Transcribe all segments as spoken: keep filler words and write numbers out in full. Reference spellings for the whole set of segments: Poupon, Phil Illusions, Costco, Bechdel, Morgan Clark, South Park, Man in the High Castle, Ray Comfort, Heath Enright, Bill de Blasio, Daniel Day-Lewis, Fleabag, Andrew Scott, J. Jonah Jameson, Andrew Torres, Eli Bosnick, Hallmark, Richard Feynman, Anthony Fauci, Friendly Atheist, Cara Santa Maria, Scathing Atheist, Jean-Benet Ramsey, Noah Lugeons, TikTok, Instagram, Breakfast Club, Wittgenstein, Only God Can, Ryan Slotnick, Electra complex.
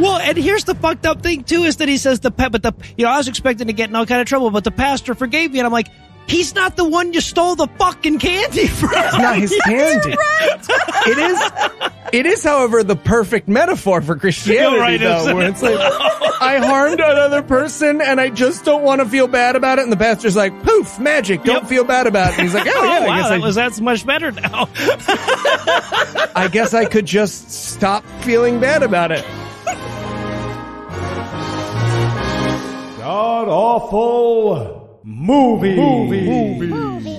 Well, and here's the fucked up thing, too, is that he says, the but the you know, I was expecting to get in all kind of trouble, but the pastor forgave me. And I'm like, he's not the one you stole the fucking candy from. It's not his candy. You're right. It is, it is, however, the perfect metaphor for Christianity, right, though, where it's like, I harmed another person, and I just don't want to feel bad about it. And the pastor's like, poof, magic, don't yep. feel bad about it. And he's like, oh, yeah, oh, wow, I guess that I, was, that's much better now. I guess I could just stop feeling bad about it. God awful... Movie. Movie. Movies. Movies.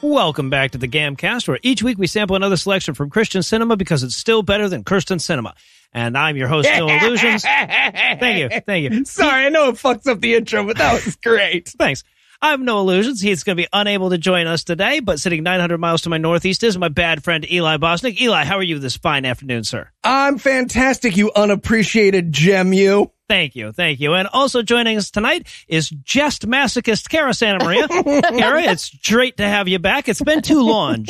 Welcome back to the Gamcast, where each week we sample another selection from Christian cinema because it's still better than Kirsten cinema. And I'm your host, Phil Illusions. Thank you. Thank you. Sorry, I know it fucks up the intro, but that was great. Thanks. I have no illusions. He's going to be unable to join us today, but sitting nine hundred miles to my northeast is my bad friend, Eli Bosnick. Eli, how are you this fine afternoon, sir? I'm fantastic, you unappreciated gem, you. Thank you. Thank you. And also joining us tonight is jest masochist Cara Santa Maria. Cara, it's great to have you back. It's been too long.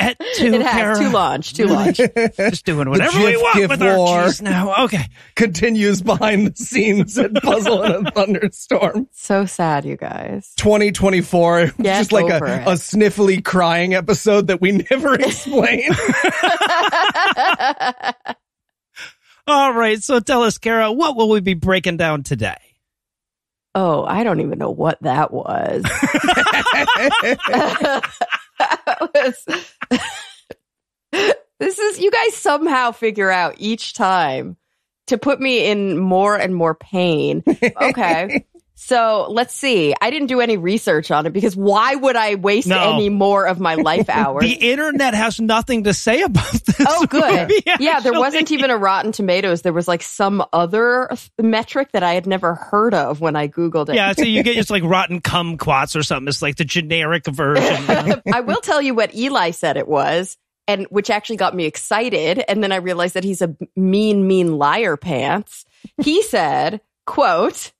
At two, it has. Too large, too large. Just doing whatever we want with our cheese now. Okay. Continues behind the scenes at Puzzle and a Thunderstorm. So sad, you guys. twenty twenty-four. Yeah, just like a, a sniffly crying episode that we never explain. All right. So tell us, Cara, what will we be breaking down today? Oh, I don't even know what that was. That was, this is, you guys somehow figure out each time to put me in more and more pain. Okay. So let's see. I didn't do any research on it because why would I waste no. any more of my life hours? The internet has nothing to say about this. Oh, good. Movie, yeah, there wasn't even a Rotten Tomatoes. There was like some other metric that I had never heard of when I Googled it. Yeah, so you get just like rotten kumquats or something. It's like the generic version. I will tell you what Eli said it was, and which actually got me excited. And then I realized that he's a mean, mean liar pants. He said, quote...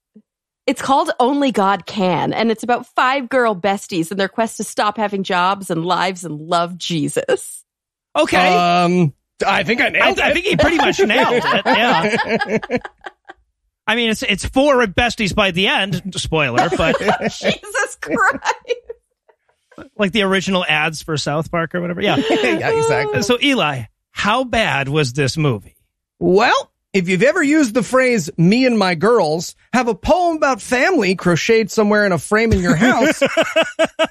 It's called Only God Can, and it's about five girl besties and their quest to stop having jobs and lives and love Jesus. Okay. Um, I think I nailed I, it. I think he pretty much nailed it. Yeah. I mean, it's it's four besties by the end. Spoiler, but... Jesus Christ. Like the original ads for South Park or whatever. Yeah. Yeah, exactly. So, Eli, how bad was this movie? Well... If you've ever used the phrase, me and my girls, have a poem about family crocheted somewhere in a frame in your house,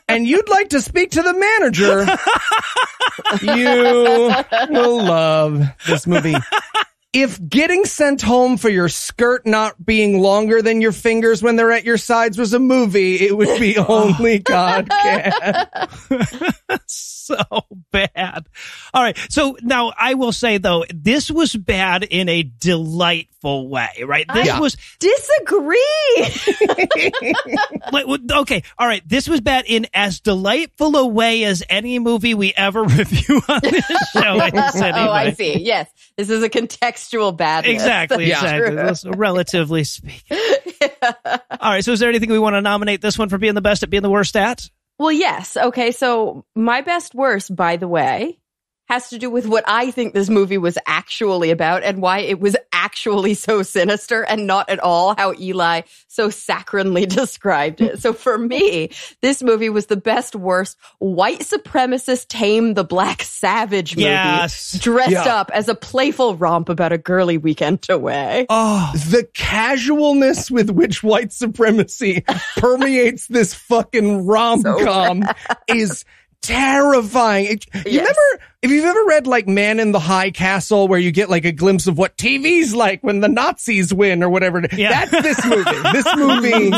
and you'd like to speak to the manager, you will love this movie. If getting sent home for your skirt not being longer than your fingers when they're at your sides was a movie, it would be Only God Can. So bad. All right. So now I will say, though, this was bad in a delightful way, right? This I was disagree. Like, okay. All right. This was bad in as delightful a way as any movie we ever review on this show. I guess, anyway. Oh, I see. Yes. This is a contextual badness. Exactly, that's exactly. True. Relatively speaking. Yeah. All right, so is there anything we want to nominate this one for being the best at being the worst at? Well, yes. Okay, so my best worst, by the way, has to do with what I think this movie was actually about and why it was actually so sinister and not at all how Eli so saccharinely described it. So for me, this movie was the best worst white supremacist tame the black savage movie yes. dressed yeah. up as a playful romp about a girly weekend away. Oh, the casualness with which white supremacy permeates this fucking rom-com so is... terrifying. It, yes. You remember, if you've ever read like Man in the High Castle, where you get like a glimpse of what T V's like when the Nazis win or whatever. Yeah. That's this movie. This movie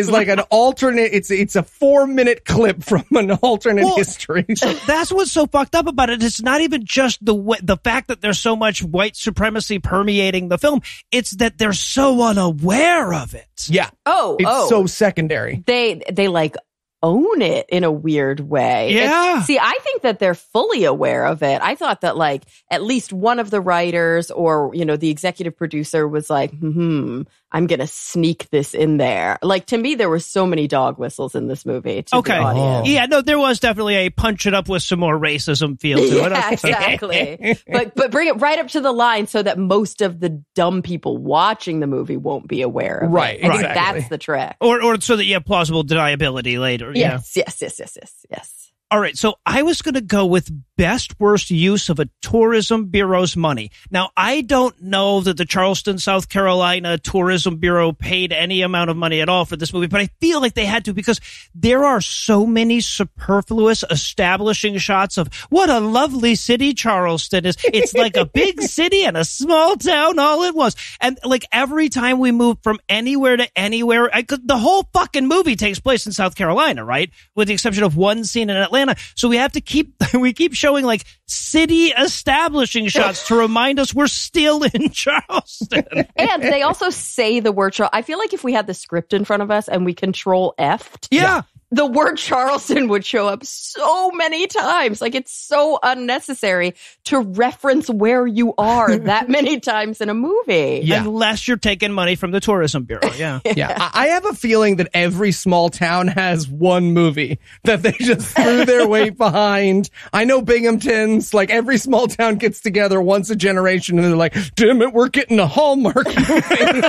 is like an alternate. It's it's a four minute clip from an alternate well, history. That's what's so fucked up about it. It's not even just the the fact that there's so much white supremacy permeating the film. It's that they're so unaware of it. Yeah. Oh, it's oh. so secondary. They they like. own it in a weird way. Yeah. It's, see, I think that they're fully aware of it. I thought that like at least one of the writers or, you know, the executive producer was like, hmm, I'm going to sneak this in there. Like, to me, there were so many dog whistles in this movie. To okay. The audience. Yeah, no, there was definitely a punch it up with some more racism feel to yeah, it. Okay. Exactly. but but bring it right up to the line so that most of the dumb people watching the movie won't be aware of right, it. Right. Exactly. That's the trick. Or, or so that you have plausible deniability later. Yes, you know? yes, yes, yes, yes, yes. All right, so I was going to go with best worst use of a tourism bureau's money. Now, I don't know that the Charleston, South Carolina Tourism Bureau paid any amount of money at all for this movie, but I feel like they had to because there are so many superfluous establishing shots of what a lovely city Charleston is. It's like a big city and a small town all at once. And like every time we move from anywhere to anywhere, I could, the whole fucking movie takes place in South Carolina, right? With the exception of one scene in Atlanta. So we have to keep we keep showing like city establishing shots to remind us we're still in Charleston. And they also say the word Charleston. I feel like if we had the script in front of us and we control F'd, yeah, the word Charleston would show up so many times. Like, it's so unnecessary to reference where you are that many times in a movie. Yeah. Unless you're taking money from the tourism bureau. Yeah. yeah. yeah. I have a feeling that every small town has one movie that they just threw their weight behind. I know Binghamton's, like, every small town gets together once a generation and they're like, damn it, we're getting a Hallmark movie.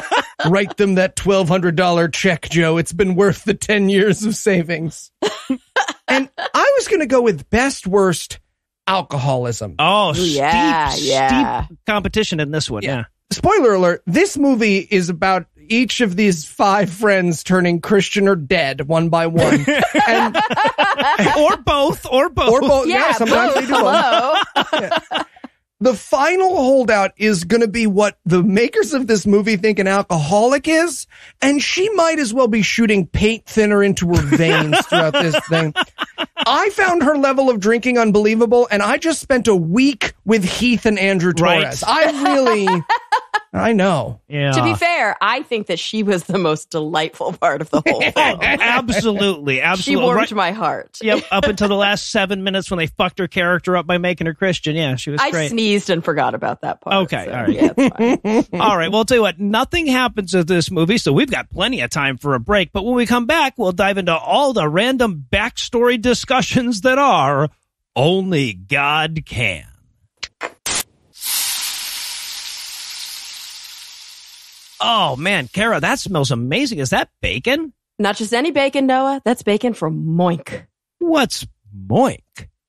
Write them that twelve hundred dollars check, Joe. It's been worth the ten years of saving. And I was going to go with best worst alcoholism. Oh, yeah, steep, yeah. steep competition in this one. Yeah. yeah. Spoiler alert, this movie is about each of these five friends turning Christian or dead one by one. and, or both, or both. Or both, yeah, yeah sometimes both. They do both. yeah. The final holdout is going to be what the makers of this movie think an alcoholic is, and she might as well be shooting paint thinner into her veins throughout this thing. I found her level of drinking unbelievable, and I just spent a week with Heath and Andrew Torres. Right. I really... I know. Yeah. To be fair, I think that she was the most delightful part of the whole film. absolutely, absolutely. She warmed right. my heart. Yep. Up until the last seven minutes when they fucked her character up by making her Christian. Yeah, she was I great. I sneezed and forgot about that part. Okay, so, all right. Yeah, it's fine. All right, well, I'll tell you what. Nothing happens in this movie, so we've got plenty of time for a break. But when we come back, we'll dive into all the random backstory discussions that are Only God Can. Oh, man, Cara, that smells amazing. Is that bacon? Not just any bacon, Noah. That's bacon from Moink. What's Moink?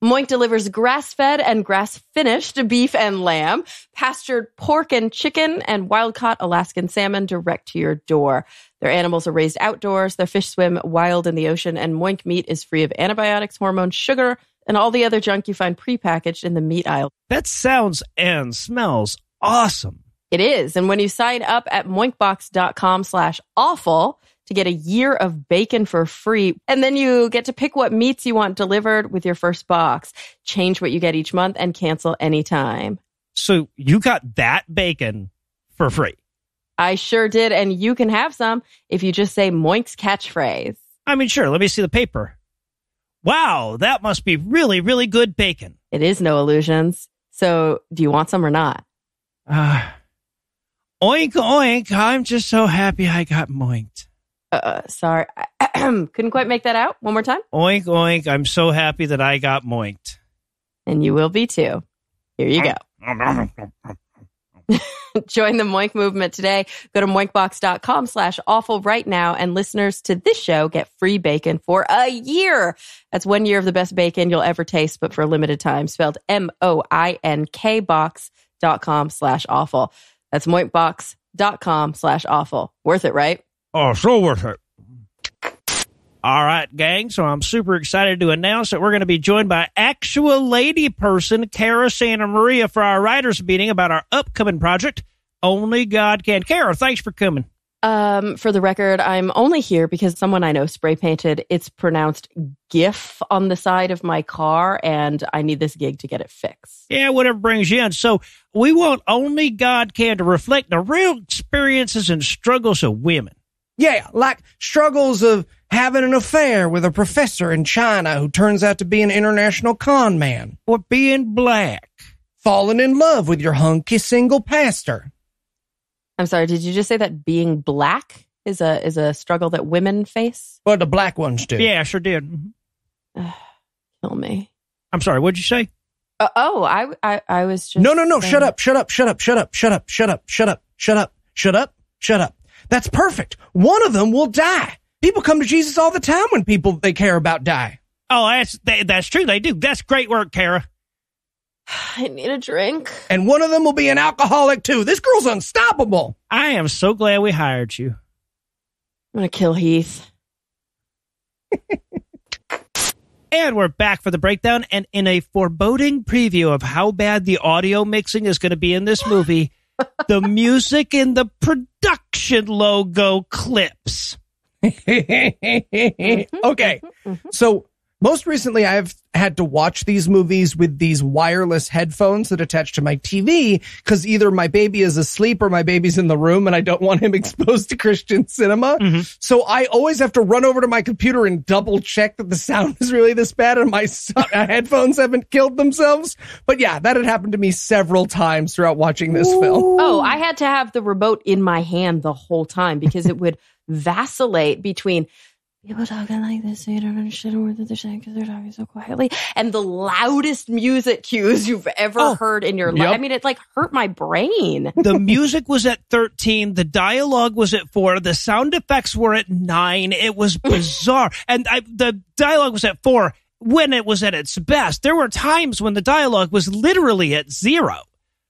Moink delivers grass-fed and grass-finished beef and lamb, pastured pork and chicken, and wild-caught Alaskan salmon direct to your door. Their animals are raised outdoors, their fish swim wild in the ocean, and Moink meat is free of antibiotics, hormones, sugar, and all the other junk you find prepackaged in the meat aisle. That sounds and smells awesome. It is. And when you sign up at moinkbox.com slash awful to get a year of bacon for free, and then you get to pick what meats you want delivered with your first box, change what you get each month, and cancel anytime. So you got that bacon for free. I sure did. And you can have some if you just say Moink's catchphrase. I mean, sure. Let me see the paper. Wow, that must be really, really good bacon. It is, no illusions. So do you want some or not? Ah. Uh. Oink, oink. I'm just so happy I got moinked. Uh, sorry. Couldn't quite make that out. One more time. Oink, oink. I'm so happy that I got moinked. And you will be too. Here you go. Join the Moink movement today. Go to moinkbox.com slash awful right now. And listeners to this show get free bacon for a year. That's one year of the best bacon you'll ever taste, but for a limited time. Spelled M O I N K box.com slash awful. That's moinkbox.com slash awful. Worth it, right? Oh, so worth it. All right, gang. So I'm super excited to announce that we're going to be joined by actual lady person, Cara Santa Maria, for our writers meeting about our upcoming project, Only God Can. Cara, thanks for coming. Um, for the record, I'm only here because someone I know spray painted "it's pronounced GIF" on the side of my car, and I need this gig to get it fixed. Yeah, whatever brings you in. So we want Only God Can to reflect the real experiences and struggles of women. Yeah, like struggles of having an affair with a professor in China who turns out to be an international con man. Or being black. Falling in love with your hunky single pastor. I'm sorry, did you just say that being black is a is a struggle that women face? Well, the black ones do. Yeah, I sure did. Kill me. I'm sorry, what'd you say? Uh, oh, I, I I was just... No, no, no, saying... shut up, shut up, shut up, shut up, shut up, shut up, shut up, shut up, shut up, shut up. That's perfect. One of them will die. People come to Jesus all the time when people they care about die. Oh, that's that, that's true. They do. That's great work, Cara. I need a drink. And one of them will be an alcoholic, too. This girl's unstoppable. I am so glad we hired you. I'm going to kill Heath. And we're back for the breakdown. And in a foreboding preview of how bad the audio mixing is going to be in this movie, the music in the production logo clips. Okay. So most recently, I've had to watch these movies with these wireless headphones that attach to my T V because either my baby is asleep or my baby's in the room and I don't want him exposed to Christian cinema. Mm-hmm. So I always have to run over to my computer and double check that the sound is really this bad and my headphones haven't killed themselves. But yeah, that had happened to me several times throughout watching this Ooh. film. Oh, I had to have the remote in my hand the whole time because it would vacillate between... people talking like this, so you don't understand a word that they're saying because they're talking so quietly. And the loudest music cues you've ever oh, heard in your life. Yep. I mean, it like hurt my brain. The music was at thirteen. The dialogue was at four. The sound effects were at nine. It was bizarre. And I, the dialogue was at four when it was at its best. There were times when the dialogue was literally at zero.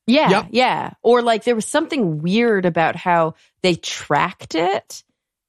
Yeah, yep. yeah. Or like there was something weird about how they tracked it.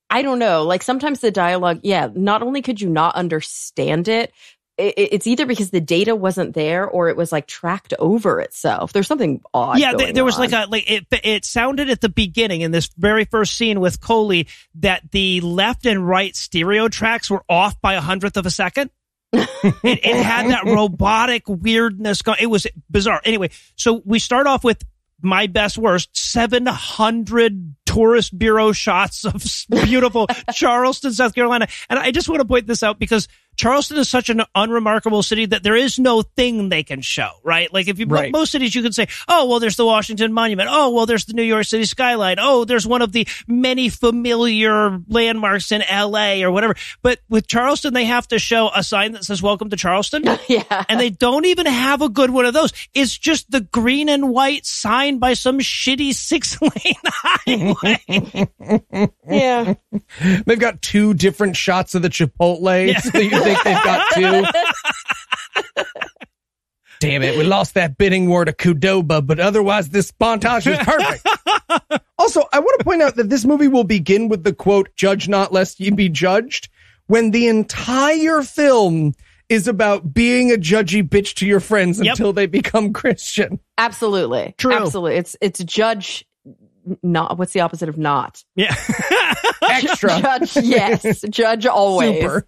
I don't know. Like sometimes the dialogue, yeah, not only could you not understand it, it, it's either because the data wasn't there or it was like tracked over itself. There's something odd. Yeah, th- there was on. like a, like it, it sounded at the beginning in this very first scene with Coley that the left and right stereo tracks were off by a hundredth of a second. it, it had that robotic weirdness. Go- it was bizarre. Anyway, so we start off with my best worst, seven hundred tourist bureau shots of beautiful Charleston, South Carolina. And I just want to point this out because Charleston is such an unremarkable city that there is no thing they can show, right? Like if you right. like most cities, you can say, oh, well, there's the Washington Monument. Oh, well, there's the New York City skyline. Oh, there's one of the many familiar landmarks in L A or whatever. But with Charleston, they have to show a sign that says, welcome to Charleston. yeah. And they don't even have a good one of those. It's just the green and white sign by some shitty six lane highway. yeah. They've got two different shots of the Chipotle. Yeah. So you- think they've got two. Damn it, we lost that bidding war to Qdoba, but otherwise this montage is perfect. Also, I want to point out that this movie will begin with the quote, judge not lest ye be judged, when the entire film is about being a judgy bitch to your friends yep. until they become Christian. Absolutely. True. Absolutely. It's it's judge not. What's the opposite of not? Yeah. Extra. Judge, yes. Judge always. Super.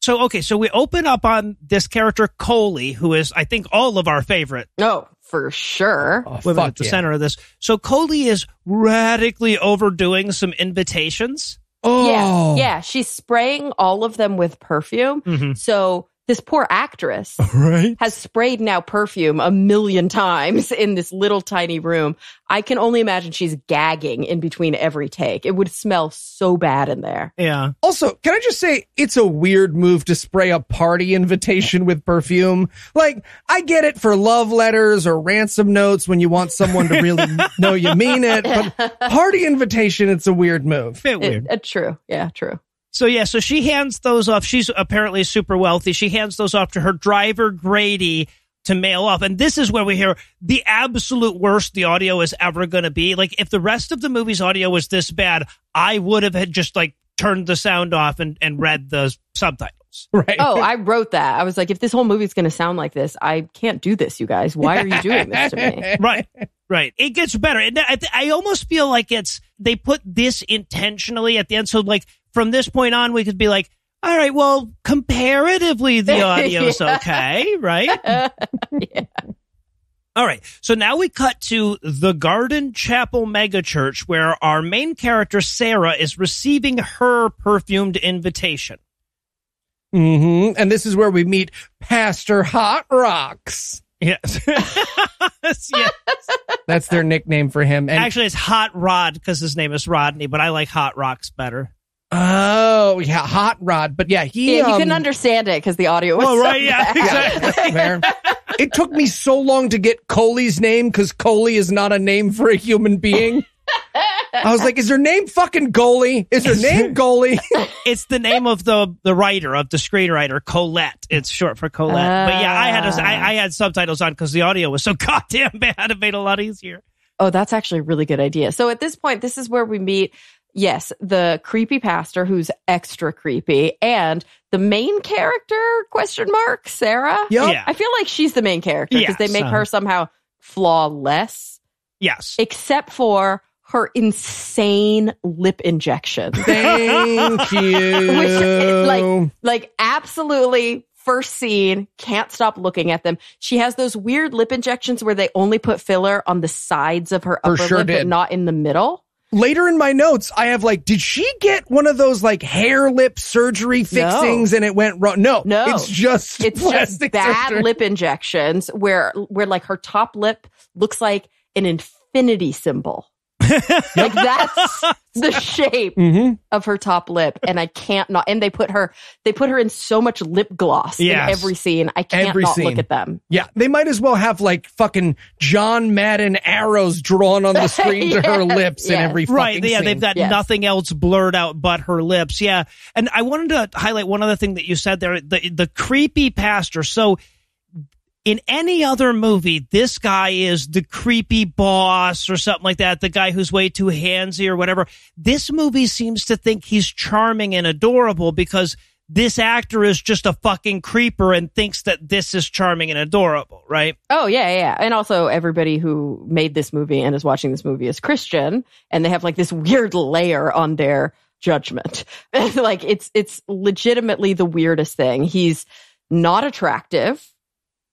So, okay, so we open up on this character, Coley, who is, I think, all of our favorite. Oh, for sure. Oh, Women at the yeah. center of this. So Coley is radically overdoing some invitations. Oh. Yeah, yeah. She's spraying all of them with perfume. Mm-hmm. So this poor actress right? has sprayed now perfume a million times in this little tiny room. I can only imagine she's gagging in between every take. It would smell so bad in there. Yeah. Also, can I just say it's a weird move to spray a party invitation with perfume? Like, I get it for love letters or ransom notes when you want someone to really know you mean it. But party invitation, it's a weird move. Bit weird. It, uh, true. Yeah, true. So, yeah, so she hands those off. She's apparently super wealthy. She hands those off to her driver, Grady, to mail off. And this is where we hear the absolute worst the audio is ever going to be. Like, if the rest of the movie's audio was this bad, I would have had just, like, turned the sound off and, and read the subtitles. Right. Oh, I wrote that. I was like, if this whole movie's going to sound like this, I can't do this, you guys. Why are you doing this to me? Right. Right. It gets better. And I, th- I almost feel like it's they put this intentionally at the end. So, like, from this point on, we could be like, all right, well, comparatively, the audio's yeah. okay, right? yeah. All right. So now we cut to the Garden Chapel megachurch where our main character, Sarah, is receiving her perfumed invitation. Mm-hmm. And this is where we meet Pastor Hot Rocks. Yes. Yes. That's their nickname for him. And actually, it's Hot Rod because his name is Rodney, but I like Hot Rocks better. Oh, yeah, Hot Rod. But yeah, he, yeah, he um, couldn't understand it because the audio was oh, so right, yeah, bad. Exactly. Yeah, it took me so long to get Coley's name because Coley is not a name for a human being. I was like, is her name fucking Goalie? Is her name Goalie? It's the name of the the writer, of the screenwriter, Colette. It's short for Colette. Uh, but yeah, I had a, I, I had subtitles on because the audio was so goddamn bad. It made it a lot easier. Oh, that's actually a really good idea. So at this point, this is where we meet, yes, the creepy pastor who's extra creepy and the main character, question mark, Sarah. Yep. Yeah. I feel like she's the main character because yeah, they make so. her somehow flawless. Yes. Except for her insane lip injection. Thank you. Which, like, like absolutely first scene, can't stop looking at them. She has those weird lip injections where they only put filler on the sides of her upper For sure lip, did. but not in the middle. Later in my notes, I have like, did she get one of those like hair lip surgery fixings no. and it went wrong? No, no, it's just it's just bad surgery. Lip injections where where like her top lip looks like an infinity symbol. Like that's the shape mm-hmm. of her top lip, and I can't not. And they put her, they put her in so much lip gloss yes. in every scene. I can't every not scene. look at them. Yeah, they might as well have like fucking John Madden arrows drawn on the screen yes, to her lips yes. in every fucking right. Yeah, scene. They've got yes. nothing else blurred out but her lips. Yeah, and I wanted to highlight one other thing that you said there: the the creepy pastor. So. In any other movie, this guy is the creepy boss or something like that, the guy who's way too handsy or whatever. This movie seems to think he's charming and adorable because this actor is just a fucking creeper and thinks that this is charming and adorable, right? Oh, yeah, yeah. And also everybody who made this movie and is watching this movie is Christian, and they have like this weird layer on their judgment. Like it's it's legitimately the weirdest thing. He's not attractive.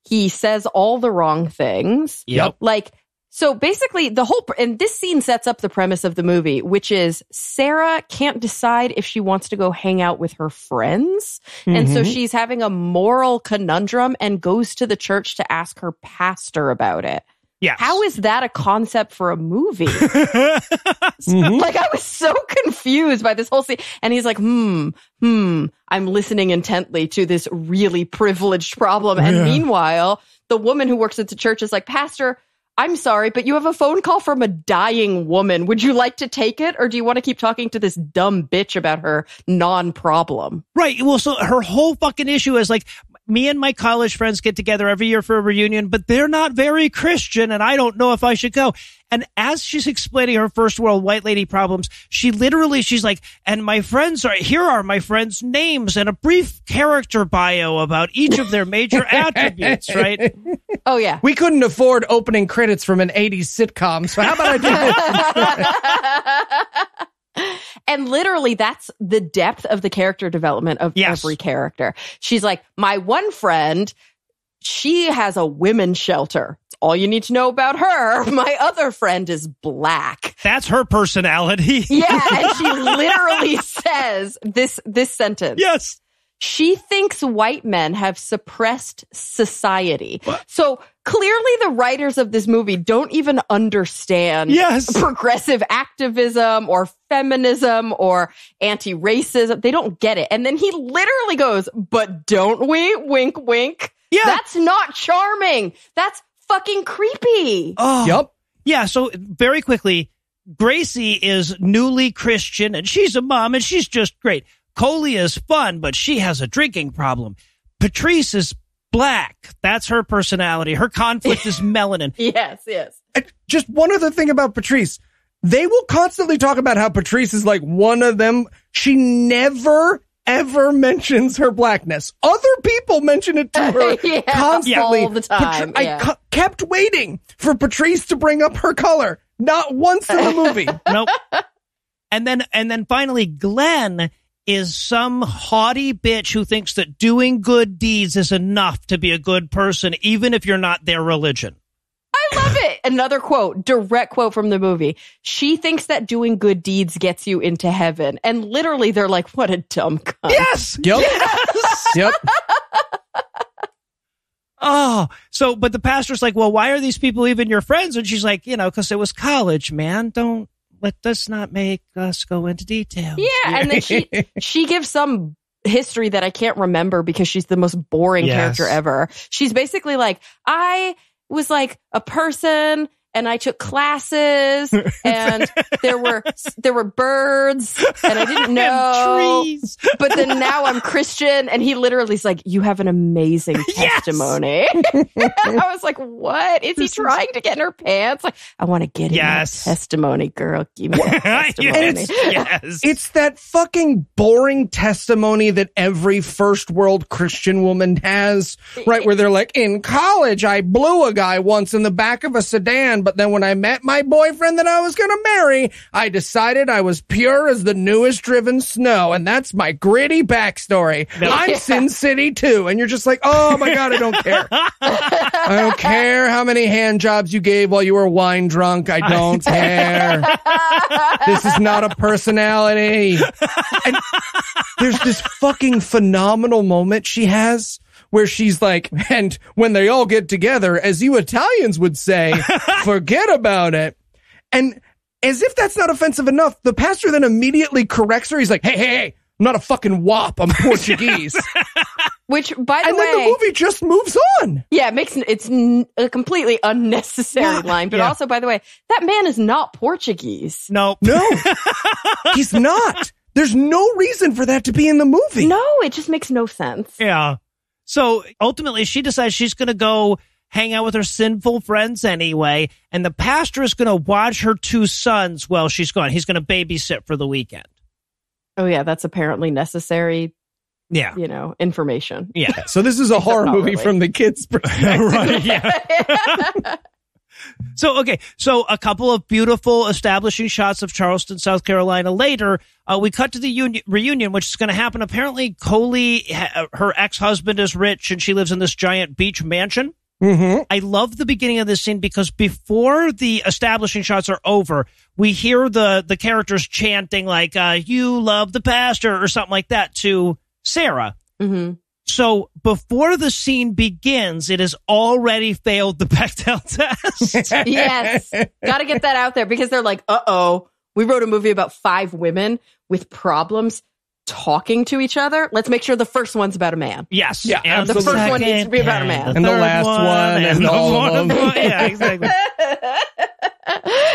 He says all the wrong things. Yep. Like, so basically the whole, and this scene sets up the premise of the movie, which is Sarah can't decide if she wants to go hang out with her friends. Mm-hmm. And so she's having a moral conundrum and goes to the church to ask her pastor about it. Yes. How is that a concept for a movie? So, mm-hmm. Like, I was so confused by this whole scene. And he's like, hmm, hmm, I'm listening intently to this really privileged problem. And yeah. meanwhile, the woman who works at the church is like, Pastor, I'm sorry, but you have a phone call from a dying woman. Would you like to take it? Or do you want to keep talking to this dumb bitch about her non-problem? Right. Well, so her whole fucking issue is like, me and my college friends get together every year for a reunion, but they're not very Christian, and I don't know if I should go. And as she's explaining her first world white lady problems, she literally, she's like, and my friends are, here are my friends' names and a brief character bio about each of their major attributes, right? Oh, yeah. We couldn't afford opening credits from an eighties sitcom, so how about I do it? And literally, that's the depth of the character development of yes. every character. She's like, my one friend, she has a women's shelter. It's all you need to know about her. My other friend is black. That's her personality. Yeah, and she literally says this this sentence. Yes. She thinks white men have suppressed society. What? So clearly the writers of this movie don't even understand yes. progressive activism or feminism or anti-racism. They don't get it. And then he literally goes, but don't we? Wink, wink. Yeah. That's not charming. That's fucking creepy. Oh. Yep. Yeah, so very quickly, Gracie is newly Christian and she's a mom and she's just great. Coley is fun, but she has a drinking problem. Patrice is black. That's her personality. Her conflict is melanin. Yes, yes. And just one other thing about Patrice. They will constantly talk about how Patrice is like one of them. She never, ever mentions her blackness. Other people mention it to her yeah, constantly. All the time. Patri- yeah. I cu- kept waiting for Patrice to bring up her color. Not once in the movie. Nope. And then, and then finally, Glenn is some haughty bitch who thinks that doing good deeds is enough to be a good person, even if you're not their religion. I love it. Another quote, direct quote from the movie. She thinks that doing good deeds gets you into heaven. And literally, they're like, what a dumb cunt. Yes. Yep. Yes. Yep. oh, so, but the pastor's like, well, why are these people even your friends? And she's like, you know, because it was college, man. Don't let us not make us go into detail. Yeah. And then she, she gives some history that I can't remember because she's the most boring yes. character ever. She's basically like, I was like a person and I took classes and there were there were birds and I didn't know. Trees. But then now I'm Christian. And he literally is like, you have an amazing testimony. Yes. I was like, what? Is he trying to get in her pants? Like, I want to get in yes. your testimony, girl. Give me that testimony. And it's, yes. it's that fucking boring testimony that every first world Christian woman has, right? Where they're like, in college, I blew a guy once in the back of a sedan. But then when I met my boyfriend that I was going to marry, I decided I was pure as the newest driven snow. And that's my gritty backstory. No. I'm yeah. Sin City two. And you're just like, oh, my God, I don't care. I don't care how many hand jobs you gave while you were wine drunk. I don't care. This is not a personality. And there's this fucking phenomenal moment she has where she's like, and when they all get together, as you Italians would say, forget about it. And as if that's not offensive enough, the pastor then immediately corrects her. He's like, hey, hey, hey, I'm not a fucking wop. I'm Portuguese. Which, by the and way... And then the movie just moves on. Yeah, it makes it's a completely unnecessary yeah. line. But yeah. also, by the way, that man is not Portuguese. No. No. He's not. There's no reason for that to be in the movie. No, it just makes no sense. Yeah. So ultimately, she decides she's going to go hang out with her sinful friends anyway. And the pastor is going to watch her two sons while she's gone. He's going to babysit for the weekend. Oh, yeah. That's apparently necessary. Yeah. You know, information. Yeah. So this is a horror movie really. From the kids' perspective. Right, yeah. So, okay. So a couple of beautiful establishing shots of Charleston, South Carolina later, uh, we cut to the union, reunion, which is going to happen. Apparently, Coley, her ex-husband is rich and she lives in this giant beach mansion. Mm-hmm. I love the beginning of this scene because before the establishing shots are over, we hear the, the characters chanting like, uh, you love the pastor or something like that to Sarah. Mm-hmm. So before the scene begins, it has already failed the Bechdel test. Yes. Got to get that out there because they're like, uh-oh, we wrote a movie about five women with problems talking to each other. Let's make sure the first one's about a man. Yes. Yeah, and the first one needs to be about a man. And, and the last one. one and, and all one of them. One, yeah, exactly.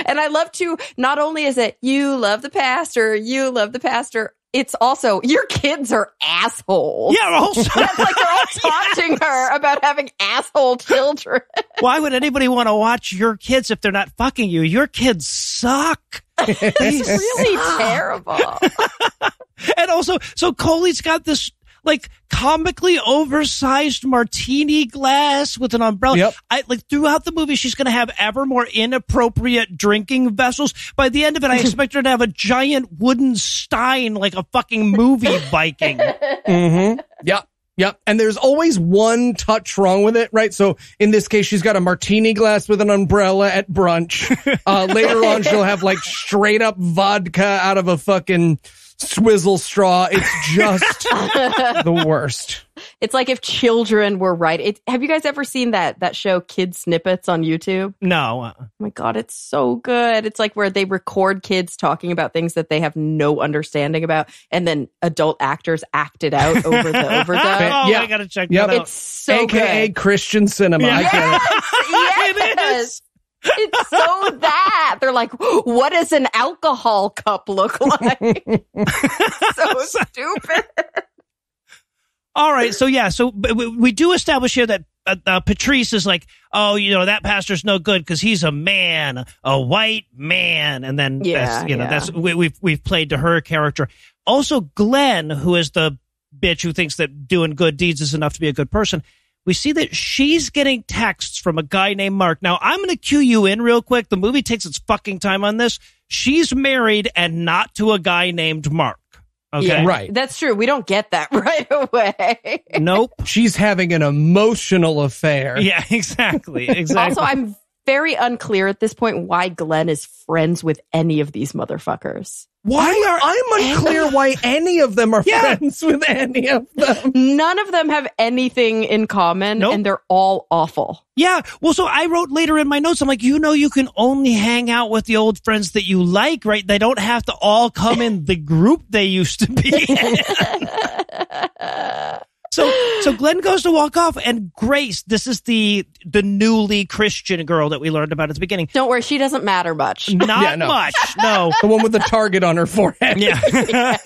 And I love to, not only is it, you love the pastor, you love the pastor, it's also, your kids are assholes. Yeah, also. That's like they're all taunting yes. her about having asshole children. Why would anybody want to watch your kids if they're not fucking you? Your kids suck. This is really suck. Terrible. And also, so Coley's got this like comically oversized martini glass with an umbrella. Yep. I like throughout the movie, she's going to have ever more inappropriate drinking vessels. By the end of it, I expect her to have a giant wooden stein like a fucking movie Viking. Mm-hmm. Yep. Yep. And there's always one touch wrong with it, right? So in this case, she's got a martini glass with an umbrella at brunch. Uh, later on, she'll have like straight up vodka out of a fucking swizzle straw. It's just the worst. It's like if children were right. It, have you guys ever seen that that show Kid Snippets on YouTube? No. Oh my God, it's so good. It's like where they record kids talking about things that they have no understanding about, and then adult actors act it out over the overdub. Oh, yeah. I gotta check yep. that out. It's so A K A good. A K A Christian cinema. Yes, I get it. Yes. It is. It's so that they're like, what does an alcohol cup look like? So stupid. All right. So, yeah. So we, we do establish here that uh, uh, Patrice is like, oh, you know, that pastor's no good because he's a man, a white man. And then, yeah, that's, you know, yeah. that's we, we've we've played to her character. Also, Glenn, who is the bitch who thinks that doing good deeds is enough to be a good person. We see that she's getting texts from a guy named Mark. Now, I'm going to cue you in real quick. The movie takes its fucking time on this. She's married and not to a guy named Mark. Okay. Yeah, right. That's true. We don't get that right away. Nope. She's having an emotional affair. Yeah, exactly. Exactly. Also, I'm very unclear at this point why Glenn is friends with any of these motherfuckers. Why are I'm unclear why any of them are yeah. friends with any of them. None of them have anything in common, nope. and they're all awful. Yeah. Well, so I wrote later in my notes, I'm like, you know, you can only hang out with the old friends that you like, right? They don't have to all come in the group they used to be in. So so Glenn goes to walk off, and Grace, this is the the newly Christian girl that we learned about at the beginning. Don't worry, she doesn't matter much. Not yeah, no. much, no. The one with the target on her forehead. Yeah. yeah.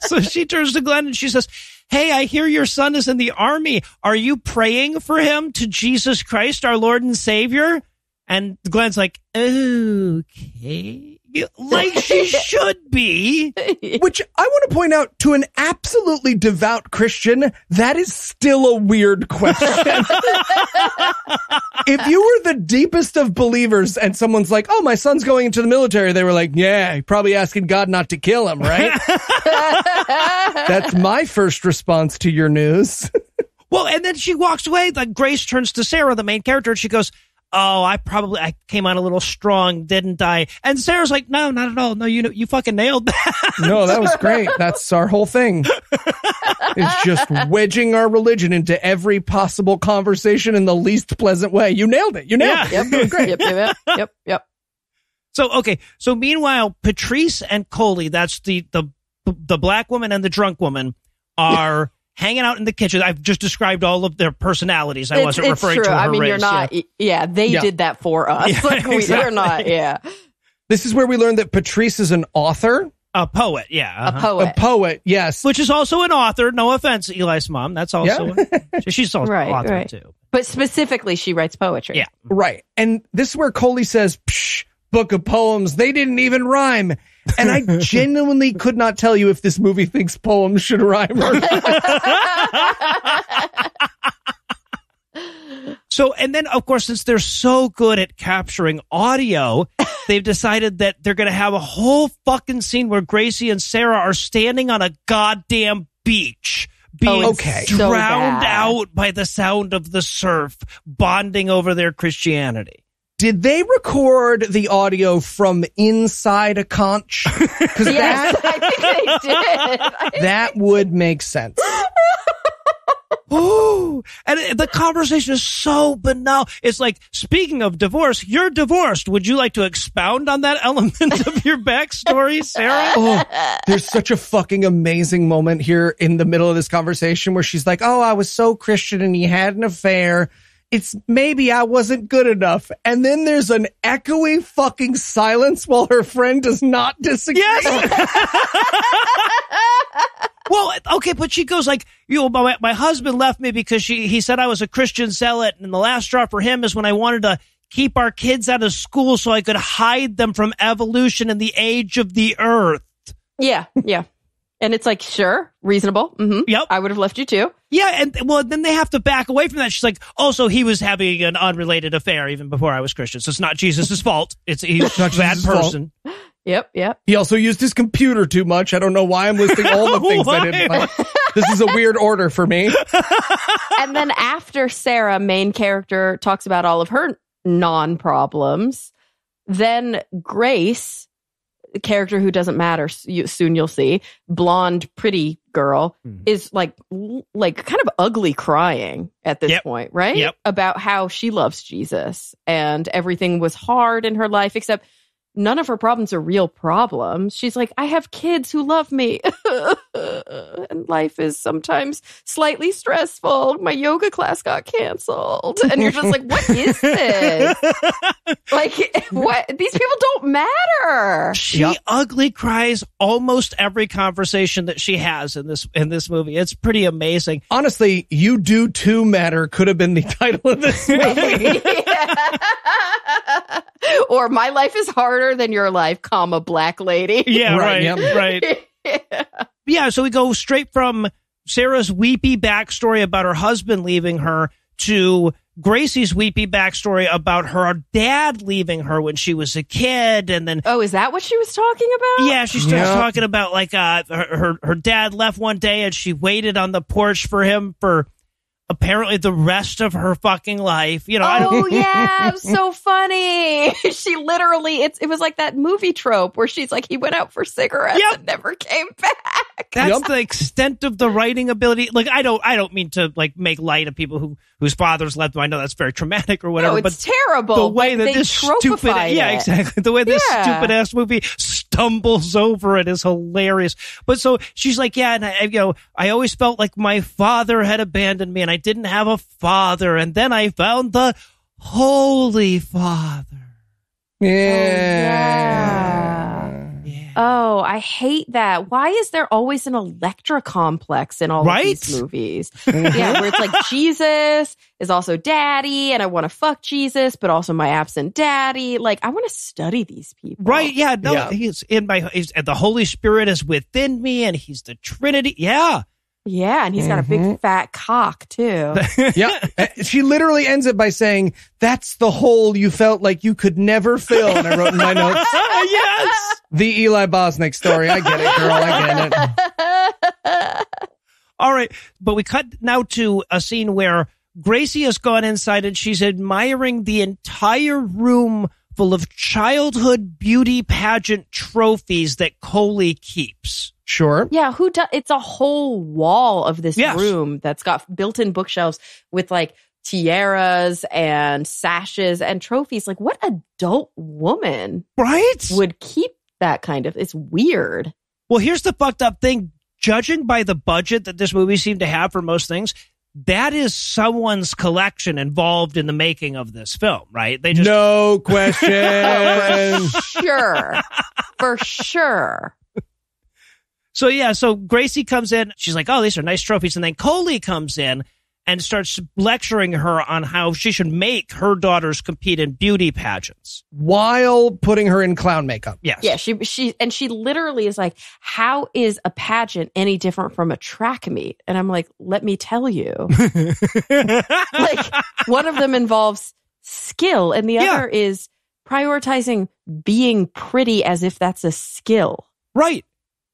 So she turns to Glenn and she says, hey, I hear your son is in the army. Are you praying for him to Jesus Christ, our Lord and Savior? And Glenn's like, okay. Like she should be. Which I want to point out, to an absolutely devout Christian, that is still a weird question. If you were the deepest of believers and someone's like, oh, my son's going into the military, they were like, yeah, probably asking God not to kill him, right? That's my first response to your news. Well, and then she walks away. Like Grace turns to Sarah, the main character, and she goes, oh, I probably, I came on a little strong, didn't I? And Sarah's like, no, not at all. No, you you fucking nailed that. No, that was great. That's our whole thing. It's just wedging our religion into every possible conversation in the least pleasant way. You nailed it. You nailed yeah. it. Yep, it was great. Yep, yep, yep, yep, yep. So, okay. So meanwhile, Patrice and Coley, that's the, the, the black woman and the drunk woman, are... hanging out in the kitchen. I've just described all of their personalities. I it's, wasn't it's referring true. to her I mean, race. You're not, yeah, yeah they yeah. did that for us. Yeah, like, we, exactly. They're not, yeah. This is where we learned that Patrice is an author. A poet, yeah. Uh-huh. A poet. A poet, yes. Which is also an author. No offense, Eli's mom. That's also yeah. an, she's also right, an author, right. too. But specifically, she writes poetry. Yeah. Right. And this is where Coley says, psh, book of poems. They didn't even rhyme. And I genuinely could not tell you if this movie thinks poems should rhyme or not. So, and then, of course, since they're so good at capturing audio, they've decided that they're going to have a whole fucking scene where Gracie and Sarah are standing on a goddamn beach, being oh, okay. drowned so out by the sound of the surf, bonding over their Christianity. Did they record the audio from inside a conch? Because yes, that, I think they did. I that think would make sense. Ooh, and the conversation is so banal. It's like, speaking of divorce, you're divorced. Would you like to expound on that element of your backstory, Sarah? Oh, there's such a fucking amazing moment here in the middle of this conversation where she's like, oh, I was so Christian and he had an affair. It's maybe I wasn't good enough. And then there's an echoey fucking silence while her friend does not disagree. Yes. Well, okay, but she goes like, you know, my, my husband left me because she, he said I was a Christian zealot. And the last straw for him is when I wanted to keep our kids out of school so I could hide them from evolution and the age of the earth. Yeah, yeah. And it's like, sure, reasonable. Mm-hmm. Yep. I would have left you too. Yeah. And well, then they have to back away from that. She's like, oh, so he was having an unrelated affair even before I was Christian. So it's not Jesus' fault. It's he's a bad person. Fault. Yep. Yep. He also used his computer too much. I don't know why I'm listing all the things I didn't like. This is a weird order for me. And then after Sarah, main character, talks about all of her non-problems, then Grace, character who doesn't matter, you, soon you'll see, blonde pretty girl, mm-hmm. is like like kind of ugly crying at this yep. point, right? Yep. About how she loves Jesus and everything was hard in her life, except none of her problems are real problems. She's like, I have kids who love me and life is sometimes slightly stressful. My yoga class got canceled. And you're just like, what is this? Like, what? These people don't matter. She yep. ugly cries almost every conversation that she has in this in this movie. It's pretty amazing. Honestly, You Do Too Matter could have been the title of this movie. Or My Life is Hard than your life, comma, black lady. Yeah, right, right. Yep. right. Yeah. yeah, so we go straight from Sarah's weepy backstory about her husband leaving her to Gracie's weepy backstory about her dad leaving her when she was a kid. And then, oh, is that what she was talking about? Yeah, she starts yep. talking about like uh, her, her her dad left one day and she waited on the porch for him for apparently the rest of her fucking life. You know, oh, yeah, so funny. She literally, it's it was like that movie trope where she's like, he went out for cigarettes yep. and never came back. That's yep. the extent of the writing ability. Like, I don't I don't mean to, like, make light of people who whose fathers left them. I know that's very traumatic or whatever. No, it's but terrible. The way that this stupid, it. yeah, exactly. The way this yeah. stupid ass movie stumbles over it is hilarious. But so she's like, yeah, and I, you know, I always felt like my father had abandoned me, and I didn't have a father, and then I found the Holy Father. Yeah. Oh, yeah. yeah. Oh, I hate that. Why is there always an Electra complex in all right? of these movies? Yeah, where it's like Jesus is also daddy, and I want to fuck Jesus, but also my absent daddy. Like, I want to study these people. Right? Yeah. No, yeah. he's in my. He's, and the Holy Spirit is within me, and he's the Trinity. Yeah. Yeah, and he's got mm-hmm. a big fat cock, too. yeah. She literally ends it by saying, that's the hole you felt like you could never fill. And I wrote in my notes, yes! The Eli Bosnick story. I get it, girl. I get it. All right. But we cut now to a scene where Gracie has gone inside and she's admiring the entire room full of childhood beauty pageant trophies that Coley keeps. Sure. Yeah, who does? It's a whole wall of this yes. room that's got built-in bookshelves with like tiaras and sashes and trophies. Like, what adult woman, right, would keep that kind of? It's weird. Well, here's the fucked up thing. Judging by the budget that this movie seemed to have for most things, that is someone's collection involved in the making of this film, right? They just no question. For sure, for sure. So, yeah, so Gracie comes in. She's like, oh, these are nice trophies. And then Coley comes in and starts lecturing her on how she should make her daughters compete in beauty pageants. While putting her in clown makeup. Yes. Yeah, she she and she literally is like, how is a pageant any different from a track meet? And I'm like, let me tell you. Like, one of them involves skill and the yeah. other is prioritizing being pretty as if that's a skill. Right.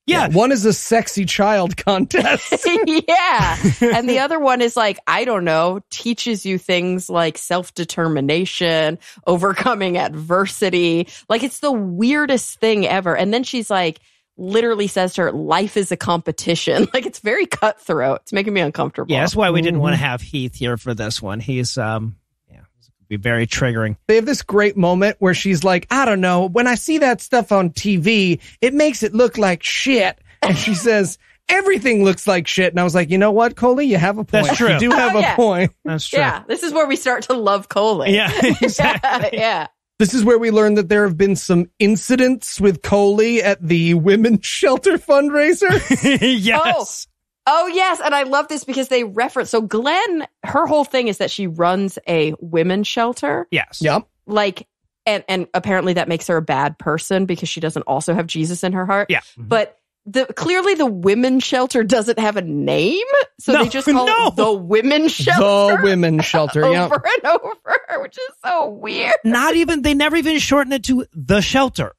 Yeah. yeah. One is a sexy child contest. yeah. And the other one is like, I don't know, teaches you things like self-determination, overcoming adversity. Like, it's the weirdest thing ever. And then she's like, literally says to her, life is a competition. Like, it's very cutthroat. It's making me uncomfortable. Yeah, that's why we didn't want to have Heath here for this one. He's, um, yeah, it's going to be very triggering. They have this great moment where she's like, I don't know, when I see that stuff on T V, it makes it look like shit. And she says, everything looks like shit. And I was like, you know what, Coley, you have a point. That's true. You do have oh, yeah. a point. That's true. Yeah, this is where we start to love Coley. Yeah, exactly. yeah. yeah. This is where we learned that there have been some incidents with Coley at the women's shelter fundraiser. yes. Oh. Oh, yes. And I love this because they reference. So Glenn, her whole thing is that she runs a women's shelter. Yes. Yep. Like, and, and apparently that makes her a bad person because she doesn't also have Jesus in her heart. Yeah. But the clearly the women's shelter doesn't have a name. So no, they just call no. it the women's shelter. The women's shelter. over yep. and over, which is so weird. Not even, they never even shorten it to the shelter.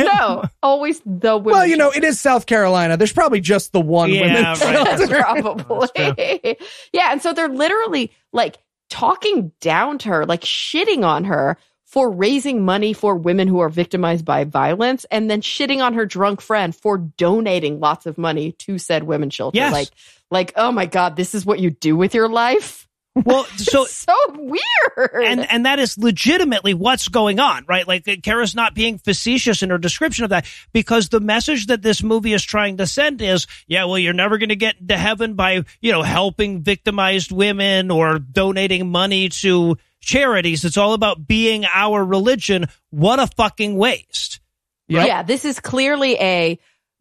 no, always the women. Well, you know, it is South Carolina. There's probably just the one yeah, women's right. shelter. Probably. yeah, and so they're literally, like, talking down to her, like, shitting on her for raising money for women who are victimized by violence, and then shitting on her drunk friend for donating lots of money to said women's shelter. Yes. Like, like, oh, my God, this is what you do with your life? Well, so so weird, and and that is legitimately what's going on, right? Like, Cara's not being facetious in her description of that, because the message that this movie is trying to send is, yeah, well, you're never going to get to heaven by, you know, helping victimized women or donating money to charities. It's all about being our religion. What a fucking waste! Right? Yeah, this is clearly a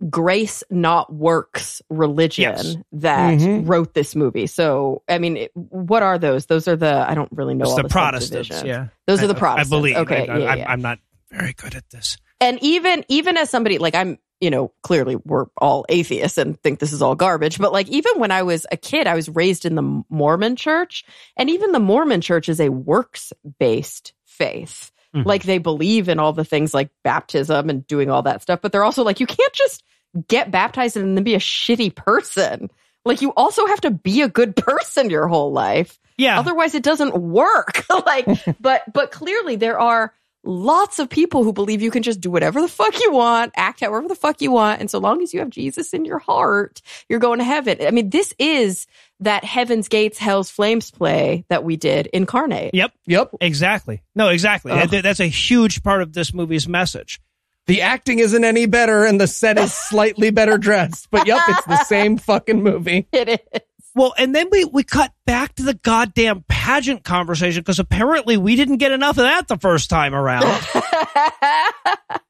grace not works religion yes. that mm-hmm. wrote this movie. So, I mean, what are those? Those are the, I don't really know. All the, the Protestants, yeah. Those I, are the Protestants. I believe. Okay, I, I, yeah, yeah. I'm not very good at this. And even, even as somebody, like, I'm, you know, clearly we're all atheists and think this is all garbage. But, like, even when I was a kid, I was raised in the Mormon church. And even the Mormon church is a works-based faith. Mm-hmm. Like, they believe in all the things like baptism and doing all that stuff. But they're also like, you can't just get baptized and then be a shitty person. Like, you also have to be a good person your whole life. Yeah. Otherwise, it doesn't work. Like, but but clearly there are lots of people who believe you can just do whatever the fuck you want, act however the fuck you want. And so long as you have Jesus in your heart, you're going to heaven. I mean, this is that Heaven's Gates, Hell's Flames play that we did incarnate. Yep. Yep. Exactly. No, exactly. Ugh. That's a huge part of this movie's message. The acting isn't any better and the set is slightly better dressed. But yep, it's the same fucking movie. It is. Well, and then we, we cut back to the goddamn pageant conversation because apparently we didn't get enough of that the first time around.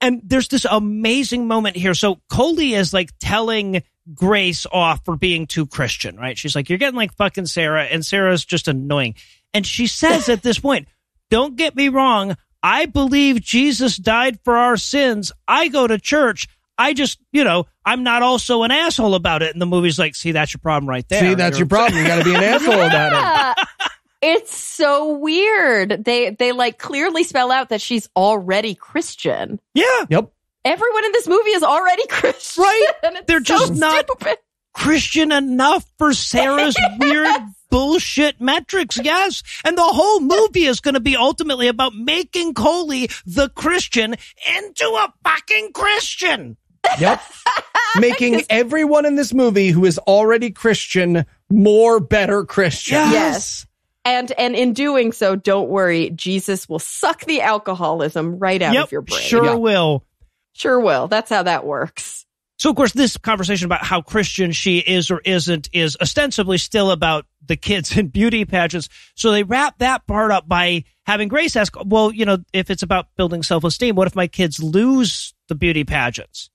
And there's this amazing moment here. So Coley is like telling Grace off for being too Christian, right? She's like, you're getting like fucking Sarah, and Sarah's just annoying. And she says at this point, don't get me wrong. I believe Jesus died for our sins. I go to church. I just, you know, I'm not also an asshole about it. And the movie's like, see, that's your problem right there. See, that's You're- your problem. You got to be an asshole about it. It's so weird. They, they like clearly spell out that she's already Christian. Yeah. Yep. Everyone in this movie is already Christian. Right. They're just so not stupid. Christian enough for Sarah's weird bullshit metrics. Yes. And the whole movie is going to be ultimately about making Coley the Christian into a fucking Christian. Yep. Making everyone in this movie who is already Christian more better Christian. Yes. Yes. And and in doing so, don't worry, Jesus will suck the alcoholism right out yep, of your brain. Sure yeah. will. Sure will. That's how that works. So, of course, this conversation about how Christian she is or isn't is ostensibly still about the kids in beauty pageants. So they wrap that part up by having Grace ask, well, you know, if it's about building self-esteem, what if my kids lose the beauty pageants?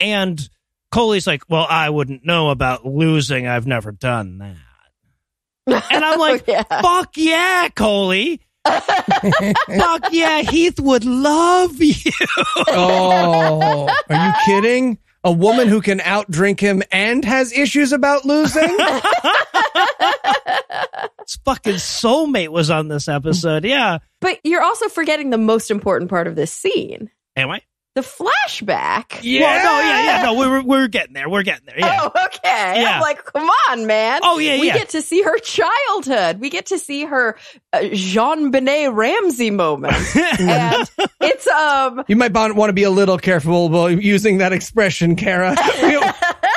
And Coley's like, well, I wouldn't know about losing. I've never done that. And I'm like, oh, yeah. fuck yeah, Coley. Fuck yeah, Heath would love you. Oh, are you kidding? A woman who can outdrink him and has issues about losing? His fucking soulmate was on this episode, yeah. But you're also forgetting the most important part of this scene. Am I? The flashback. Yeah. Well, no, yeah, yeah. No, we're, we're getting there. We're getting there. Yeah. Oh, okay. Yeah. I'm like, come on, man. Oh, yeah, we yeah. We get to see her childhood. We get to see her uh, Jean-Benet Ramsey moment. And it's... um. You might want to be a little careful about using that expression, Cara. We,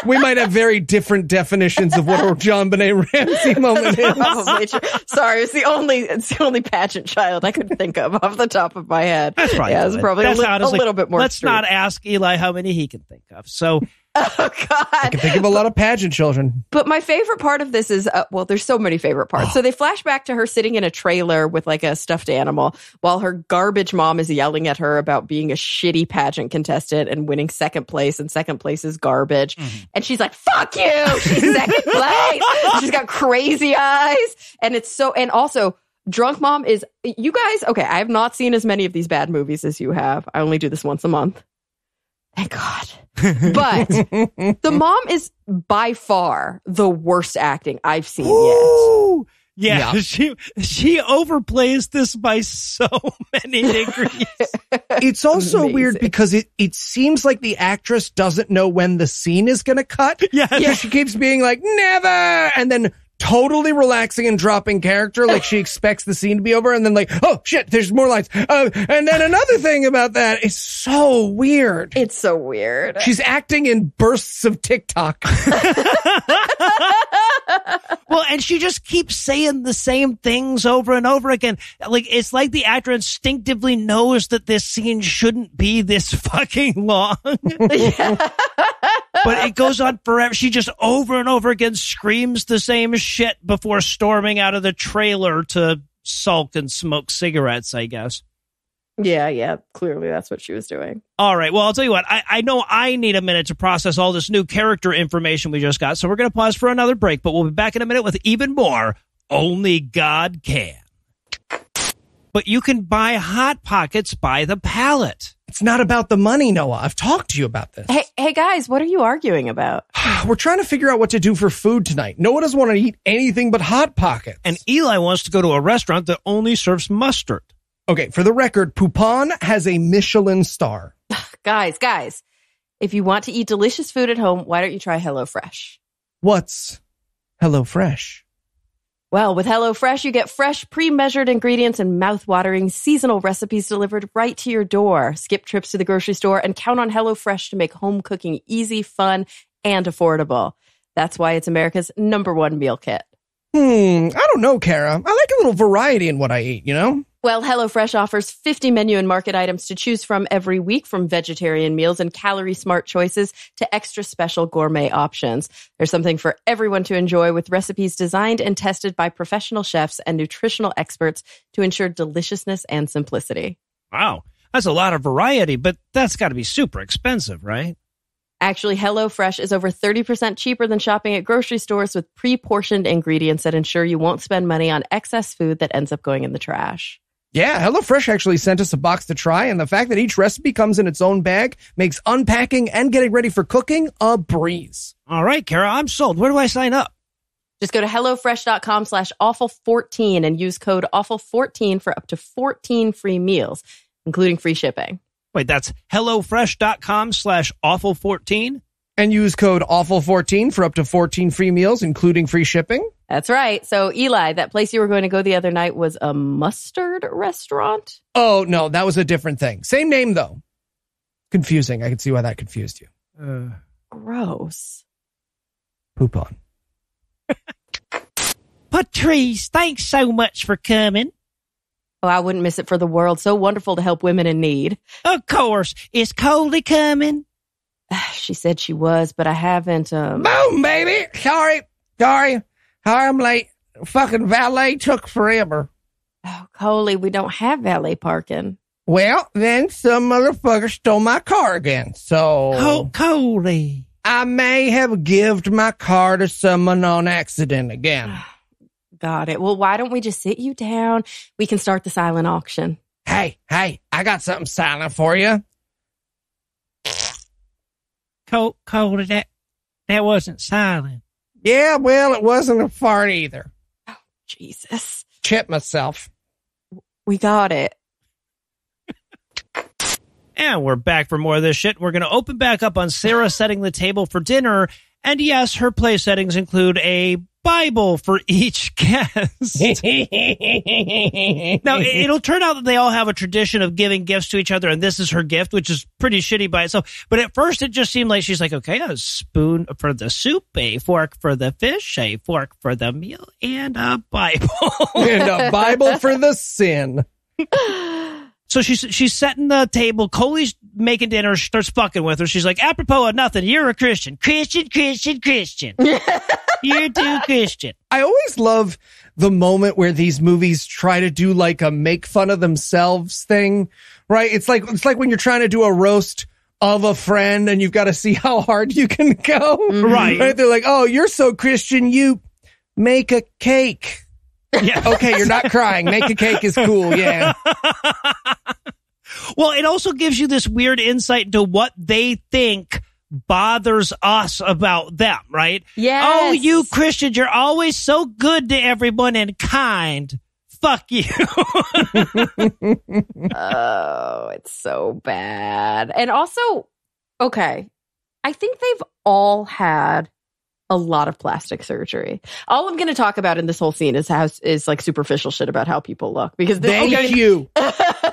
we might have very different definitions of what a Jean-Benet Ramsey moment is. Probably true. Sorry, it's the only it's the only pageant child I could think of off the top of my head. That's right. Yeah, it's probably That's a, li- honestly, a little bit more... Let's Street. Not ask Eli how many he can think of. So, oh God, I can think of a lot of pageant children. But my favorite part of this is, uh, well, there's so many favorite parts. Oh. So they flash back to her sitting in a trailer with like a stuffed animal while her garbage mom is yelling at her about being a shitty pageant contestant and winning second place, and second place is garbage. Mm-hmm. And she's like, fuck you, she's second place. She's got crazy eyes. And it's so, and also, Drunk Mom is, you guys, okay, I have not seen as many of these bad movies as you have. I only do this once a month. Thank God. But the mom is by far the worst acting I've seen Ooh, yet. Yeah, yeah, she she overplays this by so many degrees. It's also Amazing. Weird because it, it seems like the actress doesn't know when the scene is going to cut. Yeah, yeah. She keeps being like, never! And then totally relaxing and dropping character, like she expects the scene to be over, and then like, oh shit, there's more lines. Uh, and then another thing about that is so weird. It's so weird. She's acting in bursts of TikTok. Well, and she just keeps saying the same things over and over again. Like, it's like the actor instinctively knows that this scene shouldn't be this fucking long. Yeah. But it goes on forever. She just over and over again screams the same shit before storming out of the trailer to sulk and smoke cigarettes, I guess. Yeah, yeah. Clearly that's what she was doing. All right. Well, I'll tell you what. I, I know I need a minute to process all this new character information we just got, so we're going to pause for another break, but we'll be back in a minute with even more Only God Can. But you can buy Hot Pockets by the pallet. It's not about the money, Noah. I've talked to you about this. Hey, hey guys, what are you arguing about? We're trying to figure out what to do for food tonight. Noah doesn't want to eat anything but Hot Pockets. And Eli wants to go to a restaurant that only serves mustard. Okay, for the record, Poupon has a Michelin star. Guys, guys, if you want to eat delicious food at home, why don't you try HelloFresh? What's HelloFresh? Well, with HelloFresh, you get fresh, pre-measured ingredients and mouth-watering seasonal recipes delivered right to your door. Skip trips to the grocery store and count on HelloFresh to make home cooking easy, fun, and affordable. That's why it's America's number one meal kit. Hmm, I don't know, Cara. I like a little variety in what I eat, you know? Well, HelloFresh offers fifty menu and market items to choose from every week, from vegetarian meals and calorie-smart choices to extra special gourmet options. There's something for everyone to enjoy with recipes designed and tested by professional chefs and nutritional experts to ensure deliciousness and simplicity. Wow, that's a lot of variety, but that's got to be super expensive, right? Actually, HelloFresh is over thirty percent cheaper than shopping at grocery stores with pre-portioned ingredients that ensure you won't spend money on excess food that ends up going in the trash. Yeah, HelloFresh actually sent us a box to try, and the fact that each recipe comes in its own bag makes unpacking and getting ready for cooking a breeze. All right, Cara, I'm sold. Where do I sign up? Just go to HelloFresh.com slash awful fourteen and use code awful fourteen for up to fourteen free meals, including free shipping. Wait, that's HelloFresh.com slash awful fourteen? And use code awful fourteen for up to fourteen free meals, including free shipping. That's right. So, Eli, that place you were going to go the other night was a mustard restaurant? Oh, no, that was a different thing. Same name, though. Confusing. I can see why that confused you. Uh, Gross. Poop on. Patrice, thanks so much for coming. Oh, I wouldn't miss it for the world. So wonderful to help women in need. Of course. Is Coley coming? She said she was, but I haven't. Um... Boom, baby. Sorry. Sorry. I'm late. Fucking valet took forever. Oh, Coley, we don't have valet parking. Well, then some motherfucker stole my car again, so... Oh, Coley. I may have given my car to someone on accident again. Got it. Well, why don't we just sit you down? We can start the silent auction. Hey, hey, I got something silent for you. Col- Coley, that, that wasn't silent. Yeah, well, it wasn't a fart either. Oh, Jesus. Chip myself. We got it. And we're back for more of this shit. We're going to open back up on Sarah setting the table for dinner. And yes, her play settings include a Bible for each guest. Now, it'll turn out that they all have a tradition of giving gifts to each other, and this is her gift, which is pretty shitty by itself. But at first, it just seemed like she's like, okay, a spoon for the soup, a fork for the fish, a fork for the meal, and a Bible. And a Bible for the sin. So she's, she's setting the table. Coley's making dinner. She starts fucking with her. She's like, apropos of nothing, you're a Christian. Christian, Christian, Christian. You're too Christian. I always love the moment where these movies try to do like a make fun of themselves thing, right? It's like, it's like when you're trying to do a roast of a friend and you've got to see how hard you can go. Right. Right? They're like, oh, you're so Christian. You make a cake. Yeah. Okay, you're not crying. Make a cake is cool. Yeah. Well, it also gives you this weird insight into what they think bothers us about them, right? Yeah. Oh, you Christians, you're always so good to everyone and kind. Fuck you. Oh, it's so bad. And also, okay, I think they've all had a lot of plastic surgery. All I'm going to talk about in this whole scene is how is like superficial shit about how people look. Because this, thank okay. you,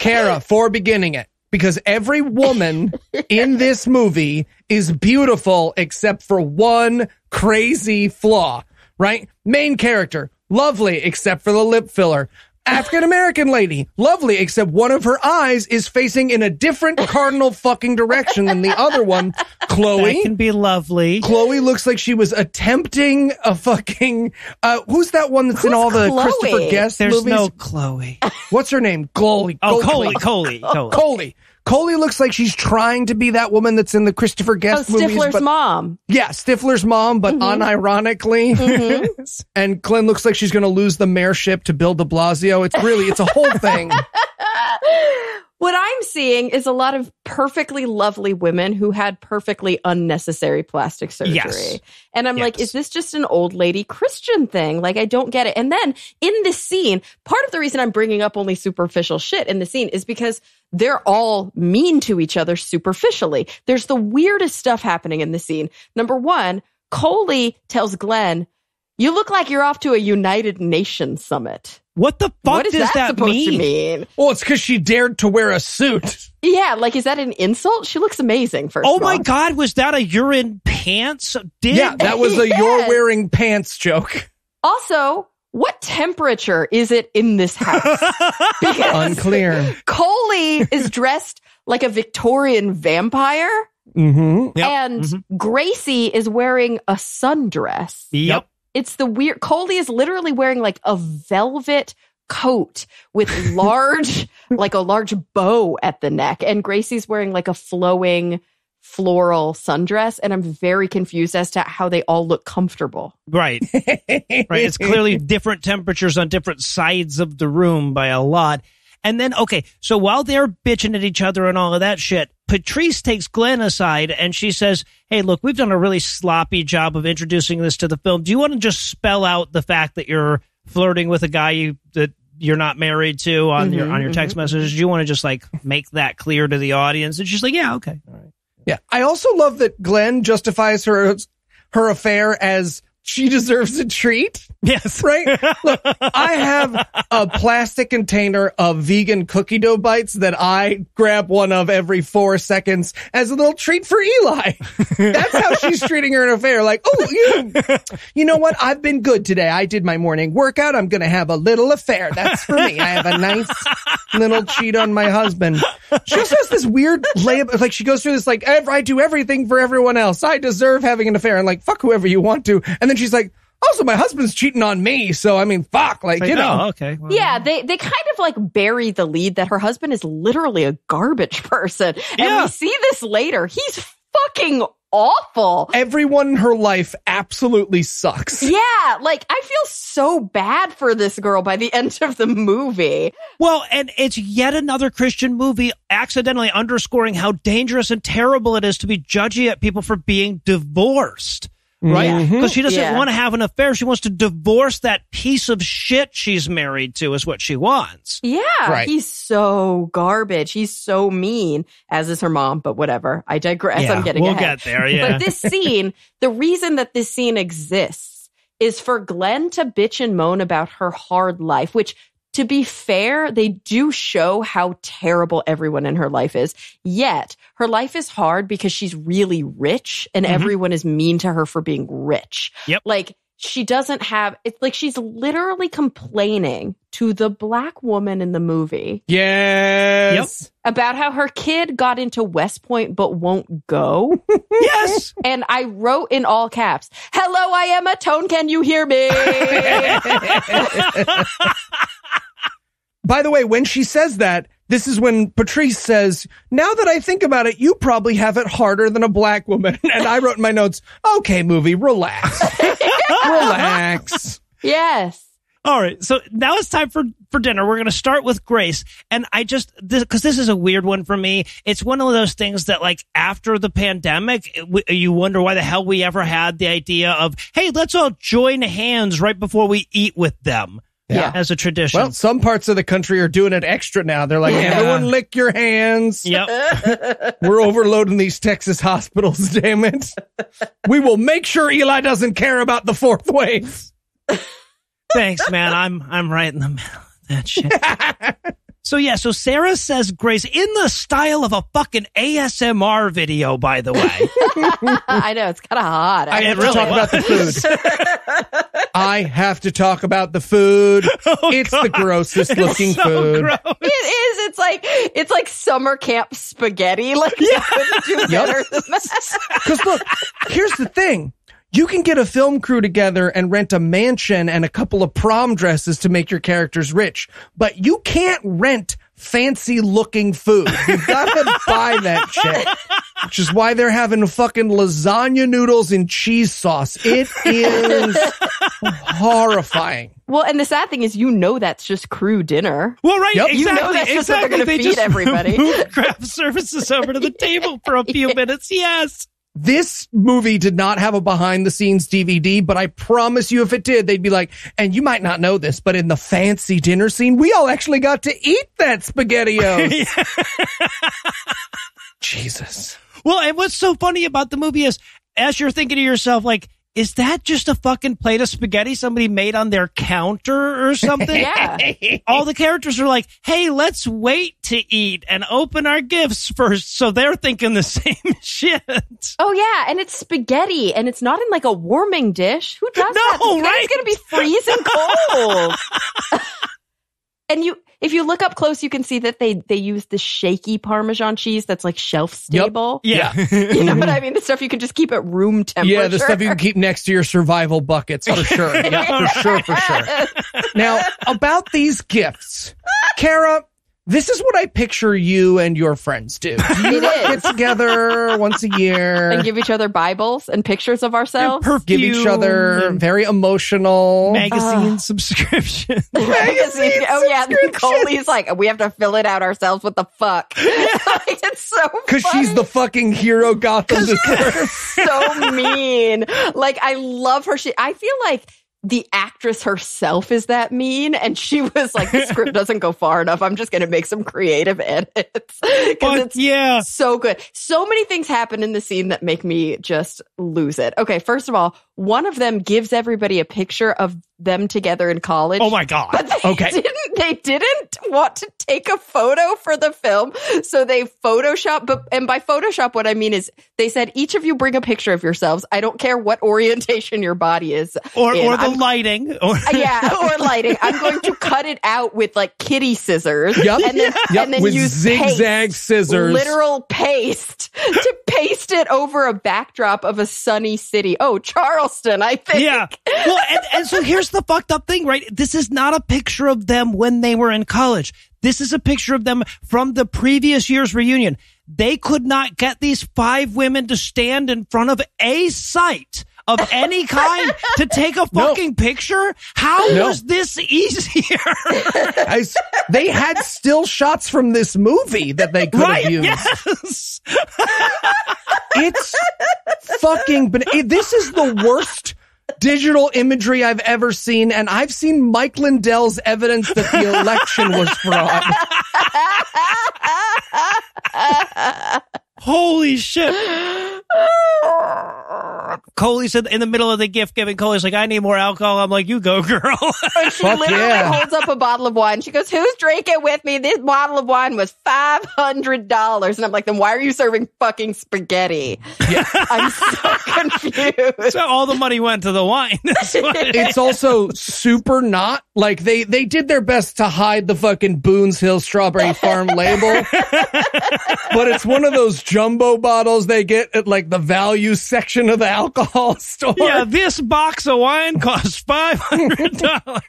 Cara, for beginning it. Because every woman in this movie is beautiful except for one crazy flaw, right? Main character, lovely except for the lip filler. African-American lady, lovely, except one of her eyes is facing in a different cardinal fucking direction than the other one. Chloe. That can be lovely. Chloe looks like she was attempting a fucking... Uh, who's that one that's who's in all the Chloe? Christopher Guest There's movies? There's no Chloe. What's her name? Chloe. Oh, Chloe. Chloe. Chloe. Chloe looks like she's trying to be that woman that's in the Christopher Guest oh, Stifler's movies. Stifler's mom. Yeah, Stifler's mom, but mm-hmm. unironically. Mm-hmm. And Glenn looks like she's going to lose the mayorship to Bill de Blasio. It's really, it's a whole thing. What I'm seeing is a lot of perfectly lovely women who had perfectly unnecessary plastic surgery. Yes. And I'm yes. like, is this just an old lady Christian thing? Like, I don't get it. And then in this scene, part of the reason I'm bringing up only superficial shit in the scene is because they're all mean to each other superficially. There's the weirdest stuff happening in the scene. Number one, Coley tells Glenn, you look like you're off to a United Nations summit. What the fuck what is does that, that supposed mean? to mean? Well, it's because she dared to wear a suit. Yeah, like, is that an insult? She looks amazing, first Oh, my all. God, was that a you're in pants? Did yeah, that was a yeah. you're wearing pants joke. Also, what temperature is it in this house? Unclear. Coley is dressed like a Victorian vampire. Mm-hmm. Yep. And mm-hmm. Gracie is wearing a sundress. Yep. It's the weird... Coley is literally wearing like a velvet coat with large, like a large bow at the neck. And Gracie's wearing like a flowing floral sundress. And I'm very confused as to how they all look comfortable. Right. Right. It's clearly different temperatures on different sides of the room by a lot. And then, okay, so while they're bitching at each other and all of that shit, Patrice takes Glenn aside and she says, hey, look, we've done a really sloppy job of introducing this to the film. Do you want to just spell out the fact that you're flirting with a guy you, that you're not married to on mm-hmm, your on your text mm-hmm. messages? Do you want to just like make that clear to the audience? And she's like, yeah, okay. All right. Yeah. I also love that Glenn justifies her her affair as she deserves a treat. Yes. Right? Look, I have a plastic container of vegan cookie dough bites that I grab one of every four seconds as a little treat for Eli. That's how she's treating her affair. Like, oh, you, you know what? I've been good today. I did my morning workout. I'm going to have a little affair. That's for me. I have a nice little cheat on my husband. She also has this weird layup. Like, she goes through this, like, I do everything for everyone else. I deserve having an affair. And like, fuck whoever you want to. And then she's like, also, my husband's cheating on me, so I mean, fuck, like, you know. Oh, okay. Well, yeah, they, they kind of like bury the lead that her husband is literally a garbage person. And yeah. we see this later. He's fucking awful. Everyone in her life absolutely sucks. Yeah, like, I feel so bad for this girl by the end of the movie. Well, and it's yet another Christian movie accidentally underscoring how dangerous and terrible it is to be judgy at people for being divorced. Right? Because mm-hmm. she doesn't yeah. want to have an affair. She wants to divorce that piece of shit she's married to is what she wants. Yeah. Right. He's so garbage. He's so mean, as is her mom, but whatever. I digress. Yeah, I'm getting we'll ahead. We'll get there, yeah. But this scene, the reason that this scene exists is for Glenn to bitch and moan about her hard life, which, to be fair, they do show how terrible everyone in her life is. Yet, her life is hard because she's really rich and mm-hmm. everyone is mean to her for being rich. Yep. Like, she doesn't have... It's like she's literally complaining to the black woman in the movie. Yes. Yep. About how her kid got into West Point but won't go. Yes. And I wrote in all caps, hello, I am a tone. Can you hear me? By the way, when she says that, this is when Patrice says, now that I think about it, you probably have it harder than a black woman. And I wrote in my notes, okay, movie, relax. Relax. Yes. All right. So now it's time for, for dinner. We're going to start with Grace. And I just, because this, this is a weird one for me. It's one of those things that, like, after the pandemic, it, w- you wonder why the hell we ever had the idea of, hey, let's all join hands right before we eat with them. Yeah. As a tradition. Well, some parts of the country are doing it extra now. They're like, yeah. everyone lick your hands. Yep. We're overloading these Texas hospitals, damn it. We will make sure Eli doesn't care about the fourth wave. Thanks, man. I'm I'm right in the middle of that shit. So, yeah, so Sarah says Grace in the style of a fucking A S M R video, by the way. I know, it's kind of hot. I, I have to really talk was. about the food. I have to talk about the food. Oh, it's God. the grossest it's looking so food. Gross. It is. It's like it's like summer camp spaghetti. Like, yeah. Yep. Because look, here's the thing. You can get a film crew together and rent a mansion and a couple of prom dresses to make your characters rich, but you can't rent fancy looking food. You've got to buy that shit, which is why they're having fucking lasagna noodles and cheese sauce. It is horrifying. Well, and the sad thing is, you know, that's just crew dinner. Well, right. Yep. Exactly. You know that's just exactly. what they're going to feed just everybody. Moved craft services over to the table for a few yeah. minutes. Yes. This movie did not have a behind-the-scenes D V D, but I promise you if it did, they'd be like, and you might not know this, but in the fancy dinner scene, we all actually got to eat that SpaghettiOs. Jesus. Well, and what's so funny about the movie is, as you're thinking to yourself, like, is that just a fucking plate of spaghetti somebody made on their counter or something? Yeah. All the characters are like, hey, let's wait to eat and open our gifts first. So they're thinking the same shit. Oh, yeah. And it's spaghetti. And it's not in like a warming dish. Who does no, that? No, right? It's going to be freezing cold. And you, if you look up close, you can see that they, they use the shaky Parmesan cheese that's like shelf stable. Yep. Yeah. You know what I mean? The stuff you can just keep at room temperature. Yeah, the stuff you can keep next to your survival buckets, for sure. Yeah, for sure, for sure. Now, about these gifts, Cara, this is what I picture you and your friends do. You get together once a year. And give each other Bibles and pictures of ourselves. And give each other very emotional. Magazine uh, subscription. Magazine Oh, yeah. Nicole's like, we have to fill it out ourselves. What the fuck? Yeah. Like, it's so funny. Because she's the fucking hero Gotham deserves. So mean. Like, I love her. She, I feel like... the actress herself is that mean, and she was like, the script doesn't go far enough. I'm just going to make some creative edits. Because it's yeah. so good. So many things happen in the scene that make me just lose it. Okay, first of all, one of them gives everybody a picture of them together in college. Oh, my God. But they, okay. didn't, they didn't want to take a photo for the film, so they Photoshop. But, and by Photoshop, what I mean is they said, each of you bring a picture of yourselves. I don't care what orientation your body is. Or, or the I'm, lighting. Or- yeah, or lighting. I'm going to cut it out with, like, kitty scissors. Yep. And then, yep. and then with use zigzag paste, scissors. Literal paste to paste it over a backdrop of a sunny city. Oh, Charleston, I think. Yeah. Well, and, and so here's the fucked up thing, right? This is not a picture of them when they were in college. This is a picture of them from the previous year's reunion. They could not get these five women to stand in front of a site of any kind to take a fucking no. picture. How no. was this easier? I, they had still shots from this movie that they could right? have used. Yes. It's fucking... This is the worst... digital imagery I've ever seen, and I've seen Mike Lindell's evidence that the election was fraud. Holy shit. Coley's in, in the middle of the gift giving. Coley's like, I need more alcohol. I'm like, you go, girl. And she Fuck literally yeah. holds up a bottle of wine. She goes, who's drinking with me? This bottle of wine was five hundred dollars. And I'm like, then why are you serving fucking spaghetti? Yeah. I'm so confused. So all the money went to the wine. It's also super not. Like, they, they did their best to hide the fucking Boone's Hill Strawberry Farm label. But it's one of those jumbo bottles they get at like the value section of the alcohol store. Yeah, this box of wine costs five hundred dollars.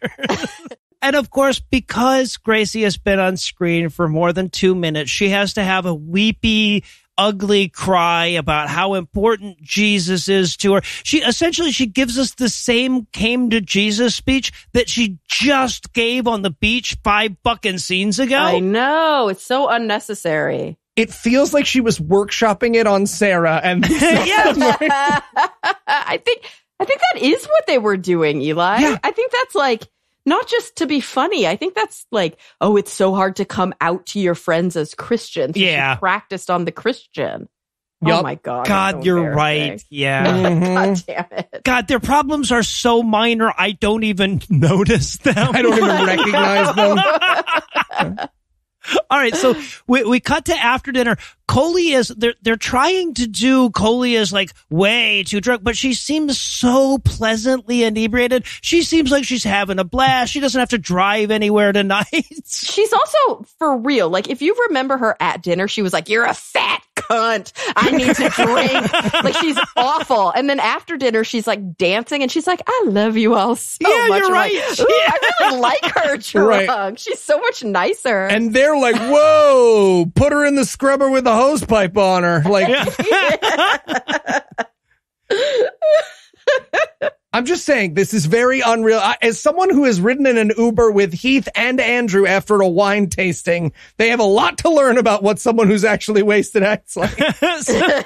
And of course, because Gracie has been on screen for more than two minutes, she has to have a weepy, ugly cry about how important Jesus is to her. She essentially, she gives us the same came to Jesus speech that she just gave on the beach five fucking scenes ago. I know. It's so unnecessary. It feels like she was workshopping it on Sarah. And yeah. I think I think that is what they were doing, Eli. Yeah. I think that's like, not just to be funny. I think that's like, oh, it's so hard to come out to your friends as Christians. So yeah. She practiced on the Christian. Yep. Oh, my God. God, so you're right. Yeah. Mm-hmm. God damn it. God, their problems are so minor, I don't even notice them. I don't even recognize them. All right, so we we cut to after dinner. Coley is, they're, they're trying to do Coley is like way too drunk, but she seems so pleasantly inebriated. She seems like she's having a blast. She doesn't have to drive anywhere tonight. She's also, for real, like if you remember her at dinner, she was like, you're a fat cunt. I need to drink. Like she's awful. And then after dinner, she's like dancing and she's like, I love you all so yeah, much. You're right. Like, yeah. I really like her drunk. Right. She's so much nicer. And they're like, whoa, put her in the scrubber with a hose pipe on her. Like, yeah. I'm just saying, this is very unreal. I, as someone who has ridden in an Uber with Heath and Andrew after a wine tasting, they have a lot to learn about what someone who's actually wasted acts like. so,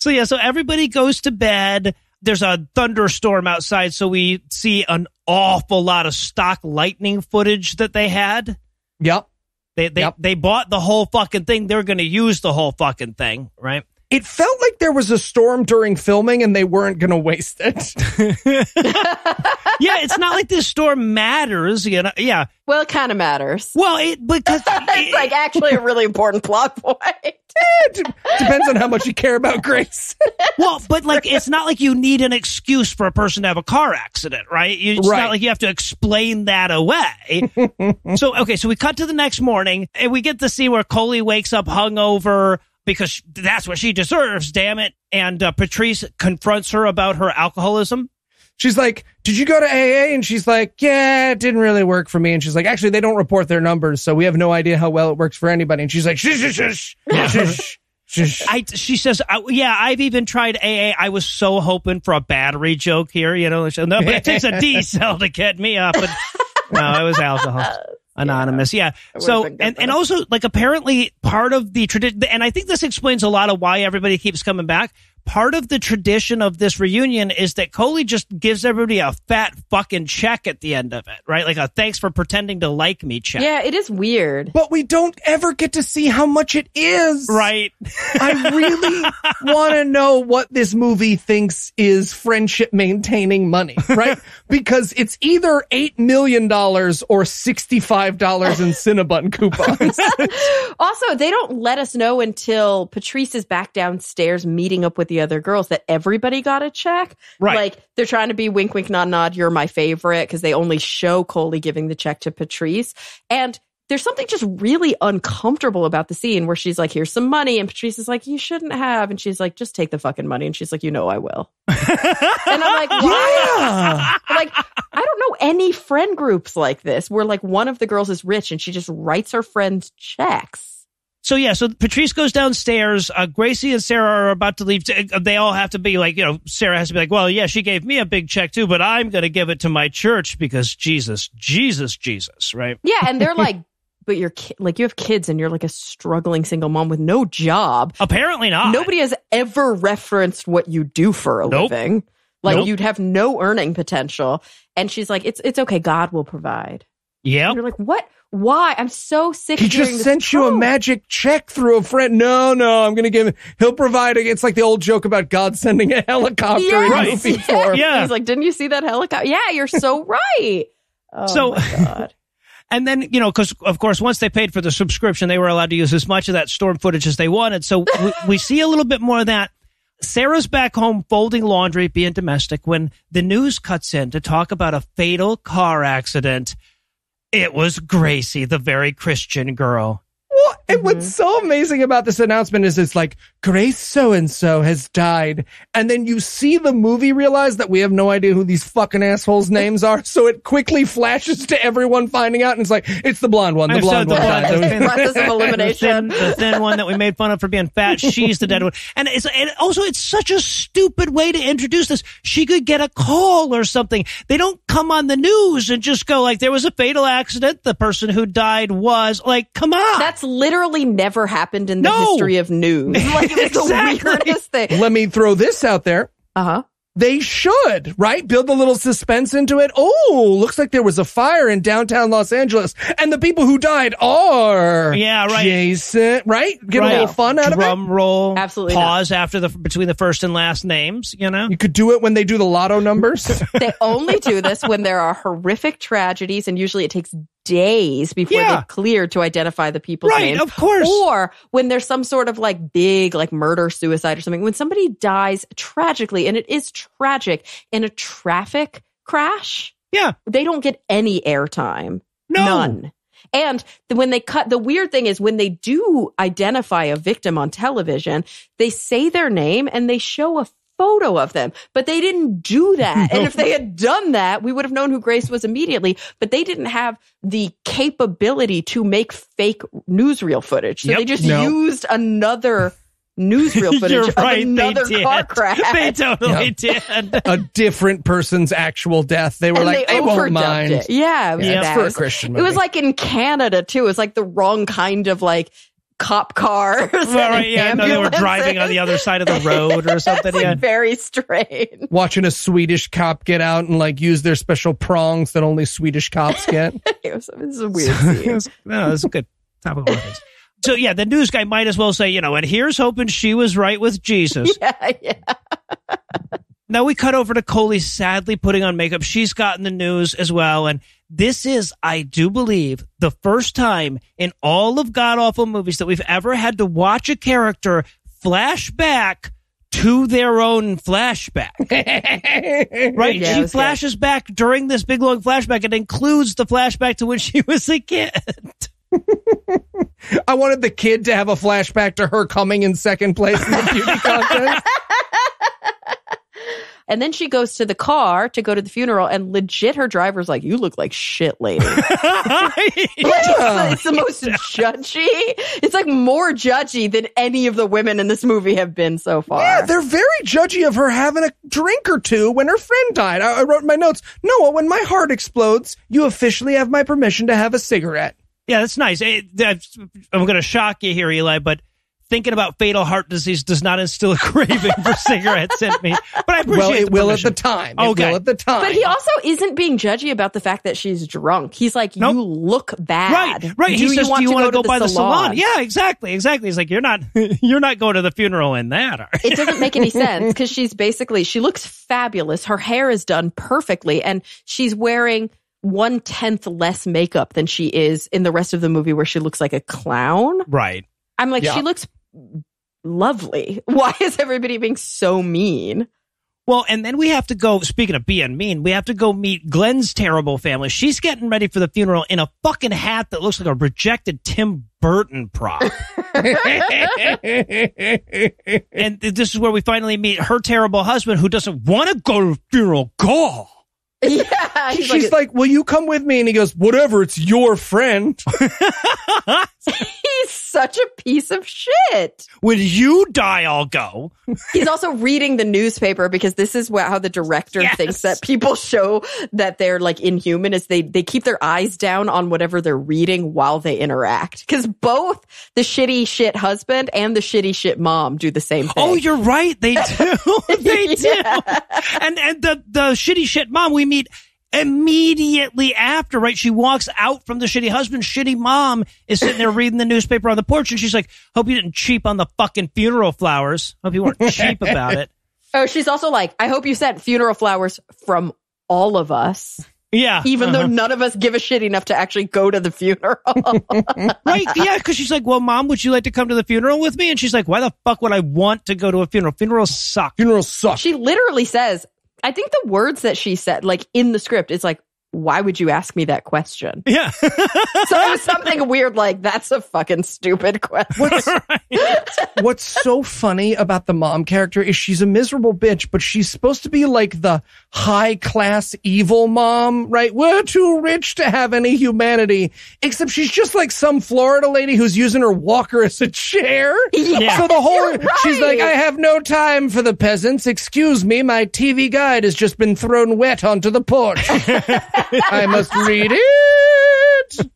so yeah, so everybody goes to bed. There's a thunderstorm outside, so we see an awful lot of stock lightning footage that they had. Yep. They they, yep. they bought the whole fucking thing. They're going to use the whole fucking thing, right? It felt like there was a storm during filming and they weren't going to waste it. Yeah, it's not like this storm matters. You know? Yeah. Well, it kind of matters. Well, it because it's it, like actually a really important plot point. It depends on how much you care about Grace. Well, but like it's not like you need an excuse for a person to have a car accident, right? It's right. Not like you have to explain that away. So, okay, so we cut to the next morning and we get to see where Coley wakes up hungover. Because that's what she deserves, damn it. And uh, Patrice confronts her about her alcoholism. She's like, did you go to A A? And she's like, yeah, it didn't really work for me. And she's like, actually, they don't report their numbers, so we have no idea how well it works for anybody. And she's like, shh, shh, shh, shh, shh. I, she says, I, yeah, I've even tried A A. I was so hoping for a battery joke here, you know. No, but it takes a D cell to get me up. And, no, it was alcohol. Anonymous, yeah. yeah. So, and, and also, like, apparently part of the tradition, and I think this explains a lot of why everybody keeps coming back, part of the tradition of this reunion is that Coley just gives everybody a fat fucking check at the end of it, right? Like a thanks for pretending to like me check. Yeah, it is weird. But we don't ever get to see how much it is. Right. I really want to know what this movie thinks is friendship maintaining money, right? Because it's either eight million dollars or sixty-five dollars in Cinnabon coupons. Also, they don't let us know until Patrice is back downstairs meeting up with the other girls that everybody got a check. Right. Like they're trying to be wink, wink, nod, nod. You're my favorite. Because they only show Coley giving the check to Patrice. And there's something just really uncomfortable about the scene where she's like, here's some money. And Patrice is like, you shouldn't have. And she's like, just take the fucking money. And she's like, you know, I will. And I'm like, why? Yeah. Like, I don't know any friend groups like this where like one of the girls is rich and she just writes her friends checks. So, yeah, so Patrice goes downstairs. Uh, Gracie and Sarah are about to leave. They all have to be like, you know, Sarah has to be like, well, yeah, she gave me a big check, too, but I'm going to give it to my church because Jesus, Jesus, Jesus. Right. Yeah. And they're like, but you're ki- like you have kids and you're like a struggling single mom with no job. Apparently not. Nobody has ever referenced what you do for a nope. living. Like nope. you'd have no earning potential. And she's like, it's it's OK. God will provide. Yeah. You're like, what? Why? I'm so sick. He just sent tone. You a magic check through a friend. No, no, I'm going to give him. He'll provide it. It's like the old joke about God sending a helicopter. Yes, in a movie yes. form. Yeah. He's like, didn't you see that helicopter? Yeah, you're so right. Oh, so, my God. And then, you know, because, of course, once they paid for the subscription, they were allowed to use as much of that storm footage as they wanted. So we, we see a little bit more of that. Sarah's back home folding laundry, being domestic, when the news cuts in to talk about a fatal car accident. It was Gracie, the very Christian girl. What? Mm-hmm. And what's so amazing about this announcement is it's like, Grace so-and-so has died. And then you see the movie realize that we have no idea who these fucking assholes' names are. So it quickly flashes to everyone finding out. And it's like, it's the blonde one. The blonde one died. The elimination. The thin, the thin one that we made fun of for being fat. She's the dead one. And, it's, and also, it's such a stupid way to introduce this. She could get a call or something. They don't come on the news and just go like, there was a fatal accident. The person who died was like, come on. That's literally never happened in the no. history of news. Like it was exactly. the weirdest thing. Let me throw this out there. Uh-huh. They should, right? Build a little suspense into it. Oh, looks like there was a fire in downtown Los Angeles. And the people who died are yeah, right. Jason, right? Get right. a little fun out Drum of it. Drum roll. Absolutely. Pause not. After the between the first and last names, you know? You could do it when they do the lotto numbers. They only do this when there are horrific tragedies, and usually it takes days before yeah. they've cleared to identify the people's right, names. Right, of course. Or when there's some sort of like big like murder, suicide or something. When somebody dies tragically, and it is tragic, in a traffic crash, yeah, they don't get any airtime. No. None. And when they cut, the weird thing is when they do identify a victim on television, they say their name and they show a photo of them, but they didn't do that. No. And if they had done that, we would have known who Grace was immediately, but they didn't have the capability to make fake newsreel footage. So yep, they just no. used another newsreel footage You're of right, another they car did. Crash. They totally yep. did. A different person's actual death. They were and like, they, they won't mind. It. Yeah, it was, yeah, for a Christian movie. It was like in Canada, too. It was like the wrong kind of like cop cars. Well, right, yeah, no, they were driving on the other side of the road or something. Like yeah. Very strange. Watching a Swedish cop get out and like use their special prongs that only Swedish cops get. It was, it was a weird scene. It was, no, it was a good topic. So, yeah, the news guy might as well say, you know, and here's hoping she was right with Jesus. Yeah, yeah. Now we cut over to Coley sadly putting on makeup. She's gotten the news as well. And this is, I do believe, the first time in all of God-awful movies that we've ever had to watch a character flash back to their own flashback. Right? Yeah, she flashes good. back during this big, long flashback. It includes the flashback to when she was a kid. I wanted the kid to have a flashback to her coming in second place in the beauty contest. And then she goes to the car to go to the funeral, and legit, her driver's like, "You look like shit, lady." Yeah. It's, it's the most judgy. It's like more judgy than any of the women in this movie have been so far. Yeah, they're very judgy of her having a drink or two when her friend died. I, I wrote in my notes, Noah, when my heart explodes, you officially have my permission to have a cigarette. Yeah, that's nice. It, that's, I'm going to shock you here, Eli, but thinking about fatal heart disease does not instill a craving for cigarettes in me. But I appreciate it. Well, it will at the time. It okay. will at the time. But he also isn't being judgy about the fact that she's drunk. He's like, nope. You look bad. Right, right. Do he says, do you want to go, go by the salon? the salon? Yeah, exactly, exactly. He's like, you're not you're not going to the funeral in that, are you? It doesn't make any sense because she's basically, she looks fabulous. Her hair is done perfectly, and she's wearing one-tenth less makeup than she is in the rest of the movie where she looks like a clown. Right. I'm like, yeah. She looks lovely. Why is everybody being so mean? Well, and then we have to go, speaking of being mean, we have to go meet Glenn's terrible family. She's getting ready for the funeral in a fucking hat that looks like a rejected Tim Burton prop. And this is where we finally meet her terrible husband who doesn't want to go to the funeral. Go. Yeah, she's like, like, will you come with me? And he goes, whatever, it's your friend. He's such a piece of shit. When you die, I'll go. He's also reading the newspaper because this is how the director yes. thinks that people show that they're like inhuman is they, they keep their eyes down on whatever they're reading while they interact. Because both the shitty shit husband and the shitty shit mom do the same thing. Oh, you're right. They do. They do. Yeah. And and the, the shitty shit mom, we meet immediately after, right? She walks out from the shitty husband. Shitty mom is sitting there reading the newspaper on the porch, and she's like, hope you didn't cheap on the fucking funeral flowers. Hope you weren't cheap about it. Oh, she's also like, I hope you sent funeral flowers from all of us. Yeah. Even uh-huh. though none of us give a shit enough to actually go to the funeral. Right, yeah, because she's like, well, mom, would you like to come to the funeral with me? And she's like, why the fuck would I want to go to a funeral? Funerals suck. Funerals suck. She literally says, I think the words that she said, like in the script, it's like, why would you ask me that question? Yeah. So it was something weird like, that's a fucking stupid question. What's, what's so funny about the mom character is she's a miserable bitch, but she's supposed to be like the high class evil mom, right? We're too rich to have any humanity, except she's just like some Florida lady who's using her walker as a chair. Yeah. So the whole, right. She's like, I have no time for the peasants. Excuse me, my T V guide has just been thrown wet onto the porch. I must read it.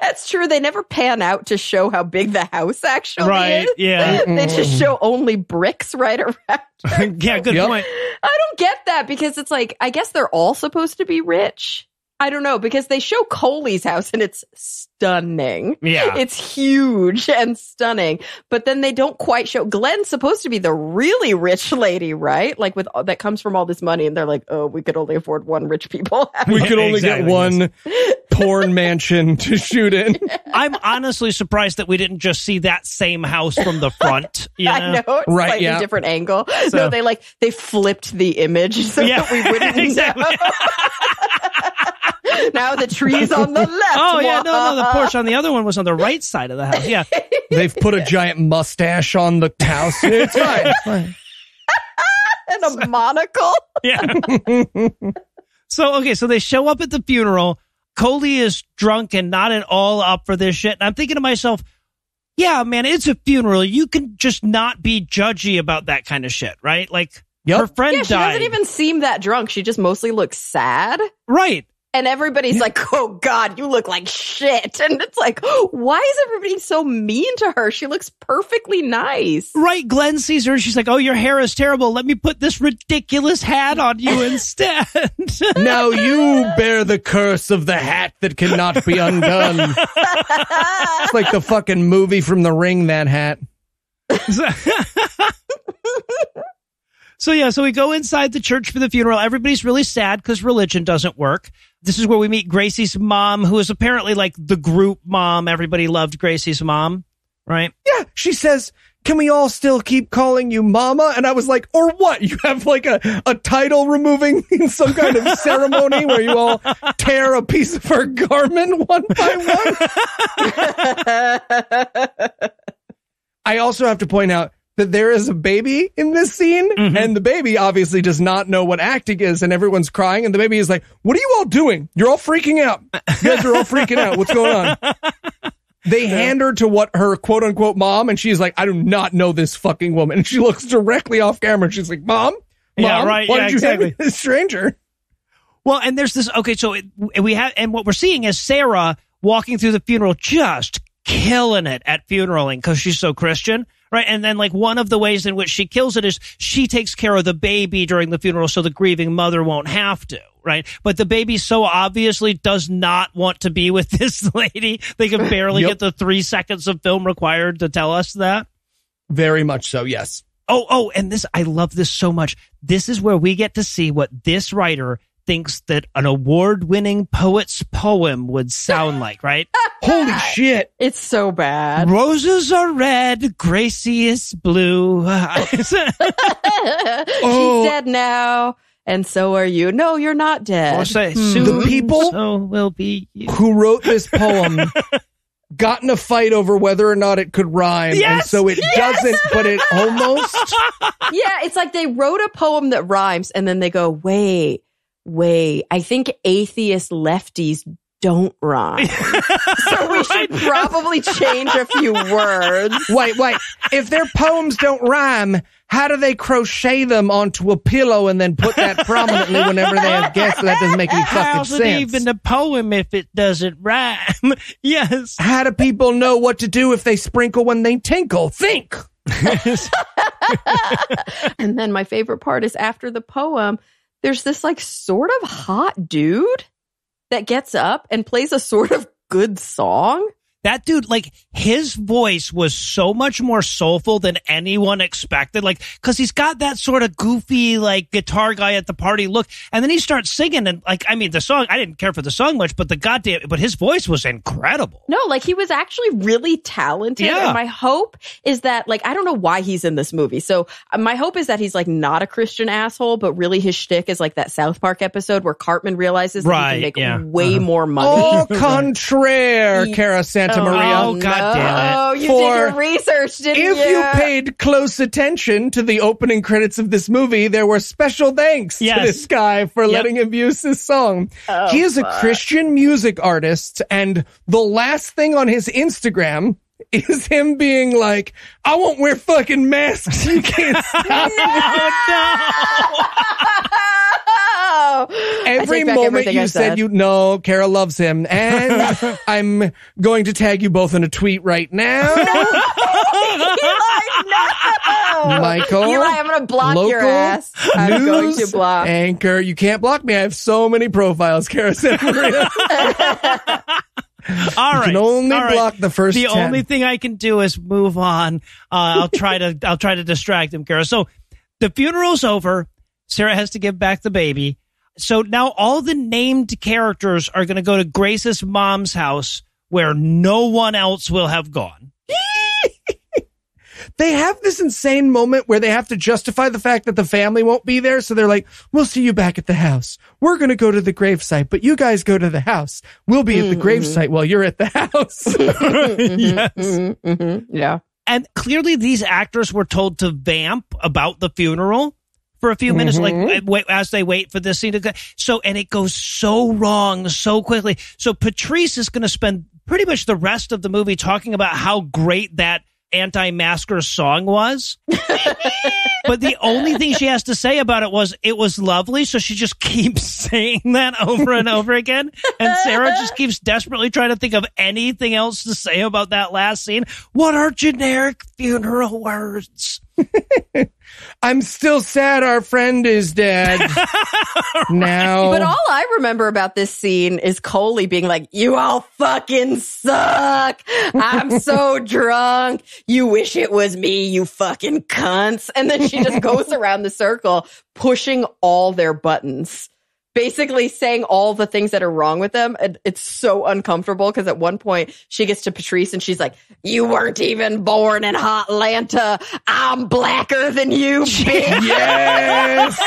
That's true. They never pan out to show how big the house actually right, is. Yeah. They just show only bricks right around. Yeah, good yep. point. I don't get that because it's like, I guess they're all supposed to be rich. I don't know, because they show Coley's house and it's stunning. Yeah. It's huge and stunning. But then they don't quite show Glenn's supposed to be the really rich lady, right? Like with that comes from all this money. And they're like, oh, we could only afford one rich people. We could only exactly. get one porn mansion to shoot in. I'm honestly surprised that we didn't just see that same house from the front. You know? I know. Right. Slightly yeah. different angle. So. No, they like they flipped the image so yeah. that we wouldn't exactly. know. Now the tree's on the left. Oh, yeah, no, no, the porch on the other one was on the right side of the house. Yeah. They've put a giant mustache on the house. It's fine. It's fine. And a so, monocle. Yeah. So, okay, so they show up at the funeral. Coley is drunk and not at all up for this shit. And I'm thinking to myself, yeah, man, it's a funeral. You can just not be judgy about that kind of shit, right? Like, yep. her friend yeah, she died. She doesn't even seem that drunk. She just mostly looks sad. Right. And everybody's like, oh, God, you look like shit. And it's like, why is everybody so mean to her? She looks perfectly nice. Right. Glenn sees her. She's like, oh, your hair is terrible. Let me put this ridiculous hat on you instead. Now you bear the curse of the hat that cannot be undone. It's like the fucking movie from The Ring, that hat. So, yeah, so we go inside the church for the funeral. Everybody's really sad because religion doesn't work. This is where we meet Gracie's mom, who is apparently like the group mom. Everybody loved Gracie's mom, right? Yeah. She says, can we all still keep calling you mama? And I was like, or what? You have like a, a title removing in some kind of ceremony where you all tear a piece of her garment one by one? I also have to point out that there is a baby in this scene, mm-hmm. and the baby obviously does not know what acting is, and everyone's crying, and the baby is like, what are you all doing? You're all freaking out. You guys are all freaking out. What's going on? They yeah. hand her to what her quote-unquote mom, and she's like, I do not know this fucking woman. And she looks directly off camera, and she's like, Mom? Mom? Yeah, right. Why yeah, did you exactly. hand me this stranger? Well, and there's this, okay, so it, we have, and what we're seeing is Sarah walking through the funeral, just killing it at funeraling, because she's so Christian. Right. And then like one of the ways in which she kills it is she takes care of the baby during the funeral so the grieving mother won't have to. Right. But the baby so obviously does not want to be with this lady. They can barely yep. get the three seconds of film required to tell us that. Very much so. Yes. Oh, oh. And this, I love this so much. This is where we get to see what this writer thinks that an award-winning poet's poem would sound like, right? Holy shit. It's so bad. Roses are red, Gracie is blue. Oh. She's dead now, and so are you. No, you're not dead. Or say, soon, the people so will be you. Who wrote this poem got in a fight over whether or not it could rhyme, yes! and so it yes! doesn't, but it almost... Yeah, it's like they wrote a poem that rhymes, and then they go, wait... Way, I think atheist lefties don't rhyme. So we should probably change a few words. Wait, wait. If their poems don't rhyme, how do they crochet them onto a pillow and then put that prominently whenever they have guests? That doesn't make any fucking How's sense. How's it even a poem if it doesn't rhyme? Yes. How do people know what to do if they sprinkle when they tinkle? Think. And then my favorite part is after the poem, there's this like sort of hot dude that gets up and plays a sort of good song. That dude, like his voice was so much more soulful than anyone expected. Like, cause he's got that sort of goofy, like guitar guy at the party look. And then he starts singing and like, I mean, the song, I didn't care for the song much, but the goddamn, but his voice was incredible. No, like he was actually really talented. Yeah. And my hope is that like, I don't know why he's in this movie. So my hope is that he's like not a Christian asshole, but really his shtick is like that South Park episode where Cartman realizes that right, he can make yeah. way uh-huh. more money. Au contraire, Cara Santa Maria. Oh, God damn it. Oh, you For, did your research, didn't if you? If you paid close attention to the opening credits of this movie, there were special thanks yes. to this guy for yep. letting him use his song. Oh, he is a fuck. Christian music artist, and the last thing on his Instagram is him being like, I won't wear fucking masks. You can't stop me. No! No! Every moment you said, said you know Cara loves him, and I'm going to tag you both in a tweet right now. No. Eli, no. Michael, Eli, I'm going to block your ass. I'm going to block anchor. You can't block me. I have so many profiles, Cara Santa Maria. All right. You can only all block right. the first. The ten. Only thing I can do is move on. Uh, I'll try to. I'll try to distract him, Cara. So the funeral's over. Sarah has to give back the baby. So now all the named characters are going to go to Grace's mom's house where no one else will have gone. They have this insane moment where they have to justify the fact that the family won't be there. So they're like, we'll see you back at the house. We're going to go to the gravesite, but you guys go to the house. We'll be mm-hmm. at the gravesite while you're at the house. mm-hmm, yes. Mm-hmm, mm-hmm, yeah. And clearly these actors were told to vamp about the funeral for a few minutes, mm-hmm. like as they wait for this scene to go. So, and it goes so wrong so quickly. So Patrice is going to spend pretty much the rest of the movie talking about how great that anti-masker song was. But the only thing she has to say about it was, it was lovely. So she just keeps saying that over and over again. And Sarah just keeps desperately trying to think of anything else to say about that last scene. What are generic funeral words? I'm still sad our friend is dead. Right. Now. But all I remember about this scene is Coley being like, you all fucking suck. I'm so drunk. You wish it was me, you fucking cunts. And then she just goes around the circle pushing all their buttons, basically saying all the things that are wrong with them. And it's so uncomfortable because at one point she gets to Patrice and she's like, you weren't even born in Hotlanta. I'm blacker than you, bitch. Yes.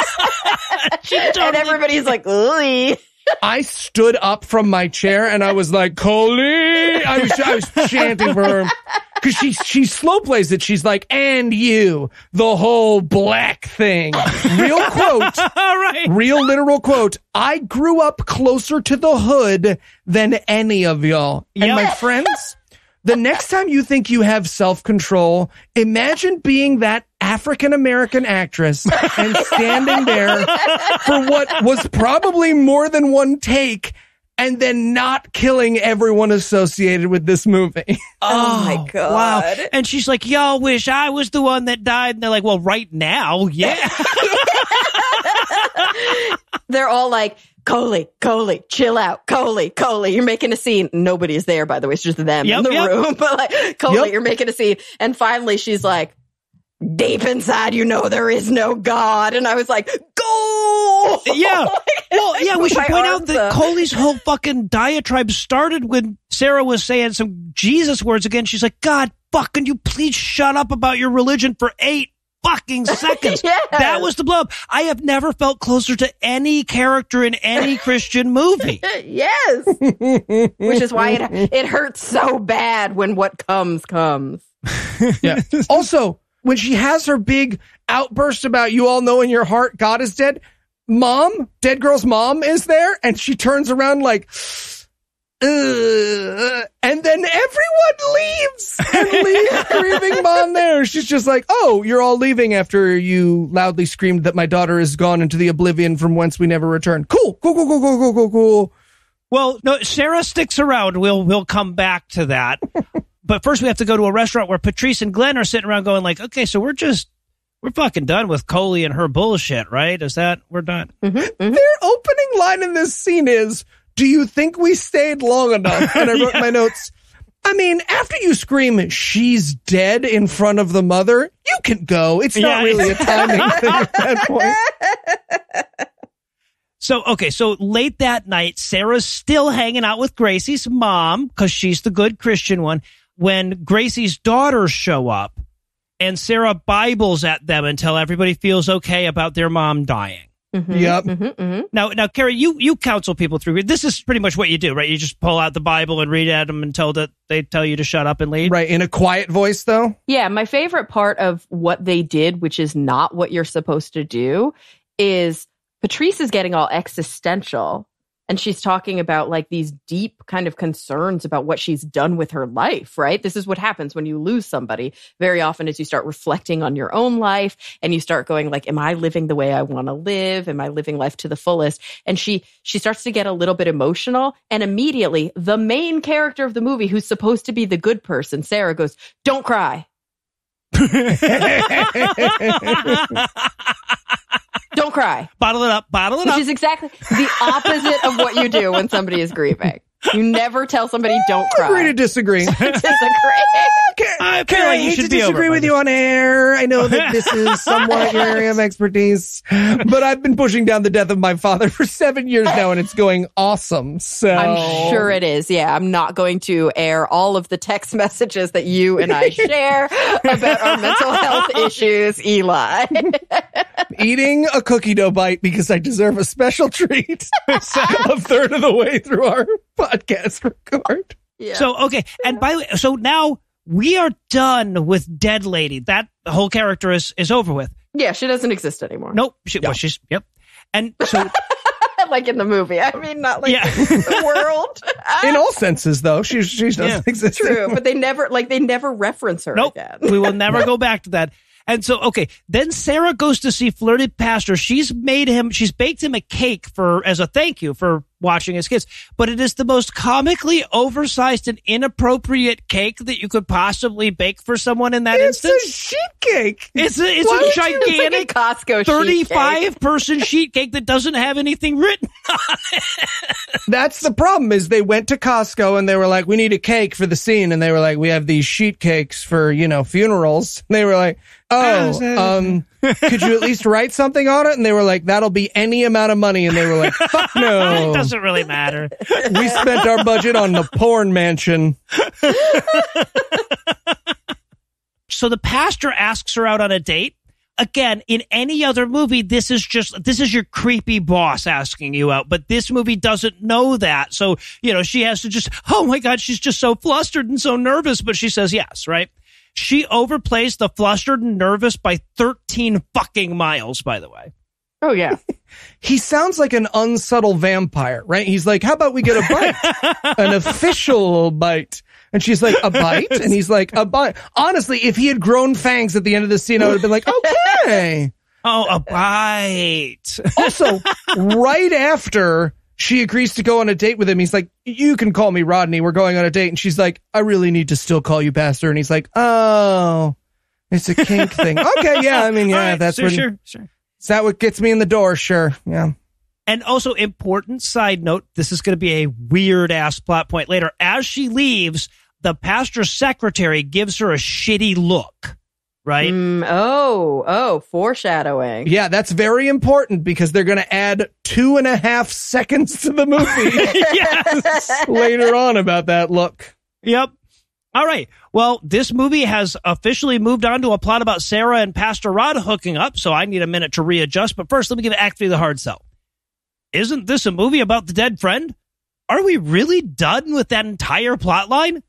Totally. And everybody's like, ooh. I stood up from my chair and I was like, Coley. I was, I was chanting for her. Because she, she slow plays it. She's like, and you, the whole black thing. Real quote. Right. Real literal quote. I grew up closer to the hood than any of y'all. Yep. And my friends, the next time you think you have self-control, imagine being that African-American actress and standing there for what was probably more than one take and then not killing everyone associated with this movie. Oh, my God. Wow. And she's like, y'all wish I was the one that died. And they're like, well, right now, yeah. They're all like, Coley, Coley, chill out. Coley, Coley, you're making a scene. Nobody is there, by the way. It's just them yep, in the yep. room. But like, Coley, yep. you're making a scene. And finally, she's like, deep inside, you know there is no God. And I was like, go! Yeah. Well, yeah, we should point out that Coley's whole fucking diatribe started when Sarah was saying some Jesus words again. She's like, God, fuck, can you please shut up about your religion for eight fucking seconds? Yes. That was the blow up. I have never felt closer to any character in any Christian movie. Yes. Which is why it, it hurts so bad when what comes, comes. Yeah. Also, when she has her big outburst about you all know in your heart God is dead, mom, dead girl's mom is there, and she turns around like, ugh, and then everyone leaves and leaves grieving mom there. She's just like, oh, you're all leaving after you loudly screamed that my daughter is gone into the oblivion from whence we never return. Cool, cool, cool, cool, cool, cool, cool, cool. Well, no, Sarah sticks around. We'll, we'll come back to that. But first, we have to go to a restaurant where Patrice and Glenn are sitting around going like, okay, so we're just, we're fucking done with Coley and her bullshit, right? Is that, we're done? Mm-hmm, mm-hmm. Their opening line in this scene is, do you think we stayed long enough? And I wrote yeah. my notes. I mean, after you scream, she's dead in front of the mother, you can go. It's not yeah, really it's- a timing thing at that point. So, okay, so late that night, Sarah's still hanging out with Gracie's mom because she's the good Christian one, when Gracie's daughters show up and Sarah Bibles at them until everybody feels okay about their mom dying. Mm-hmm, yep. Mm-hmm, mm-hmm. Now, now, Cara, you, you counsel people through. This is pretty much what you do, right? You just pull out the Bible and read at them until that they tell you to shut up and leave. Right. In a quiet voice, though. Yeah. My favorite part of what they did, which is not what you're supposed to do, is Patrice is getting all existential. And she's talking about like these deep kind of concerns about what she's done with her life, right? This is what happens when you lose somebody. Very often is you start reflecting on your own life and you start going like, am I living the way I want to live? Am I living life to the fullest? And she she starts to get a little bit emotional. And immediately the main character of the movie, who's supposed to be the good person, Sarah, goes, don't cry. Don't cry. Bottle it up. Bottle it Which up. Which is exactly the opposite of what you do when somebody is grieving. You never tell somebody, don't cry. I agree to disagree. disagree. Cara, uh, Cara, I hate to disagree with you on air. I know that this is somewhat your area of expertise, but I've been pushing down the death of my father for seven years now, and it's going awesome. So I'm sure it is. Yeah, I'm not going to air all of the text messages that you and I share about our mental health issues, Eli. Eating a cookie dough bite because I deserve a special treat. So a third of the way through our podcast record. Yeah. So, okay. And by the way, so now we are done with Dead Lady. That whole character is, is over with. Yeah, she doesn't exist anymore. Nope. She, yeah. Well, she's, yep. And so like in the movie. I mean, not like yeah. the world. In all senses, though, she she doesn't yeah. exist. True, anymore. But they never like they never reference her. Nope. Again. We will never go back to that. And so, okay, then Sarah goes to see Flirted Pastor. She's made him, she's baked him a cake for, as a thank you for watching his kids. But it is the most comically oversized and inappropriate cake that you could possibly bake for someone in that it's instance. It's a sheet cake. It's a, it's a gigantic it's like a Costco thirty-five person sheet cake that doesn't have anything written on it. That's the problem is they went to Costco and they were like, we need a cake for the scene. And they were like, we have these sheet cakes for, you know, funerals. And they were like, oh, um, could you at least write something on it? And they were like, that'll be any amount of money. And they were like, fuck no. It doesn't really matter. We spent our budget on the porn mansion. So the pastor asks her out on a date. Again, in any other movie, this is just, this is your creepy boss asking you out, but this movie doesn't know that. So, you know, she has to just, oh my God, she's just so flustered and so nervous, but she says yes, right? She overplays the flustered and nervous by thirteen fucking miles, by the way. Oh, yeah. He sounds like an unsubtle vampire, right? He's like, how about we get a bite? An official bite. And she's like, a bite? And he's like, a bite. Honestly, if he had grown fangs at the end of the scene, I would have been like, okay. Oh, a bite. Also, right after she agrees to go on a date with him, he's like, you can call me Rodney. We're going on a date. And she's like, I really need to still call you Pastor. And he's like, oh, it's a kink thing. Okay, yeah. I mean, yeah, right, that's sure, when, sure, sure. Is that what gets me in the door? Sure. Yeah. And also important side note, this is going to be a weird ass plot point later. As she leaves, the pastor's secretary gives her a shitty look. Right? Mm, oh, oh, foreshadowing. Yeah, that's very important because they're going to add two and a half seconds to the movie later on about that look. Yep. All right. Well, this movie has officially moved on to a plot about Sarah and Pastor Rod hooking up, so I need a minute to readjust. But first, let me give Act three the hard sell. Isn't this a movie about the dead friend? Are we really done with that entire plot line?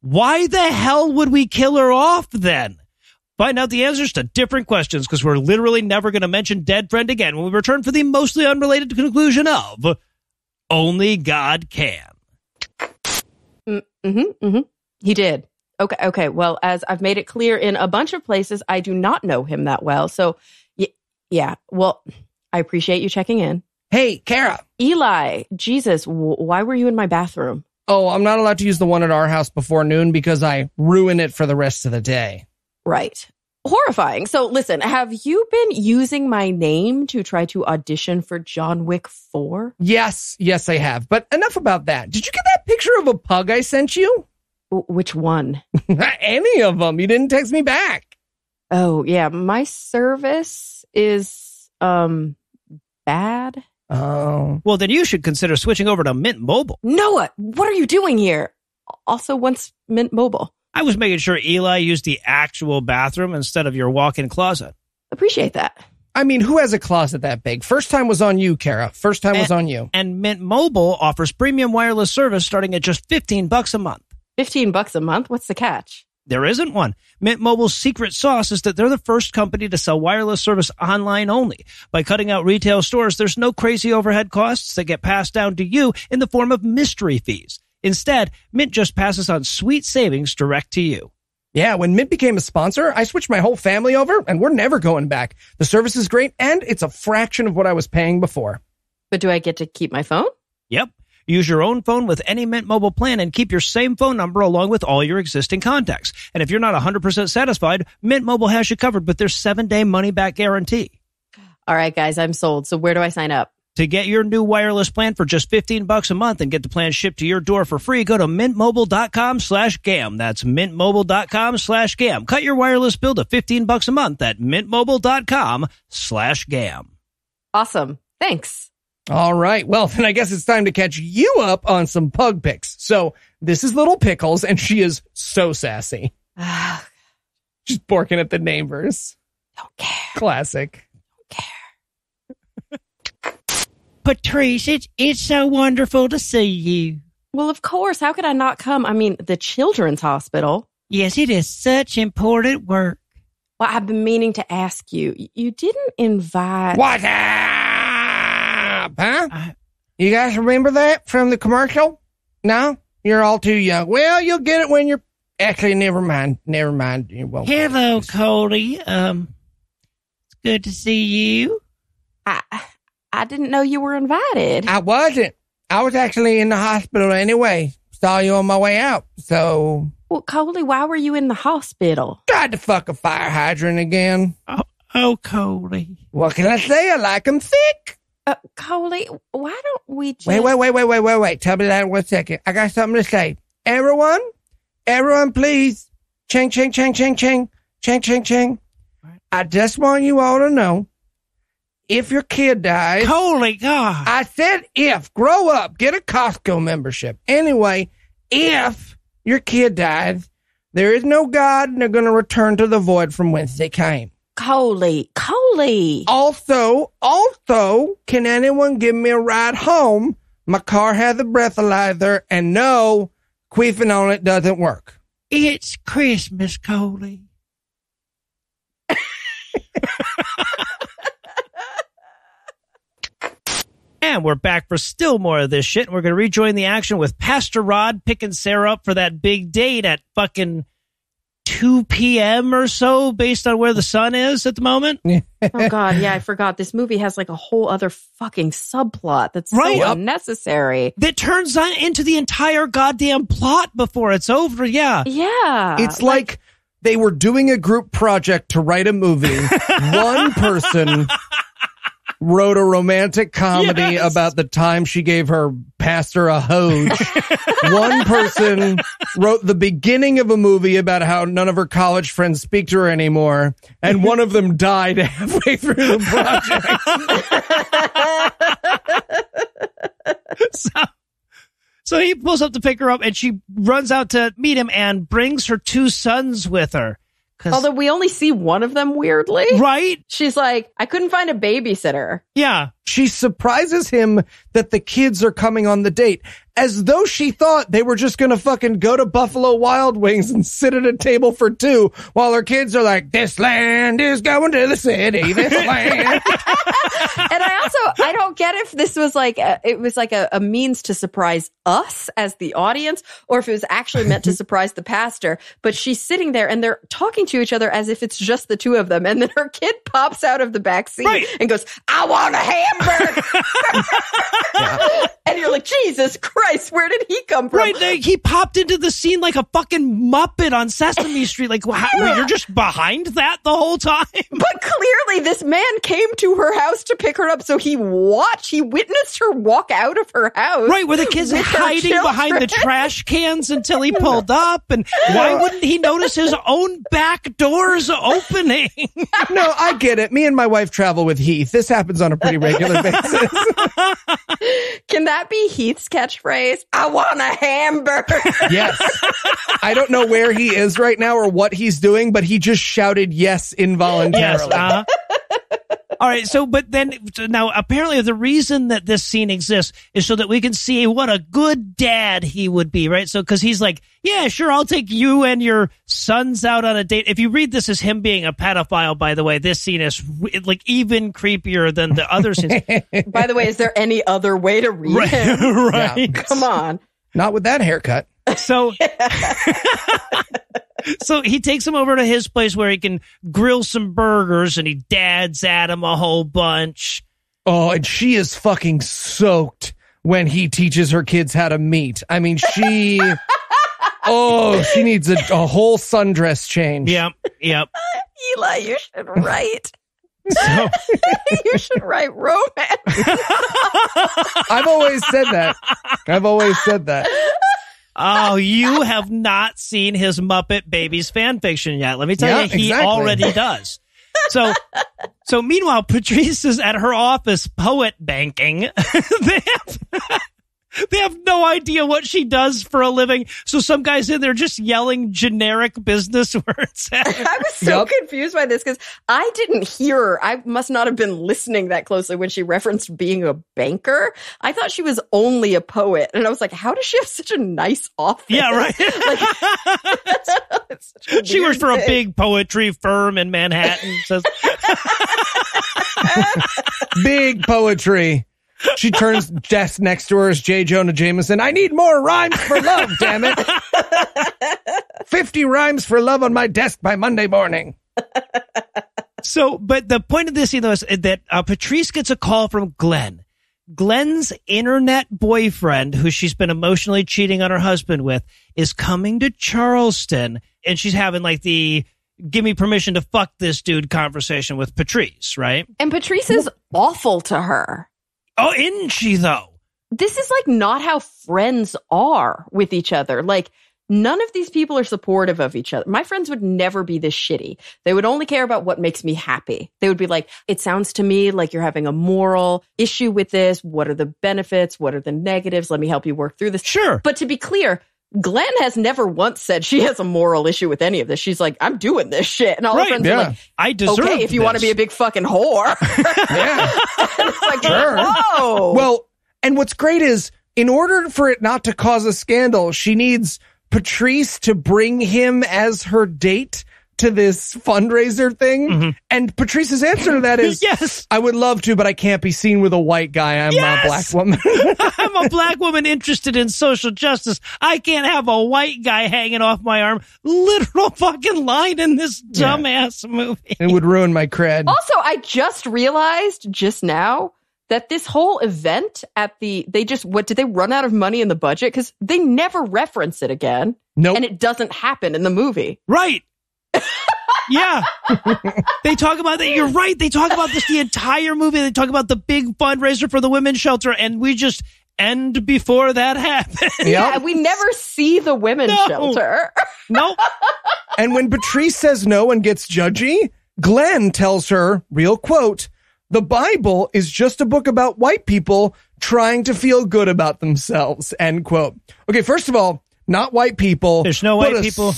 Why the hell would we kill her off then? Find out the answers to different questions because we're literally never going to mention Dead Friend again when we return for the mostly unrelated conclusion of Only God Can. Mm-hmm, mm-hmm. He did. Okay, okay. Well, as I've made it clear in a bunch of places, I do not know him that well. So, y- yeah. Well, I appreciate you checking in. Hey, Cara. Eli, Jesus, w- why were you in my bathroom? Oh, I'm not allowed to use the one at our house before noon because I ruin it for the rest of the day. Right. Horrifying. So listen, have you been using my name to try to audition for John Wick four? Yes. Yes, I have. But enough about that. Did you get that picture of a pug I sent you? W- which one? Any of them. You didn't text me back. Oh, yeah. My service is um bad. Oh. Well, then you should consider switching over to Mint Mobile. Noah, what are you doing here? Also, once Mint Mobile. I was making sure Eli used the actual bathroom instead of your walk-in closet. Appreciate that. I mean, who has a closet that big? First time was on you, Cara. First time and, was on you. And Mint Mobile offers premium wireless service starting at just fifteen bucks a month. fifteen bucks a month? What's the catch? There isn't one. Mint Mobile's secret sauce is that they're the first company to sell wireless service online only. By cutting out retail stores, there's no crazy overhead costs that get passed down to you in the form of mystery fees. Instead, Mint just passes on sweet savings direct to you. Yeah, when Mint became a sponsor, I switched my whole family over, and we're never going back. The service is great, and it's a fraction of what I was paying before. But do I get to keep my phone? Yep. Use your own phone with any Mint Mobile plan and keep your same phone number along with all your existing contacts. And if you're not one hundred percent satisfied, Mint Mobile has you covered with their seven-day money-back guarantee. All right, guys, I'm sold. So where do I sign up? To get your new wireless plan for just fifteen bucks a month and get the plan shipped to your door for free, go to mintmobile.com slash gam. That's mintmobile.com slash gam. Cut your wireless bill to fifteen bucks a month at mintmobile.com slash gam. Awesome. Thanks. All right. Well, then I guess it's time to catch you up on some pug pics. So this is Little Pickles, and she is so sassy. She's borking at the neighbors. Don't care. Classic. Don't care. Patrice, it, it's so wonderful to see you. Well, of course. How could I not come? I mean, the Children's Hospital. Yes, it is such important work. Well, I've been meaning to ask you. You didn't invite... What's up? huh? I, you guys remember that from the commercial? No? You're all too young. Well, you'll get it when you're... Actually, never mind. Never mind. You won't. Hello, Cody. Um, it's good to see you. I I didn't know you were invited. I wasn't. I was actually in the hospital anyway. Saw you on my way out, so... Well, Coley, why were you in the hospital? Tried to fuck a fire hydrant again. Oh, oh Coley. What can I say? I like them thick. Uh, Coley, why don't we just... Wait, wait, wait, wait, wait, wait, wait. Tell me that in one second. I got something to say. Everyone, everyone, please. Ching, ching, ching, ching, ching. Ching, ching, ching. I just want you all to know, if your kid dies... Holy God. I said if. Grow up. Get a Costco membership. Anyway, if your kid dies, there is no God, and they're going to return to the void from whence they came. Coley. Coley. Also, also, can anyone give me a ride home? My car has a breathalyzer, and no, queefing on it doesn't work. It's Christmas, Coley. And we're back for still more of this shit. We're going to rejoin the action with Pastor Rod picking Sarah up for that big date at fucking two p.m. or so, based on where the sun is at the moment. Oh, God. Yeah, I forgot. This movie has like a whole other fucking subplot that's right, so unnecessary. That turns on into the entire goddamn plot before it's over. Yeah. Yeah. It's like, like they were doing a group project to write a movie. One person... wrote a romantic comedy yes. about the time she gave her pastor a hose. One person wrote the beginning of a movie about how none of her college friends speak to her anymore, and one of them died halfway through the project. so, so he pulls up to pick her up, and she runs out to meet him and brings her two sons with her. Although we only see one of them, weirdly. Right? She's like, I couldn't find a babysitter. Yeah. She surprises him that the kids are coming on the date, as though she thought they were just going to fucking go to Buffalo Wild Wings and sit at a table for two, while her kids are like, this land is going to the city, this land. And I also, I don't get if this was like, a, it was like a, a means to surprise us as the audience, or if it was actually meant to surprise the pastor. But she's sitting there and they're talking to each other as if it's just the two of them. And then her kid pops out of the back seat right. and goes, I want a hamburger. And you're like, Jesus Christ, where did he come from? Right, they, he popped into the scene like a fucking Muppet on Sesame Street. Like, how, yeah. you're just behind that the whole time? But clearly this man came to her house to pick her up, so he watched, he witnessed her walk out of her house. Right, where the kids are hiding behind the trash cans until he pulled up, and why wouldn't he notice his own back doors opening? No, I get it. Me and my wife travel with Heath. This happens on a pretty regular basis. Can that be Heath's catchphrase? I want a hamburger. Yes. I don't know where he is right now or what he's doing, but he just shouted yes involuntarily. Yes, uh-huh. All right. So, but then now apparently the reason that this scene exists is so that we can see what a good dad he would be. Right. So, cause he's like, yeah, sure. I'll take you and your sons out on a date. If you read this as him being a pedophile, by the way, this scene is like even creepier than the other scenes. By the way, is there any other way to read right, it? Right. Yeah. Come on. Not with that haircut. So, so he takes him over to his place where he can grill some burgers, and he dads at him a whole bunch. Oh, and she is fucking soaked when he teaches her kids how to meet. I mean, she... oh, she needs a, a whole sundress change. Yep, yep. Eli, you should write... So. You should write romance. I've always said that. I've always said that. Oh, you have not seen his Muppet Babies fan fiction yet. Let me tell yep, you, he exactly. already does. So, so meanwhile, Patrice is at her office poet banking. they, have, they have no idea what she does for a living. So some guy's in there just yelling generic business words at her. I was so yep. confused by this because I didn't hear her. I must not have been listening that closely when she referenced being a banker. I thought she was only a poet. And I was like, how does she have such a nice office? Yeah, right. Like, she works for a big poetry firm in Manhattan. Says, big poetry. She turns desk next to her is J. Jonah Jameson. I need more rhymes for love, damn it. fifty rhymes for love on my desk by Monday morning. So, but the point of this, you know, is that uh, Patrice gets a call from Glenn. Glenn's internet boyfriend, who she's been emotionally cheating on her husband with, is coming to Charleston, and she's having like the give me permission to fuck this dude conversation with Patrice, right? And Patrice is awful to her. Oh, isn't she, though? This is like not how friends are with each other. Like, none of these people are supportive of each other. My friends would never be this shitty. They would only care about what makes me happy. They would be like, it sounds to me like you're having a moral issue with this. What are the benefits? What are the negatives? Let me help you work through this. Sure. But to be clear, Glenn has never once said she has a moral issue with any of this. She's like, I'm doing this shit. And all right, her friends yeah. are like, I deserve okay, if you this. want to be a big fucking whore. Yeah. It's like, sure. Whoa. Well, and what's great is, in order for it not to cause a scandal, she needs Patrice to bring him as her date to this fundraiser thing. Mm-hmm. And Patrice's answer to that is, yes, I would love to, but I can't be seen with a white guy. I'm yes! a black woman. I'm a black woman interested in social justice. I can't have a white guy hanging off my arm. Literal fucking line in this dumbass yeah. movie. It would ruin my cred. Also, I just realized just now that this whole event at the, they just, what, did they run out of money in the budget? Because they never reference it again. Nope. And it doesn't happen in the movie. Right. Yeah. They talk about that. You're right. They talk about this the entire movie. They talk about the big fundraiser for the women's shelter, and we just end before that happens. Yep. Yeah, we never see the women's no. shelter. Nope. And when Patrice says no and gets judgy, Glenn tells her, real quote, the Bible is just a book about white people trying to feel good about themselves, end quote. Okay, first of all, not white people. There's no white people.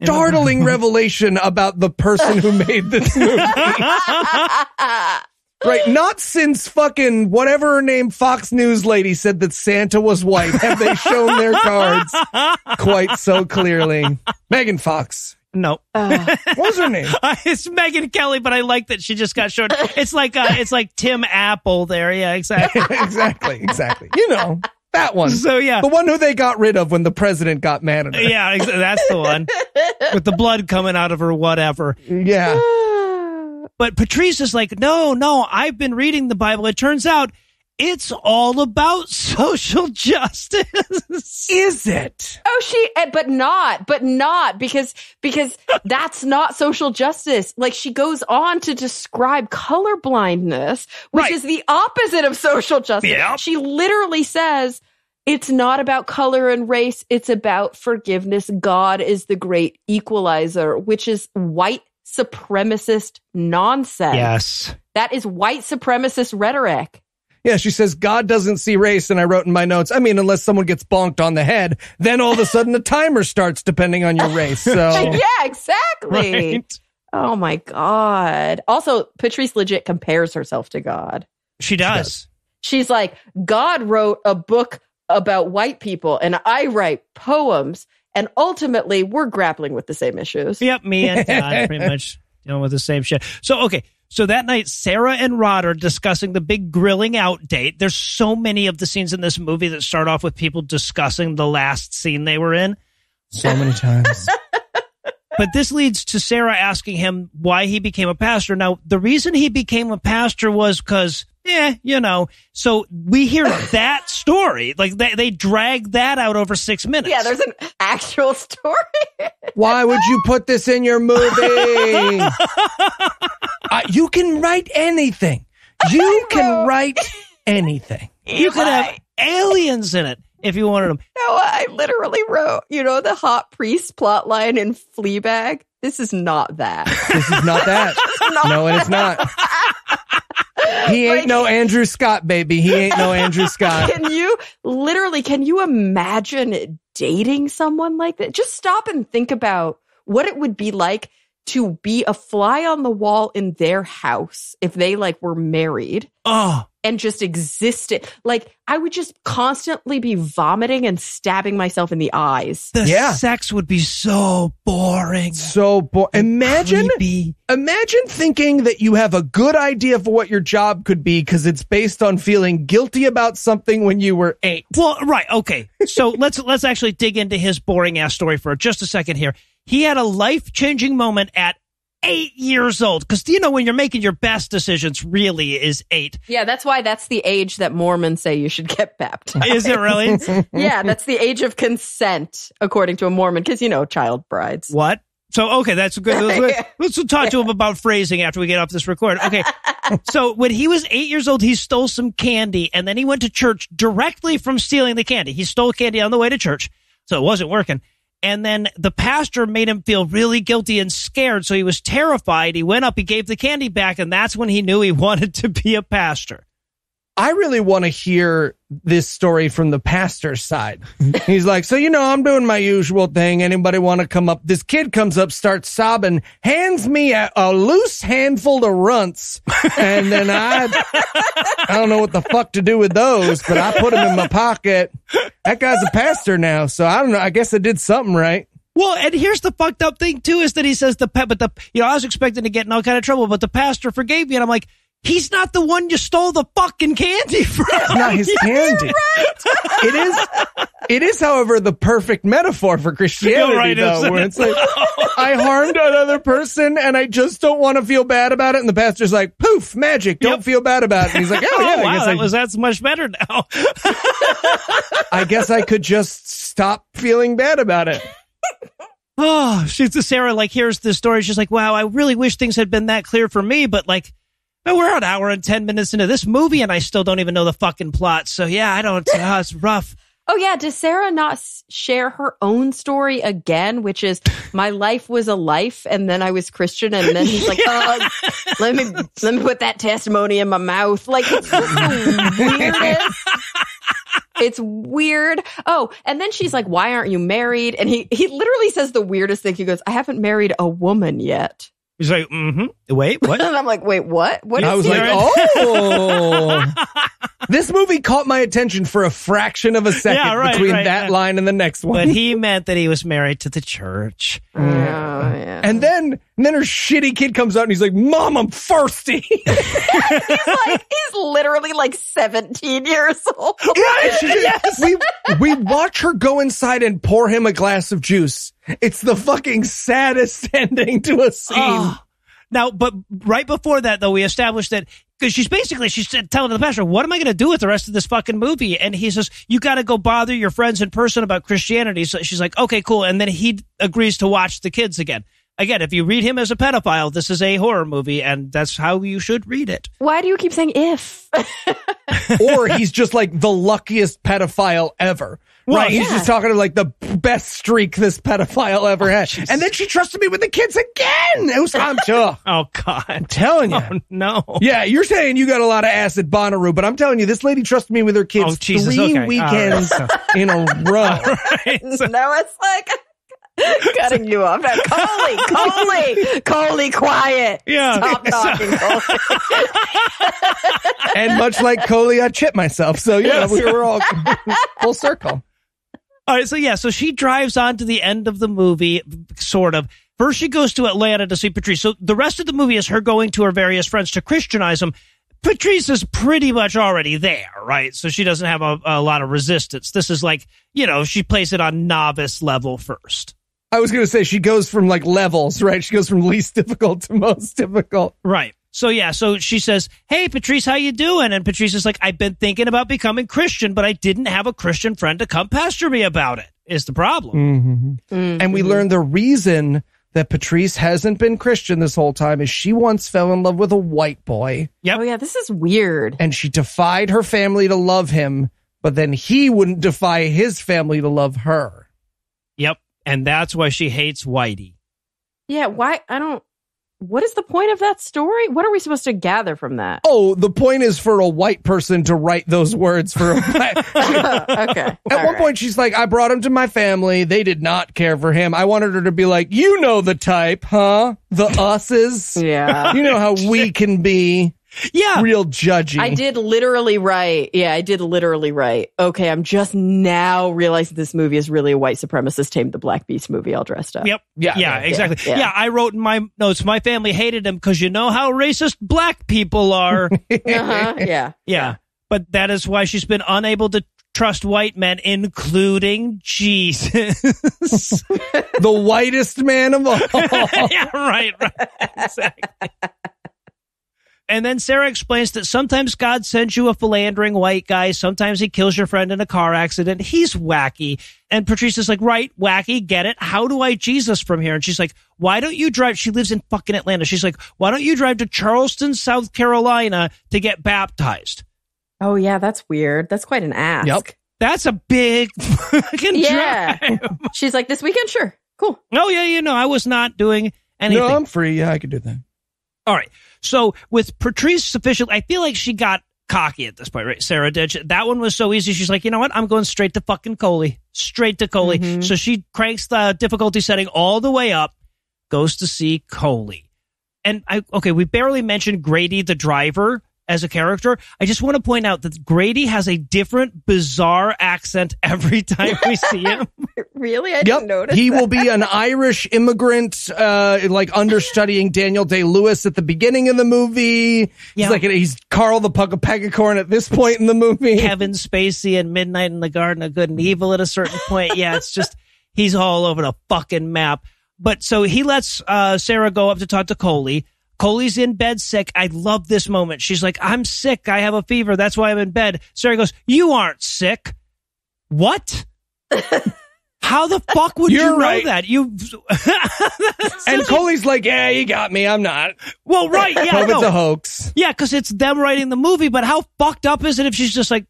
Startling revelation about the person who made this movie. Right, not since fucking whatever her name Fox News lady said that Santa was white have they shown their cards quite so clearly. Megan Fox. No. Uh. What was her name? Uh, it's Megyn Kelly, but I like that she just got short. It's like uh, it's like Tim Apple there. Yeah, exactly. exactly, exactly. You know, that one. So, yeah. The one who they got rid of when the president got mad at her. Yeah, that's the one. With the blood coming out of her whatever. Yeah. But Patrice is like, no, no, I've been reading the Bible. It turns out it's all about social justice. Is it? Oh, she, but not, but not because, because that's not social justice. Like, she goes on to describe colorblindness, which right. is the opposite of social justice. Yep. She literally says, it's not about color and race. It's about forgiveness. God is the great equalizer, which is white supremacist nonsense. Yes. That is white supremacist rhetoric. Yeah, she says, God doesn't see race. And I wrote in my notes, I mean, unless someone gets bonked on the head, then all of a sudden the timer starts depending on your race. So yeah, exactly. Right. Oh, my God. Also, Patrice legit compares herself to God. She does. She does. She's like, God wrote a book about white people and I write poems. And ultimately, we're grappling with the same issues. Yep, me and God pretty much dealing with the same shit. So, okay. So that night, Sarah and Rod are discussing the big grilling out date. There's so many of the scenes in this movie that start off with people discussing the last scene they were in. So many times. But this leads to Sarah asking him why he became a pastor. Now, the reason he became a pastor was because, eh, you know. So we hear that story. Like, they, they drag that out over six minutes. Yeah, there's an actual story. Why would you put this in your movie? Uh, you can write anything. You can write anything. You could have aliens in it if you wanted them. No, I literally wrote, you know, the hot priest plotline in Fleabag. This is not that. This is not that. not no, that. It is not. He ain't like, no Andrew Scott, baby. He ain't no Andrew Scott. Can you literally, can you imagine dating someone like that? Just stop and think about what it would be like to be a fly on the wall in their house if they like were married. Oh. And just existed. Like, I would just constantly be vomiting and stabbing myself in the eyes. The yeah. sex would be so boring. So boring. Imagine, imagine thinking that you have a good idea for what your job could be because it's based on feeling guilty about something when you were eight. Well, right. Okay. So let's let's actually dig into his boring ass story for just a second here. He had a life-changing moment at eight years old, because you know when you're making your best decisions really is eight. Yeah, that's why that's the age that Mormons say you should get baptized. Is it really? Yeah, that's the age of consent according to a Mormon, because you know child brides. What? So okay, that's good. Let's, let's talk to him about phrasing after we get off this record. Okay. So when he was eight years old, he stole some candy, and then he went to church directly from stealing the candy. He stole candy on the way to church, so it wasn't working. And then the pastor made him feel really guilty and scared, so he was terrified. He went up, he gave the candy back, and that's when he knew he wanted to be a pastor. I really want to hear this story from the pastor's side. He's like, so, you know, I'm doing my usual thing. Anybody want to come up? This kid comes up, starts sobbing, hands me a, a loose handful of runts. And then I, I don't know what the fuck to do with those, but I put them in my pocket. That guy's a pastor now. So I don't know. I guess I did something right. Well, and here's the fucked up thing, too, is that he says the, but the, you know, I was expecting to get in all kind of trouble, but the pastor forgave me. And I'm like, he's not the one you stole the fucking candy from. It's not his candy. Right. It is, it is, however, the perfect metaphor for Christianity, right, though, where it's like, I harmed another person and I just don't want to feel bad about it. And the pastor's like, poof, magic, don't yep. feel bad about it. And he's like, oh, yeah, oh, wow, I guess that I, was, that's much better now. I guess I could just stop feeling bad about it. Oh, she's to Sarah, like, here's this story. She's like, wow, I really wish things had been that clear for me, but like, we're an hour and ten minutes into this movie, and I still don't even know the fucking plot. So, yeah, I don't... Uh, it's rough. Oh, yeah. Does Sarah not share her own story again, which is my life was a life, and then I was Christian, and then he's like, yeah. oh, let me let me put that testimony in my mouth. Like, it's just the weirdest... It's weird. Oh, and then she's like, why aren't you married? And he, he literally says the weirdest thing. He goes, I haven't married a woman yet. He's like, mm-hmm. Wait, what? And I'm like, wait, what? What? I was like, oh. This movie caught my attention for a fraction of a second yeah, right, between right, that yeah. line and the next one. But he meant that he was married to the church. Oh, yeah. And then, and then her shitty kid comes out and he's like, Mom, I'm thirsty. Yeah, he's like, he's literally like seventeen years old. Yeah, yes. we, we watch her go inside and pour him a glass of juice. It's the fucking saddest ending to a scene. Oh. Now, but right before that, though, we established that because she's basically she's telling the pastor, what am I going to do with the rest of this fucking movie? And he says, you got to go bother your friends in person about Christianity. So she's like, OK, cool. And then he agrees to watch the kids again. Again, if you read him as a pedophile, this is a horror movie, and that's how you should read it. Why do you keep saying if? Or he's just like the luckiest pedophile ever. Well, right, yeah. He's just talking to like the best streak this pedophile ever oh, had. Geez. And then she trusted me with the kids again. It was time to. Oh, God. I'm telling you. Oh, no. Yeah, you're saying you got a lot of acid Bonnaroo, but I'm telling you, this lady trusted me with her kids oh, Jesus, three okay. weekends right. in a row. Right. So now it's like cutting you off. Now, Coley, Coley, Coley, quiet. Yeah. Stop talking, Coley. And much like Coley, I chipped myself. So, yeah, yes. we were all full circle. All right, so yeah, so she drives on to the end of the movie, sort of. First, she goes to Atlanta to see Patrice. So the rest of the movie is her going to her various friends to Christianize them. Patrice is pretty much already there, right? So she doesn't have a, a lot of resistance. This is like, you know, she plays it on novice level first. I was going to say she goes from like levels, right? She goes from least difficult to most difficult. Right. So, yeah, so she says, hey, Patrice, how you doing? And Patrice is like, I've been thinking about becoming Christian, but I didn't have a Christian friend to come pastor me about it, is the problem. Mm-hmm. Mm-hmm. And we learned the reason that Patrice hasn't been Christian this whole time is she once fell in love with a white boy. Yep. Oh, yeah, this is weird. And she defied her family to love him, but then he wouldn't defy his family to love her. Yep, and that's why she hates Whitey. Yeah, why? I don't. what is the point of that story? What are we supposed to gather from that? Oh, the point is for a white person to write those words for a black. Okay. At All one right. point, she's like, I brought him to my family. They did not care for him. I wanted her to be like, you know the type, huh? The us's. Yeah. You know how we can be. Yeah. Real judgy. I did literally write. Yeah, I did literally write. Okay, I'm just now realizing this movie is really a white supremacist Tame the Black Beast movie all dressed up. Yep. Yeah, yeah, yeah exactly. Yeah. yeah, I wrote in my notes, my family hated him because you know how racist black people are. uh-huh, yeah. yeah. Yeah. But that is why she's been unable to trust white men, including Jesus. The whitest man of all. Yeah, right, right. Exactly. And then Sarah explains that sometimes God sends you a philandering white guy. Sometimes he kills your friend in a car accident. He's wacky. And Patrice is like, right, wacky, get it. How do I Jesus from here? And she's like, why don't you drive? She lives in fucking Atlanta. She's like, why don't you drive to Charleston, South Carolina to get baptized? Oh, yeah, that's weird. That's quite an ask. Yep. That's a big fucking yeah. drive. She's like, this weekend? Sure. Cool. Oh, yeah, you know, I was not doing anything. No, I'm free. Yeah, I could do that. All right. So with Patrice sufficient, I feel like she got cocky at this point, right? Sarah did. She, that one was so easy. She's like, you know what? I'm going straight to fucking Coley, straight to Coley. Mm-hmm. So she cranks the difficulty setting all the way up, goes to see Coley. And I, okay, we barely mentioned Grady the driver as a character. I just want to point out that Grady has a different bizarre accent every time we see him. Really? I yep. didn't notice He that. Will be an Irish immigrant, uh, like understudying Daniel Day-Lewis at the beginning of the movie. Yep. He's like, he's Carl the Pug of Pegacorn at this point in the movie. Kevin Spacey and Midnight in the Garden of Good and Evil at a certain point. Yeah, it's just, he's all over the fucking map. But so he lets uh, Sarah go up to talk to Coley. Coley's in bed sick. I love this moment. She's like, I'm sick. I have a fever. That's why I'm in bed. Sarah goes, you aren't sick. What? How the fuck would You're you know right. that? You And Coley's like, yeah, you got me. I'm not. Well, right. Yeah, COVID's no. a hoax. Yeah, because it's them writing the movie. But how fucked up is it if she's just like,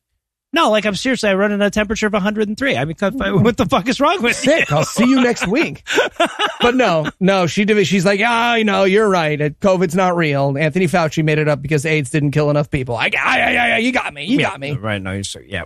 no, like I'm seriously, I run in a temperature of one hundred three. I mean, what the fuck is wrong with Sick. You? I'll see you next week. But no, no, she did. She's like, ah, oh, no, you're right. COVID's not real. Anthony Fauci made it up because AIDS didn't kill enough people. I, I, I, I you got me. You yeah, got me. Right. No, you're so, yeah.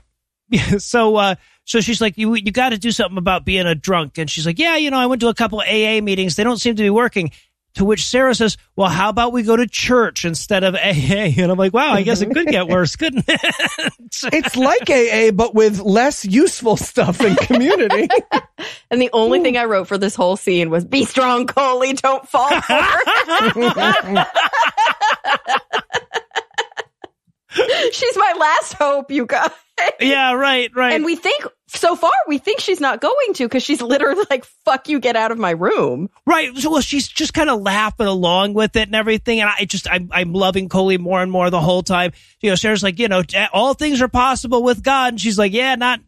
so, uh, so she's like, you, you got to do something about being a drunk. And she's like, yeah, you know, I went to a couple A A meetings. They don't seem to be working. To which Sarah says, well, how about we go to church instead of A A? And I'm like, wow, I guess it could get worse, couldn't it? It's like A A, but with less useful stuff in community. And the only Ooh. Thing I wrote for this whole scene was, be strong, Coley, don't fall for her. She's my last hope, you guys. Yeah, right, right. And we think, so far, we think she's not going to because she's literally like, fuck you, get out of my room. Right. So, well, she's just kind of laughing along with it and everything. And I just, I'm, I'm loving Coley more and more the whole time. You know, Sarah's like, you know, all things are possible with God. And she's like, yeah, not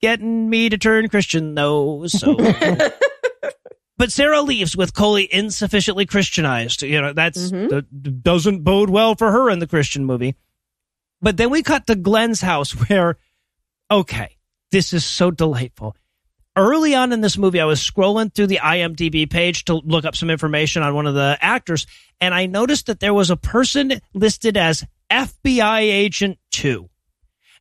getting me to turn Christian, though. So. But Sarah leaves with Coley insufficiently Christianized. You know, that's mm-hmm. that doesn't bode well for her in the Christian movie. But then we cut to Glenn's house where, okay, this is so delightful. Early on in this movie, I was scrolling through the I M D B page to look up some information on one of the actors, and I noticed that there was a person listed as F B I Agent two.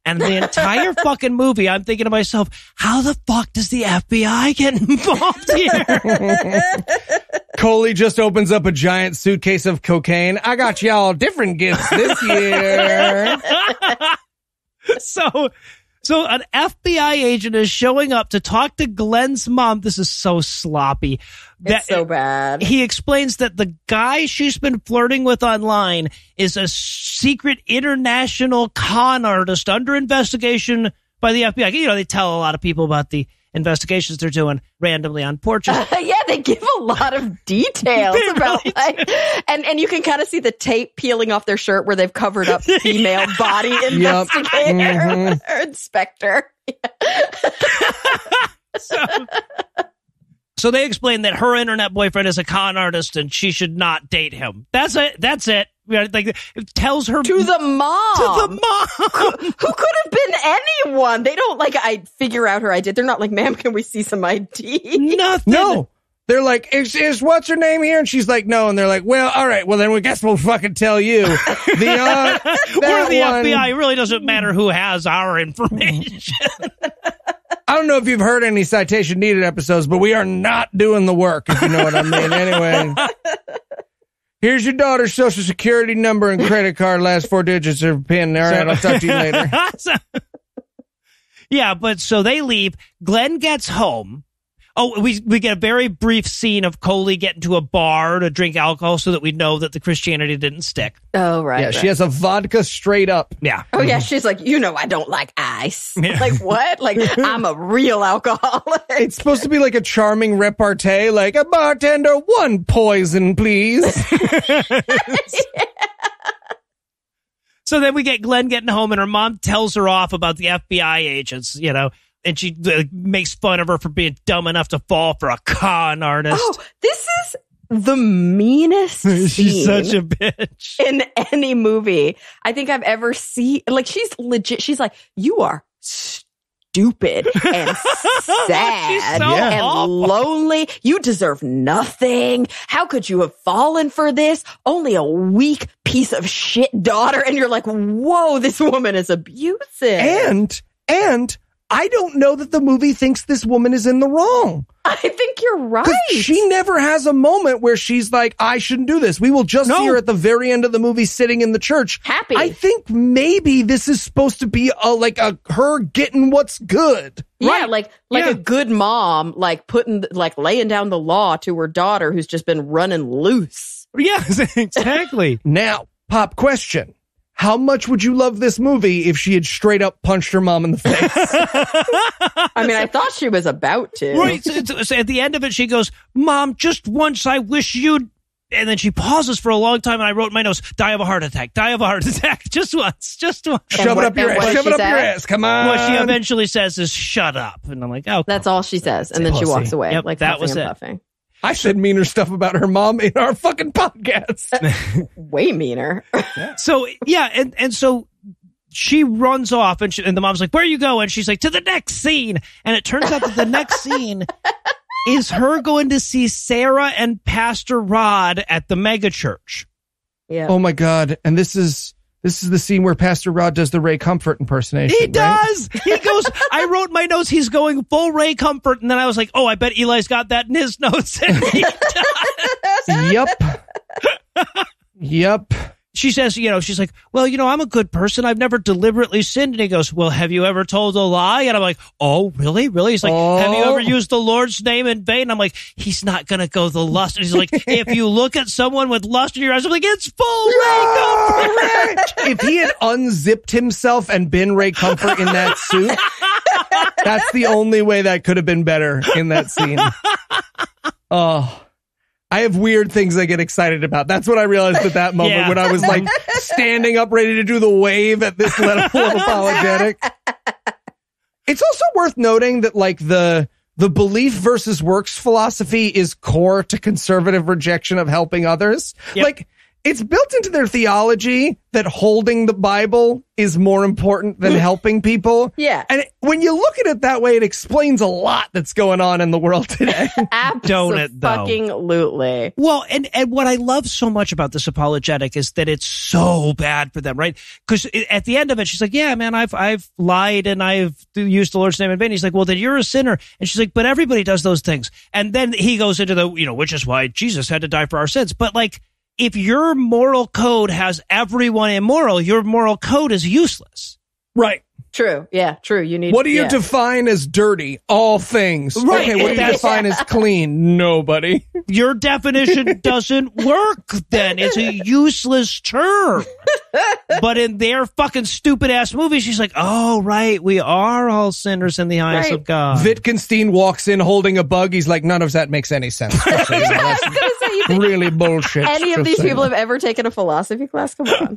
And the entire fucking movie, I'm thinking to myself, how the fuck does the F B I get involved here? Coley just opens up a giant suitcase of cocaine. I got y'all different gifts this year. so, so an F B I agent is showing up to talk to Glenn's mom. This is so sloppy. That it's so bad. He explains that the guy she's been flirting with online is a secret international con artist under investigation by the F B I. You know, they tell a lot of people about the investigations they're doing randomly on porches. Uh, yeah, they give a lot of details about really like, and and you can kind of see the tape peeling off their shirt where they've covered up female body investigator yep. mm-hmm. or inspector. Yeah. so, so they explain that her internet boyfriend is a con artist and she should not date him. That's it. That's it. Like it tells her to the mom. To the mom, who, who could have been anyone. They don't like. I figure out her I did. They're not like, ma'am, can we see some I D? Nothing. No. They're like, is, is what's her name here? And she's like, no. And they're like, well, all right. Well, then we guess we'll fucking tell you. The, uh, We're the one, F B I. It really doesn't matter who has our information. I don't know if you've heard any Citation Needed episodes, but we are not doing the work, if you know what I mean. Anyway, here's your daughter's social security number and credit card, last four digits of her PIN. All right, I'll talk to you later. Yeah, but so they leave. Glenn gets home. Oh, we we get a very brief scene of Coley getting to a bar to drink alcohol so that we know that the Christianity didn't stick. Oh, right. Yeah, right. She has a vodka straight up. Yeah. Oh, yeah. She's like, you know, I don't like ice. Yeah. Like, what? Like, I'm a real alcoholic. It's supposed to be like a charming repartee, like, a bartender, one poison, please. Yeah. So then we get Glenn getting home, and her mom tells her off about the F B I agents, you know. And she uh, makes fun of her for being dumb enough to fall for a con artist. Oh, this is the meanest scene. She's such a bitch. In any movie I think I've ever seen. Like, she's legit. She's like, you are stupid and sad so and awful. Lonely. You deserve nothing. How could you have fallen for this? Only a weak piece of shit daughter. And you're like, whoa, this woman is abusive. And, and... I don't know that the movie thinks this woman is in the wrong. I think you're right. She never has a moment where she's like, I shouldn't do this. We will just no. see her at the very end of the movie sitting in the church. Happy. I think maybe this is supposed to be a, like a her getting what's good. Yeah, right. like like yeah. a good mom, like putting like laying down the law to her daughter who's just been running loose. Yes, exactly. Now, pop question. How much would you love this movie if she had straight up punched her mom in the face? I mean, I thought she was about to. Right. So, so, so at the end of it, she goes, Mom, just once, I wish you'd... And then she pauses for a long time, and I wrote in my notes, die of a heart attack, die of a heart attack. Just once, just once. And shove what, it up your ass, shove it up said? your ass, come on. What she eventually says is, shut up. And I'm like, oh. That's all she says. And then she walks away. Yep, like that was it. Puffing. I said meaner stuff about her mom in our fucking podcast. Uh, way meaner. So, yeah. And, and so she runs off and, she, and the mom's like, where are you going? And she's like, to the next scene. And it turns out that the next scene is her going to see Sarah and Pastor Rod at the mega church. Yeah. Oh, my God. And this is. This is the scene where Pastor Rod does the Ray Comfort impersonation. He does. Right? He goes, I wrote my notes, he's going full Ray Comfort. And then I was like, oh, I bet Eli's got that in his notes. And he does. Yep. Yep. She says, you know, she's like, well, you know, I'm a good person. I've never deliberately sinned. And he goes, well, have you ever told a lie? And I'm like, oh, really? Really? He's like, oh. Have you ever used the Lord's name in vain? And I'm like, he's not going to go the lust. And he's like, if you look at someone with lust in your eyes, I'm like, it's full Ray Comfort. If he had unzipped himself and been Ray Comfort in that suit, that's the only way that could have been better in that scene. Oh. I have weird things I get excited about. That's what I realized at that moment yeah. when I was like standing up ready to do the wave at this level of apologetic. It's also worth noting that like the the belief versus works philosophy is core to conservative rejection of helping others. Yep. Like it's built into their theology that holding the Bible is more important than helping people. Yeah. And it, when you look at it that way, it explains a lot that's going on in the world today. Absolutely. Well, and, and what I love so much about this apologetic is that it's so bad for them, right? Because at the end of it, she's like, yeah, man, I've I've lied and I've used the Lord's name in vain. He's like, well, then you're a sinner. And she's like, but everybody does those things. And then he goes into the, you know, which is why Jesus had to die for our sins. But like, if your moral code has everyone immoral, your moral code is useless. Right. True. Yeah, true. You need. What do you yeah. define as dirty? All things. Right. Okay, what do you define as clean? Nobody. Your definition doesn't work then. It's a useless term. But in their fucking stupid ass movie, she's like, oh, right. We are all sinners in the eyes right. of God. Wittgenstein walks in holding a bug. He's like, none of that makes any sense. Yeah, really bullshit. Any of these people have ever taken a philosophy class? Come on.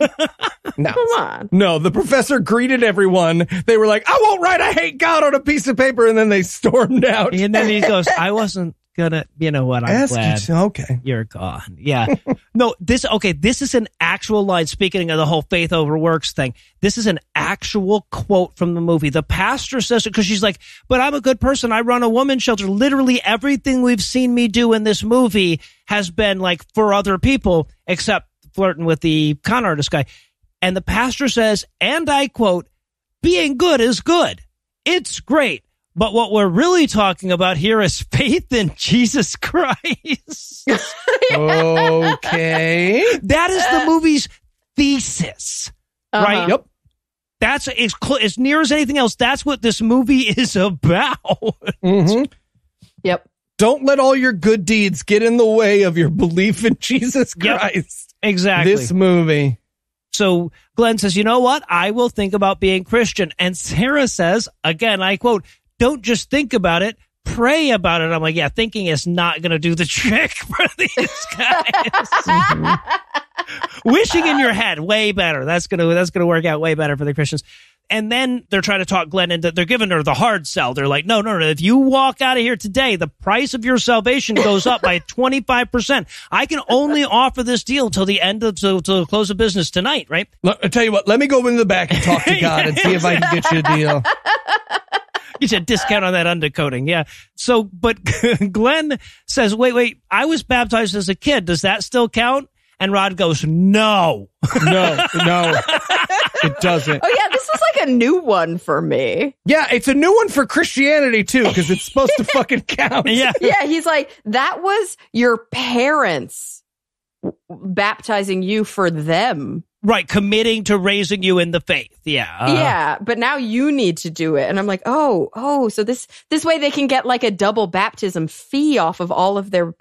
No. Come on. No, the professor greeted everyone. They were like, I won't write I hate God on a piece of paper. And then they stormed out. And then he goes, I wasn't gonna, you know what? I'm Ask glad. You to, okay, you're gone. Yeah. No, this. Okay, this is an actual line. Speaking of the whole faith over works thing, this is an actual quote from the movie. The pastor says it because she's like, "But I'm a good person. I run a women's shelter. Literally everything we've seen me do in this movie has been like for other people, except flirting with the con artist guy." And the pastor says, and I quote, "Being good is good. It's great. But what we're really talking about here is faith in Jesus Christ." Okay. That is the movie's thesis, uh-huh. right? Yep. That's as, cl- as near as anything else. That's what this movie is about. Mm-hmm. Yep. Don't let all your good deeds get in the way of your belief in Jesus Christ. Yep. Exactly. This movie. So Glenn says, you know what? I will think about being Christian. And Sarah says, again, I quote, "Don't just think about it, pray about it." I'm like, yeah, thinking is not going to do the trick for these guys. Wishing in your head, way better. That's going to that's going to work out way better for the Christians. And then they're trying to talk Glenn into, they're giving her the hard sell. They're like, no, no, no. If you walk out of here today, the price of your salvation goes up by twenty-five percent. I can only offer this deal until the end of, till, till the close of business tonight, right? Look, I tell you what, let me go into the back and talk to God and see if I can get you a deal. Get you a discount on that undercoating. Yeah. So, but Glenn says, wait, wait, I was baptized as a kid. Does that still count? And Rod goes, no, no, no, it doesn't. Oh, yeah. This is like a new one for me. Yeah. It's a new one for Christianity, too, because it's supposed to fucking count. Yeah. Yeah. He's like, that was your parents baptizing you for them. Right. Committing to raising you in the faith. Yeah. Uh, yeah. But now you need to do it. And I'm like, oh, oh, so this this way they can get like a double baptism fee off of all of their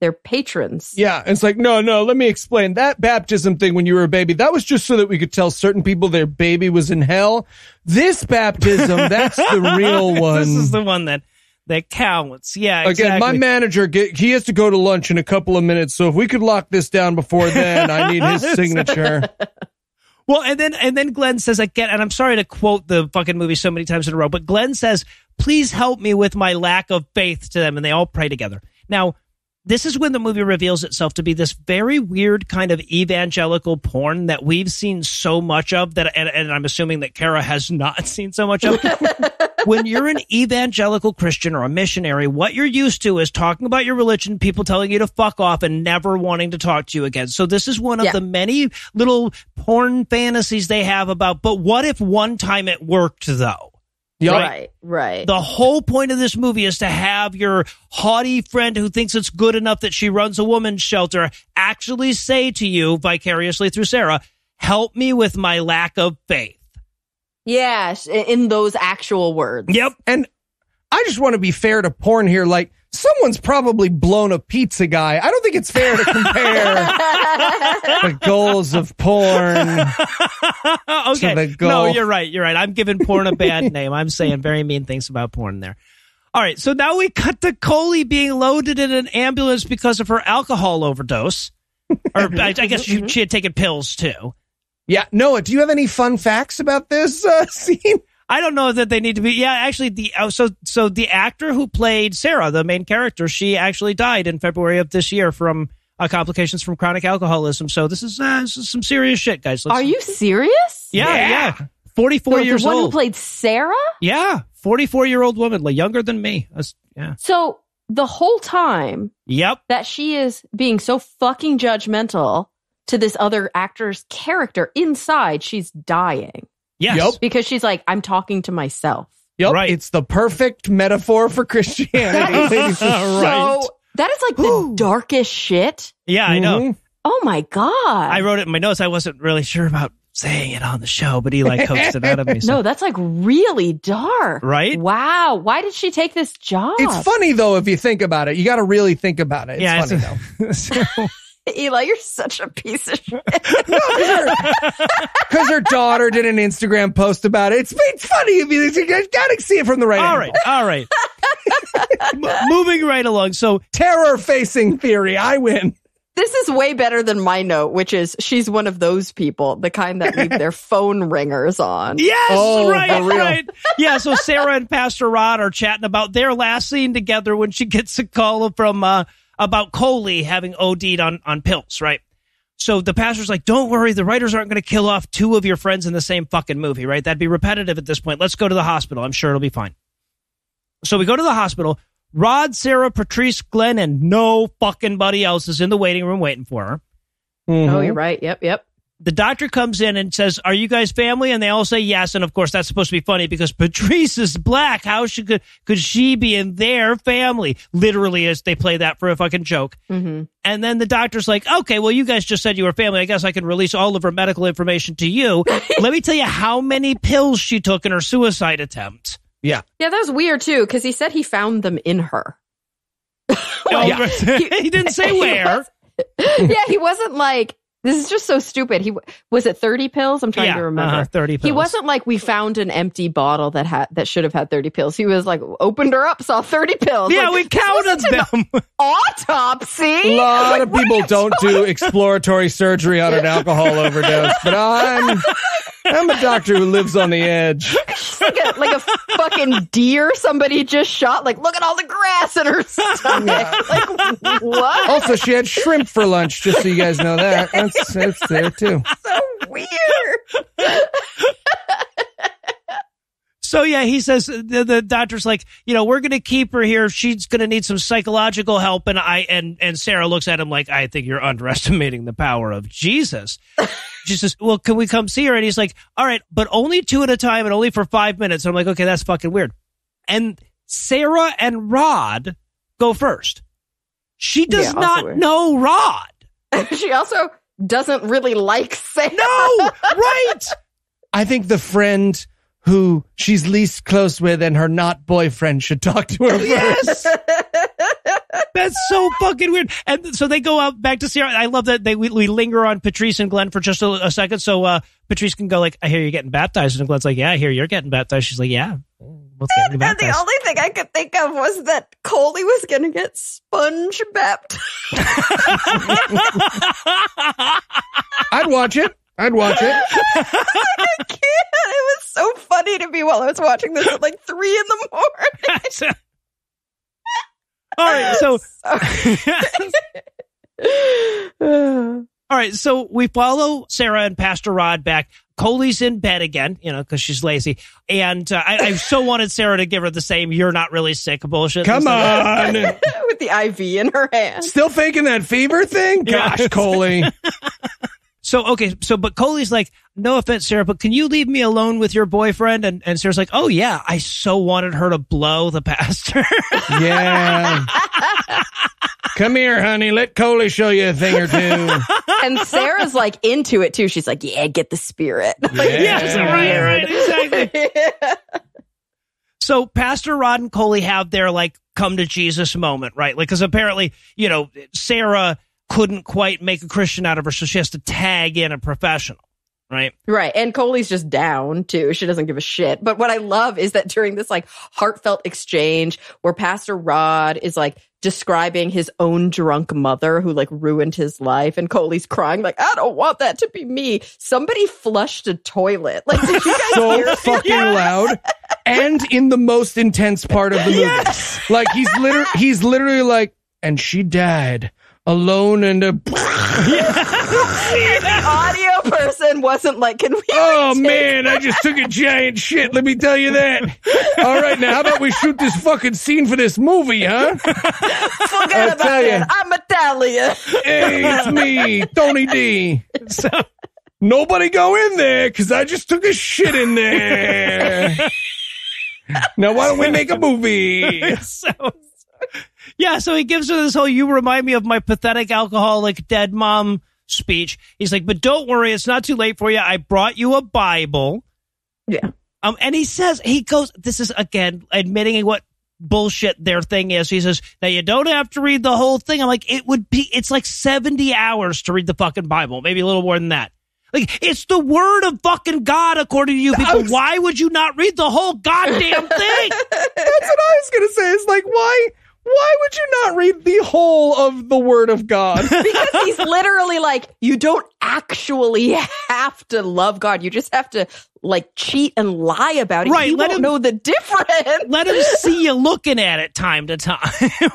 their patrons. Yeah. And it's like, no, no, let me explain that baptism thing when you were a baby. That was just so that we could tell certain people their baby was in hell. This baptism, that's the real one. This is the one that. That counts. Yeah, exactly. Again, my manager, get, he has to go to lunch in a couple of minutes, so if we could lock this down before then, I need his signature. Well, and then and then Glenn says again, and I'm sorry to quote the fucking movie so many times in a row, but Glenn says, "Please help me with my lack of faith," to them, and they all pray together. Now, this is when the movie reveals itself to be this very weird kind of evangelical porn that we've seen so much of, that, and, and I'm assuming that Cara has not seen so much of. When you're an evangelical Christian or a missionary, what you're used to is talking about your religion, people telling you to fuck off and never wanting to talk to you again. So this is one of yeah. the many little porn fantasies they have about, but what if one time it worked, though? Yep. Right, right. The whole point of this movie is to have your haughty friend who thinks it's good enough that she runs a woman's shelter actually say to you vicariously through Sarah, "Help me with my lack of faith." Yeah, in those actual words. Yep. And I just want to be fair to porn here. Like, someone's probably blown a pizza guy. I don't think it's fair to compare the goals of porn. Okay. To the goal. No, you're right. You're right. I'm giving porn a bad name. I'm saying very mean things about porn there. All right. So now we cut to Coley being loaded in an ambulance because of her alcohol overdose. Or I, I guess she, she had taken pills, too. Yeah. Noah, do you have any fun facts about this uh, scene? I don't know that they need to be. Yeah, actually, the so so the actor who played Sarah, the main character, she actually died in February of this year from uh, complications from chronic alcoholism. So this is, uh, this is some serious shit, guys. Let's Are see. You serious? Yeah, yeah. yeah. forty-four so years old. The one who played Sarah? Yeah, forty-four-year-old woman, like, younger than me. That's, yeah. So the whole time yep. that she is being so fucking judgmental to this other actor's character, inside, she's dying. Yes. Yep. Because she's like, I'm talking to myself. Yep. Right. It's the perfect metaphor for Christianity. That is so, right. That is like the darkest shit. Yeah, I know. Mm-hmm. Oh my God. I wrote it in my notes. I wasn't really sure about saying it on the show, but Eli coaxed it out of me. So. No, that's like really dark. Right? Wow. Why did she take this job? It's funny, though, if you think about it. You got to really think about it. It's yeah, funny, it's a- though. So- Eli, you're such a piece of shit. Because her daughter did an Instagram post about it. It's, it's funny. You gotta see it from the right angle. All right, all right. M- moving right along. So, terror facing theory. I win. This is way better than my note, which is she's one of those people, the kind that leave their phone ringers on. Yes, oh, right, right. Yeah, so Sarah and Pastor Ron are chatting about their last scene together when she gets a call from uh, about Coley having O D'd on, on pills, right? So the pastor's like, don't worry, the writers aren't going to kill off two of your friends in the same fucking movie, right? That'd be repetitive at this point. Let's go to the hospital. I'm sure it'll be fine. So we go to the hospital. Rod, Sarah, Patrice, Glenn, and no fucking buddy else is in the waiting room waiting for her. Mm-hmm. Oh, you're right. Yep, yep. The doctor comes in and says, are you guys family? And they all say yes. And of course, that's supposed to be funny because Patrice is black. How she could, could she be in their family? Literally, as they play that for a fucking joke. Mm-hmm. And then the doctor's like, okay, well, you guys just said you were family. I guess I can release all of her medical information to you. Let me tell you how many pills she took in her suicide attempt. Yeah. Yeah, that was weird, too, because he said he found them in her. Like, no, he, he didn't say he where. Yeah, he wasn't like, this is just so stupid. He was it thirty pills? I'm trying yeah, to remember. Uh, thirty pills. He wasn't like, we found an empty bottle that had that should have had thirty pills. He was like, opened her up, saw thirty pills. Yeah, like, we counted them. Autopsy. A lot like, of people don't talking? do exploratory surgery on an alcohol overdose, but I'm... I'm a doctor who lives on the edge. She's like a, like a fucking deer somebody just shot. Like, look at all the grass in her stomach. Yeah. Like, what? Also, she had shrimp for lunch, just so you guys know that. That's, that's there, too. So weird. So, yeah, he says, the, the doctor's like, you know, we're going to keep her here. She's going to need some psychological help. And I and, and Sarah looks at him like, I think you're underestimating the power of Jesus. She says, well, can we come see her? And he's like, all right, but only two at a time and only for five minutes. And I'm like, okay, that's fucking weird. And Sarah and Rod go first. She does yeah, not weird. know Rod. She also doesn't really like Sarah. No, right. I think the friend who she's least close with and her not boyfriend should talk to her first. Yes. That's so fucking weird. And so they go out back to Sarah. I love that they we, we linger on Patrice and Glenn for just a, a second. So uh, Patrice can go like, I hear you're getting baptized. And Glenn's like, yeah, I hear you're getting baptized. She's like, yeah. We'll and, and the only thing I could think of was that Coley was going to get sponge baptized. I'd watch it. I'd watch it. I was like, I can't. It was so funny to me while I was watching this at like three in the morning. All right, so all right, so we follow Sarah and Pastor Rod back. Coley's in bed again, you know, because she's lazy. And uh, I, I so wanted Sarah to give her the same "you're not really sick" bullshit. Come on, with the I V in her hand, still faking that fever thing. Gosh, yeah. Coley. So okay, so but Coley's like, no offense, Sarah, but can you leave me alone with your boyfriend? And and Sarah's like, oh yeah, I so wanted her to blow the pastor. Yeah. Come here, honey. Let Coley show you a thing or two. And Sarah's like into it too. She's like, yeah, get the spirit. Yeah, yeah, right, right, exactly. Yeah. So Pastor Rod and Coley have their like come to Jesus moment, right? Like, because apparently, you know, Sarah couldn't quite make a Christian out of her, so she has to tag in a professional, right? Right, and Coley's just down, too. She doesn't give a shit. But what I love is that during this, like, heartfelt exchange where Pastor Rod is, like, describing his own drunk mother who, like, ruined his life, and Coley's crying, like, I don't want that to be me. Somebody flushed a toilet. Like, did you guys so hear? Fucking yes. Loud. And in the most intense part of the movie. Yes. Like, he's, liter- he's literally like, and she died. Alone and a the audio person wasn't like, can we? Oh man, I just took a giant shit. Let me tell you that. All right, now how about we shoot this fucking scene for this movie, huh? Forget I'll about it. I'm Italian. Hey, it's me, Tony D. So nobody go in there because I just took a shit in there. Now why don't we make a movie? So. Yeah, so he gives her this whole "you remind me of my pathetic alcoholic dead mom" speech. He's like, but don't worry, it's not too late for you. I brought you a Bible. Yeah. Um, and he says, he goes, this is, again, admitting what bullshit their thing is. He says, now you don't have to read the whole thing. I'm like, it would be, it's like seventy hours to read the fucking Bible, maybe a little more than that. Like, it's the word of fucking God, according to you people. Was, why would you not read the whole goddamn thing? That's what I was going to say. It's like, why? Why would you not read the whole of the Word of God? Because he's literally like, you don't actually have to love God. You just have to, like, cheat and lie about it. Right. You don't know the difference. Let him see you looking at it time to time.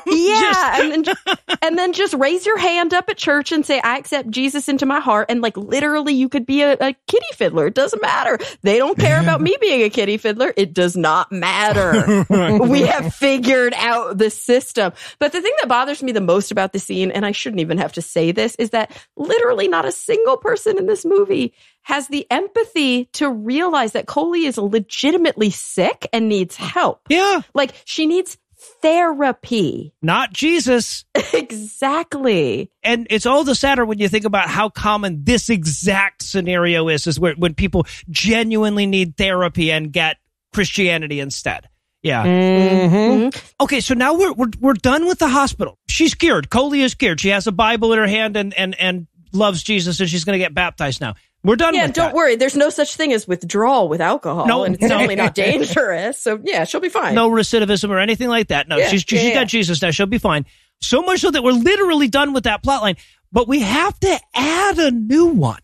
Yeah. just... and, then, and then just raise your hand up at church and say, I accept Jesus into my heart. And, like, literally, you could be a, a kiddie fiddler. It doesn't matter. They don't care about me being a kiddie fiddler. It does not matter. Right. We have figured out the system. System. But the thing that bothers me the most about the scene, and I shouldn't even have to say this, is that literally not a single person in this movie has the empathy to realize that Coley is legitimately sick and needs help. Yeah. Like, she needs therapy. Not Jesus. Exactly. And it's all the sadder when you think about how common this exact scenario is, is where, when people genuinely need therapy and get Christianity instead. Yeah. Mm-hmm. Mm-hmm. Okay, so now we're, we're we're done with the hospital. She's cured. Coley is cured. She has a Bible in her hand and and and loves Jesus, and she's going to get baptized now. We're done yeah, with that. Yeah, don't worry. There's no such thing as withdrawal with alcohol, no, and it's no. certainly not dangerous. So, yeah, she'll be fine. No recidivism or anything like that. No, yeah, she's, she's yeah, got yeah. Jesus now. She'll be fine. So much so that we're literally done with that plot line, but we have to add a new one.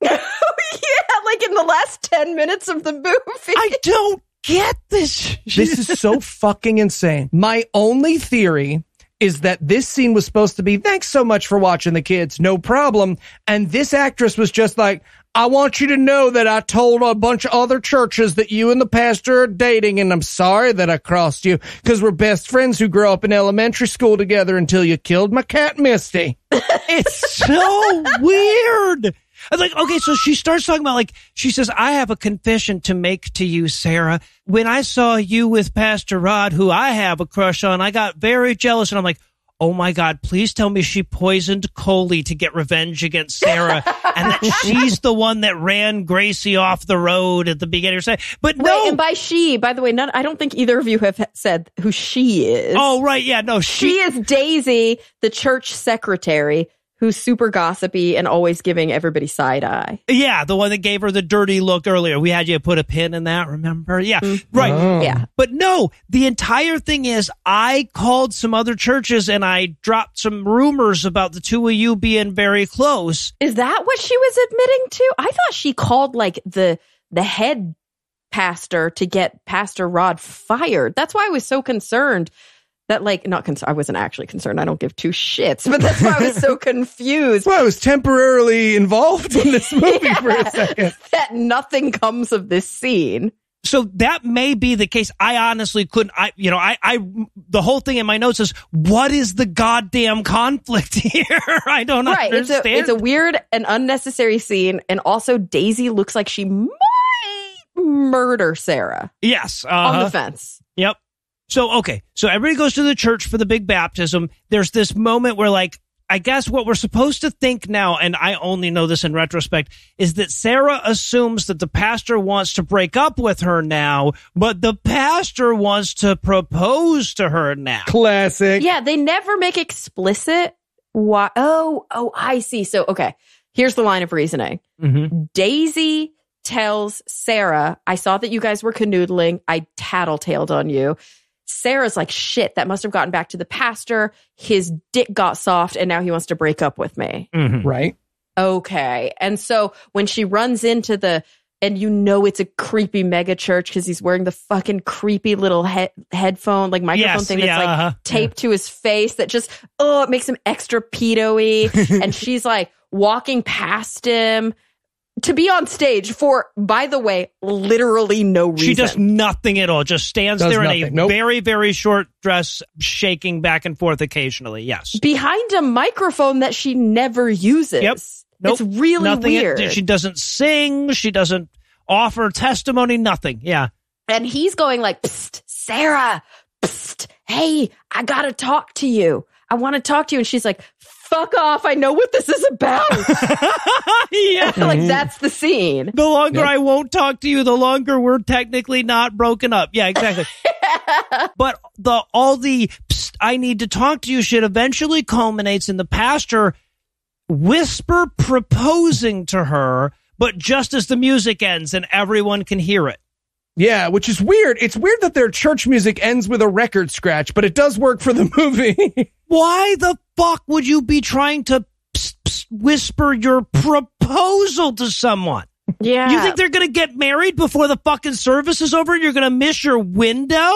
Yeah, like in the last ten minutes of the movie. I don't get this. This is so fucking insane. My only theory is that this scene was supposed to be, thanks so much for watching the kids, no problem. And this actress was just like, I want you to know that I told a bunch of other churches that you and the pastor are dating, and I'm sorry that I crossed you, because we're best friends who grew up in elementary school together until you killed my cat, Misty. It's so weird. I was like, okay, so she starts talking about, like, she says, I have a confession to make to you, Sarah. When I saw you with Pastor Rod, who I have a crush on, I got very jealous. And I'm like, oh, my God, please tell me she poisoned Coley to get revenge against Sarah and that she's the one that ran Gracie off the road at the beginning. But no. Wait, and by she, by the way, none, I don't think either of you have said who she is. Oh, right. Yeah, no. She, she is Daisy, the church secretary, who's super gossipy and always giving everybody side eye. Yeah, the one that gave her the dirty look earlier. We had you put a pin in that, remember? Yeah, mm-hmm. Right. Oh. Yeah. But no, the entire thing is I called some other churches and I dropped some rumors about the two of you being very close. Is that what she was admitting to? I thought she called, like, the the head pastor to get Pastor Rod fired. That's why I was so concerned. That, like, not concerned. I wasn't actually concerned. I don't give two shits, but that's why I was so confused. Well, I was temporarily involved in this movie yeah, for a second. That nothing comes of this scene. So that may be the case. I honestly couldn't, I, you know, I, I, the whole thing in my notes is, what is the goddamn conflict here? I don't right, understand. It's a, it's a weird and unnecessary scene. And also Daisy looks like she might murder Sarah. Yes. Uh-huh. On the fence. Yep. So, okay, so everybody goes to the church for the big baptism. There's this moment where, like, I guess what we're supposed to think now, and I only know this in retrospect, is that Sarah assumes that the pastor wants to break up with her now, but the pastor wants to propose to her now. Classic. Yeah, they never make explicit why. Oh, oh, I see. So, okay, here's the line of reasoning. Mm-hmm. Daisy tells Sarah, I saw that you guys were canoodling. I tattletailed on you. Sarah's like, shit, that must have gotten back to the pastor. His dick got soft and now he wants to break up with me. Mm-hmm. Right. Okay. And so when she runs into the, and you know it's a creepy mega church because he's wearing the fucking creepy little he- headphone, like microphone yes, thing that's yeah, like uh-huh. taped to his face that just, oh, it makes him extra pedo-y. And she's like walking past him. To be on stage for, by the way, literally no reason. She does nothing at all. Just stands does there in nothing. a nope. very, very short dress, shaking back and forth occasionally. Yes. Behind a microphone that she never uses. Yep. Nope. It's really nothing weird. At, she doesn't sing. She doesn't offer testimony. Nothing. Yeah. And he's going like, psst, Sarah, psst, hey, I got to talk to you. I want to talk to you. And she's like, fuck off. I know what this is about. Yeah. Like, that's the scene. The longer yep. I won't talk to you, the longer we're technically not broken up. Yeah, exactly. Yeah. But the all the psst, I need to talk to you shit eventually culminates in the pastor whisper proposing to her, but just as the music ends and everyone can hear it. Yeah, which is weird. It's weird that their church music ends with a record scratch, but it does work for the movie. Why the fuck would you be trying to pss, pss, whisper your proposal to someone? Yeah. You think they're going to get married before the fucking service is over and you're going to miss your window?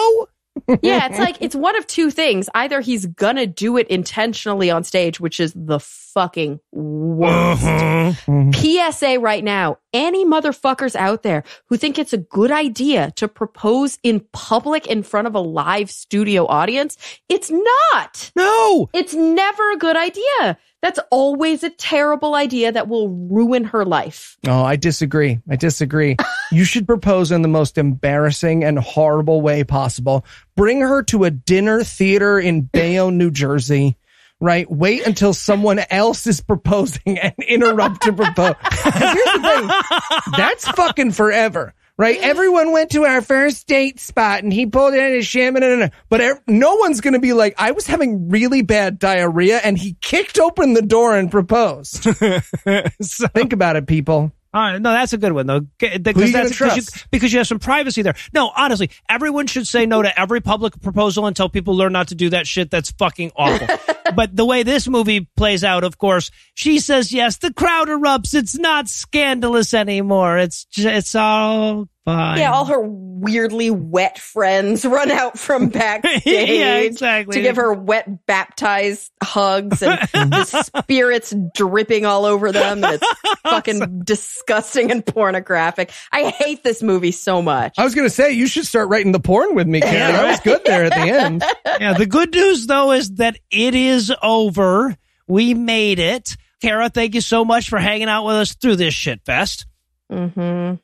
Yeah, it's like, it's one of two things. Either he's going to do it intentionally on stage, which is the fucking worst. Mm-hmm. P S A right now, any motherfuckers out there who think it's a good idea to propose in public in front of a live studio audience, it's not. No. It's never a good idea. That's always a terrible idea that will ruin her life. Oh, I disagree. I disagree. You should propose in the most embarrassing and horrible way possible. Bring her to a dinner theater in Bayonne, New Jersey, right? Wait until someone else is proposing and interrupt to propose. Here's the thing. That's fucking forever. Right? Everyone went to our first date spot and he pulled in his shaman. But er- no one's going to be like, I was having really bad diarrhea and he kicked open the door and proposed. So, think about it, people. All right. No, that's a good one, though. Because, that's, because, you, because you have some privacy there. No, honestly, everyone should say no to every public proposal until people learn not to do that shit. That's fucking awful. But the way this movie plays out, of course, she says yes. The crowd erupts. It's not scandalous anymore. It's just, it's all fine. Yeah, all her weirdly wet friends run out from backstage yeah, exactly. to give her wet baptized hugs and the spirits dripping all over them. And it's fucking disgusting and pornographic. I hate this movie so much. I was going to say, you should start writing the porn with me, Cara. That was good there at the end. Yeah, the good news, though, is that it is over. We made it. Cara, thank you so much for hanging out with us through this shit fest. Mm-hmm.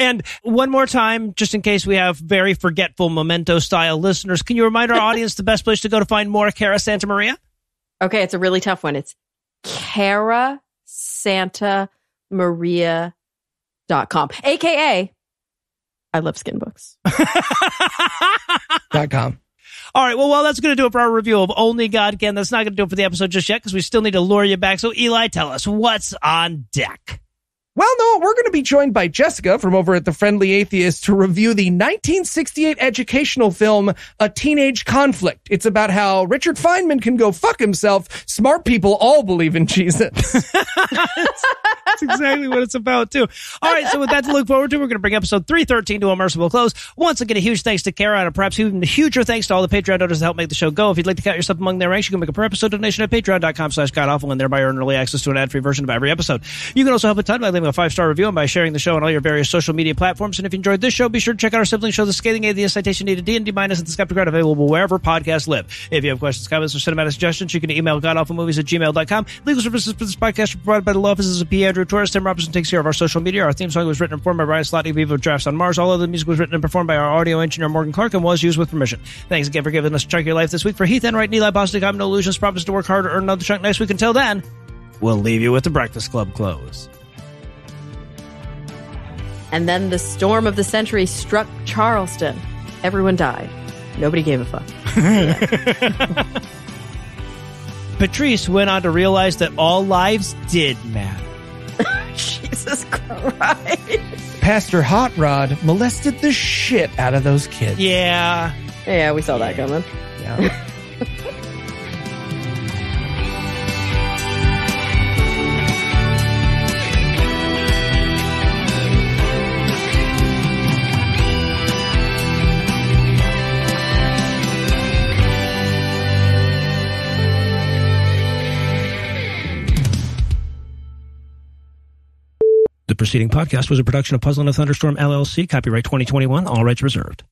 And one more time, just in case we have very forgetful Memento-style listeners, can you remind our audience the best place to go to find more Cara Santa Maria? Okay, it's a really tough one. It's Cara Santa Maria dot com, a k a. I love skin books. dot com. All right, well, well, that's going to do it for our review of Only God Can. That's not going to do it for the episode just yet because we still need to lure you back. So, Eli, tell us, what's on deck? Well, no, we're going to be joined by Jessica from over at the Friendly Atheist to review the nineteen sixty-eight educational film, A Teenage Conflict. It's about how Richard Feynman can go fuck himself. Smart people all believe in Jesus. that's, that's exactly what it's about, too. All right, so with that to look forward to, we're going to bring episode three thirteen to a merciful close. Once again, a huge thanks to Cara, and perhaps even a huger thanks to all the Patreon donors that help make the show go. If you'd like to count yourself among their ranks, you can make a per-episode donation at patreon.com slash godawful and thereby earn early access to an ad-free version of every episode. You can also help a ton by leaving a five-star review and by sharing the show on all your various social media platforms. And if you enjoyed this show, be sure to check out our sibling show, The Scathing Atheist, Citation Needed, D and D Minus, and The Skeptic Crowd, available wherever podcasts live. If you have questions, comments, or cinematic suggestions, you can email godawfulmovies at gmail dot com. Legal services for this podcast are provided by the law offices of P. Andrew Torres. Tim Robinson takes care of our social media. Our theme song was written and performed by Ryan Slotnick, Vivo Drafts on Mars. All other music was written and performed by our audio engineer, Morgan Clark, and was used with permission. Thanks again for giving us a chunk of your life this week. For Heath Enright and Eli Bosnick, I'm Noah Lugeons. Promise to work hard to earn another chunk next week. Until then, we'll leave you with the Breakfast Club close. And then the storm of the century struck Charleston. Everyone died. Nobody gave a fuck. Yeah. Patrice went on to realize that all lives did matter. Jesus Christ. Pastor Hot Rod molested the shit out of those kids. Yeah. Yeah, we saw that coming. Yeah. The preceding podcast was a production of Puzzle and a Thunderstorm, L L C, copyright twenty twenty-one, all rights reserved.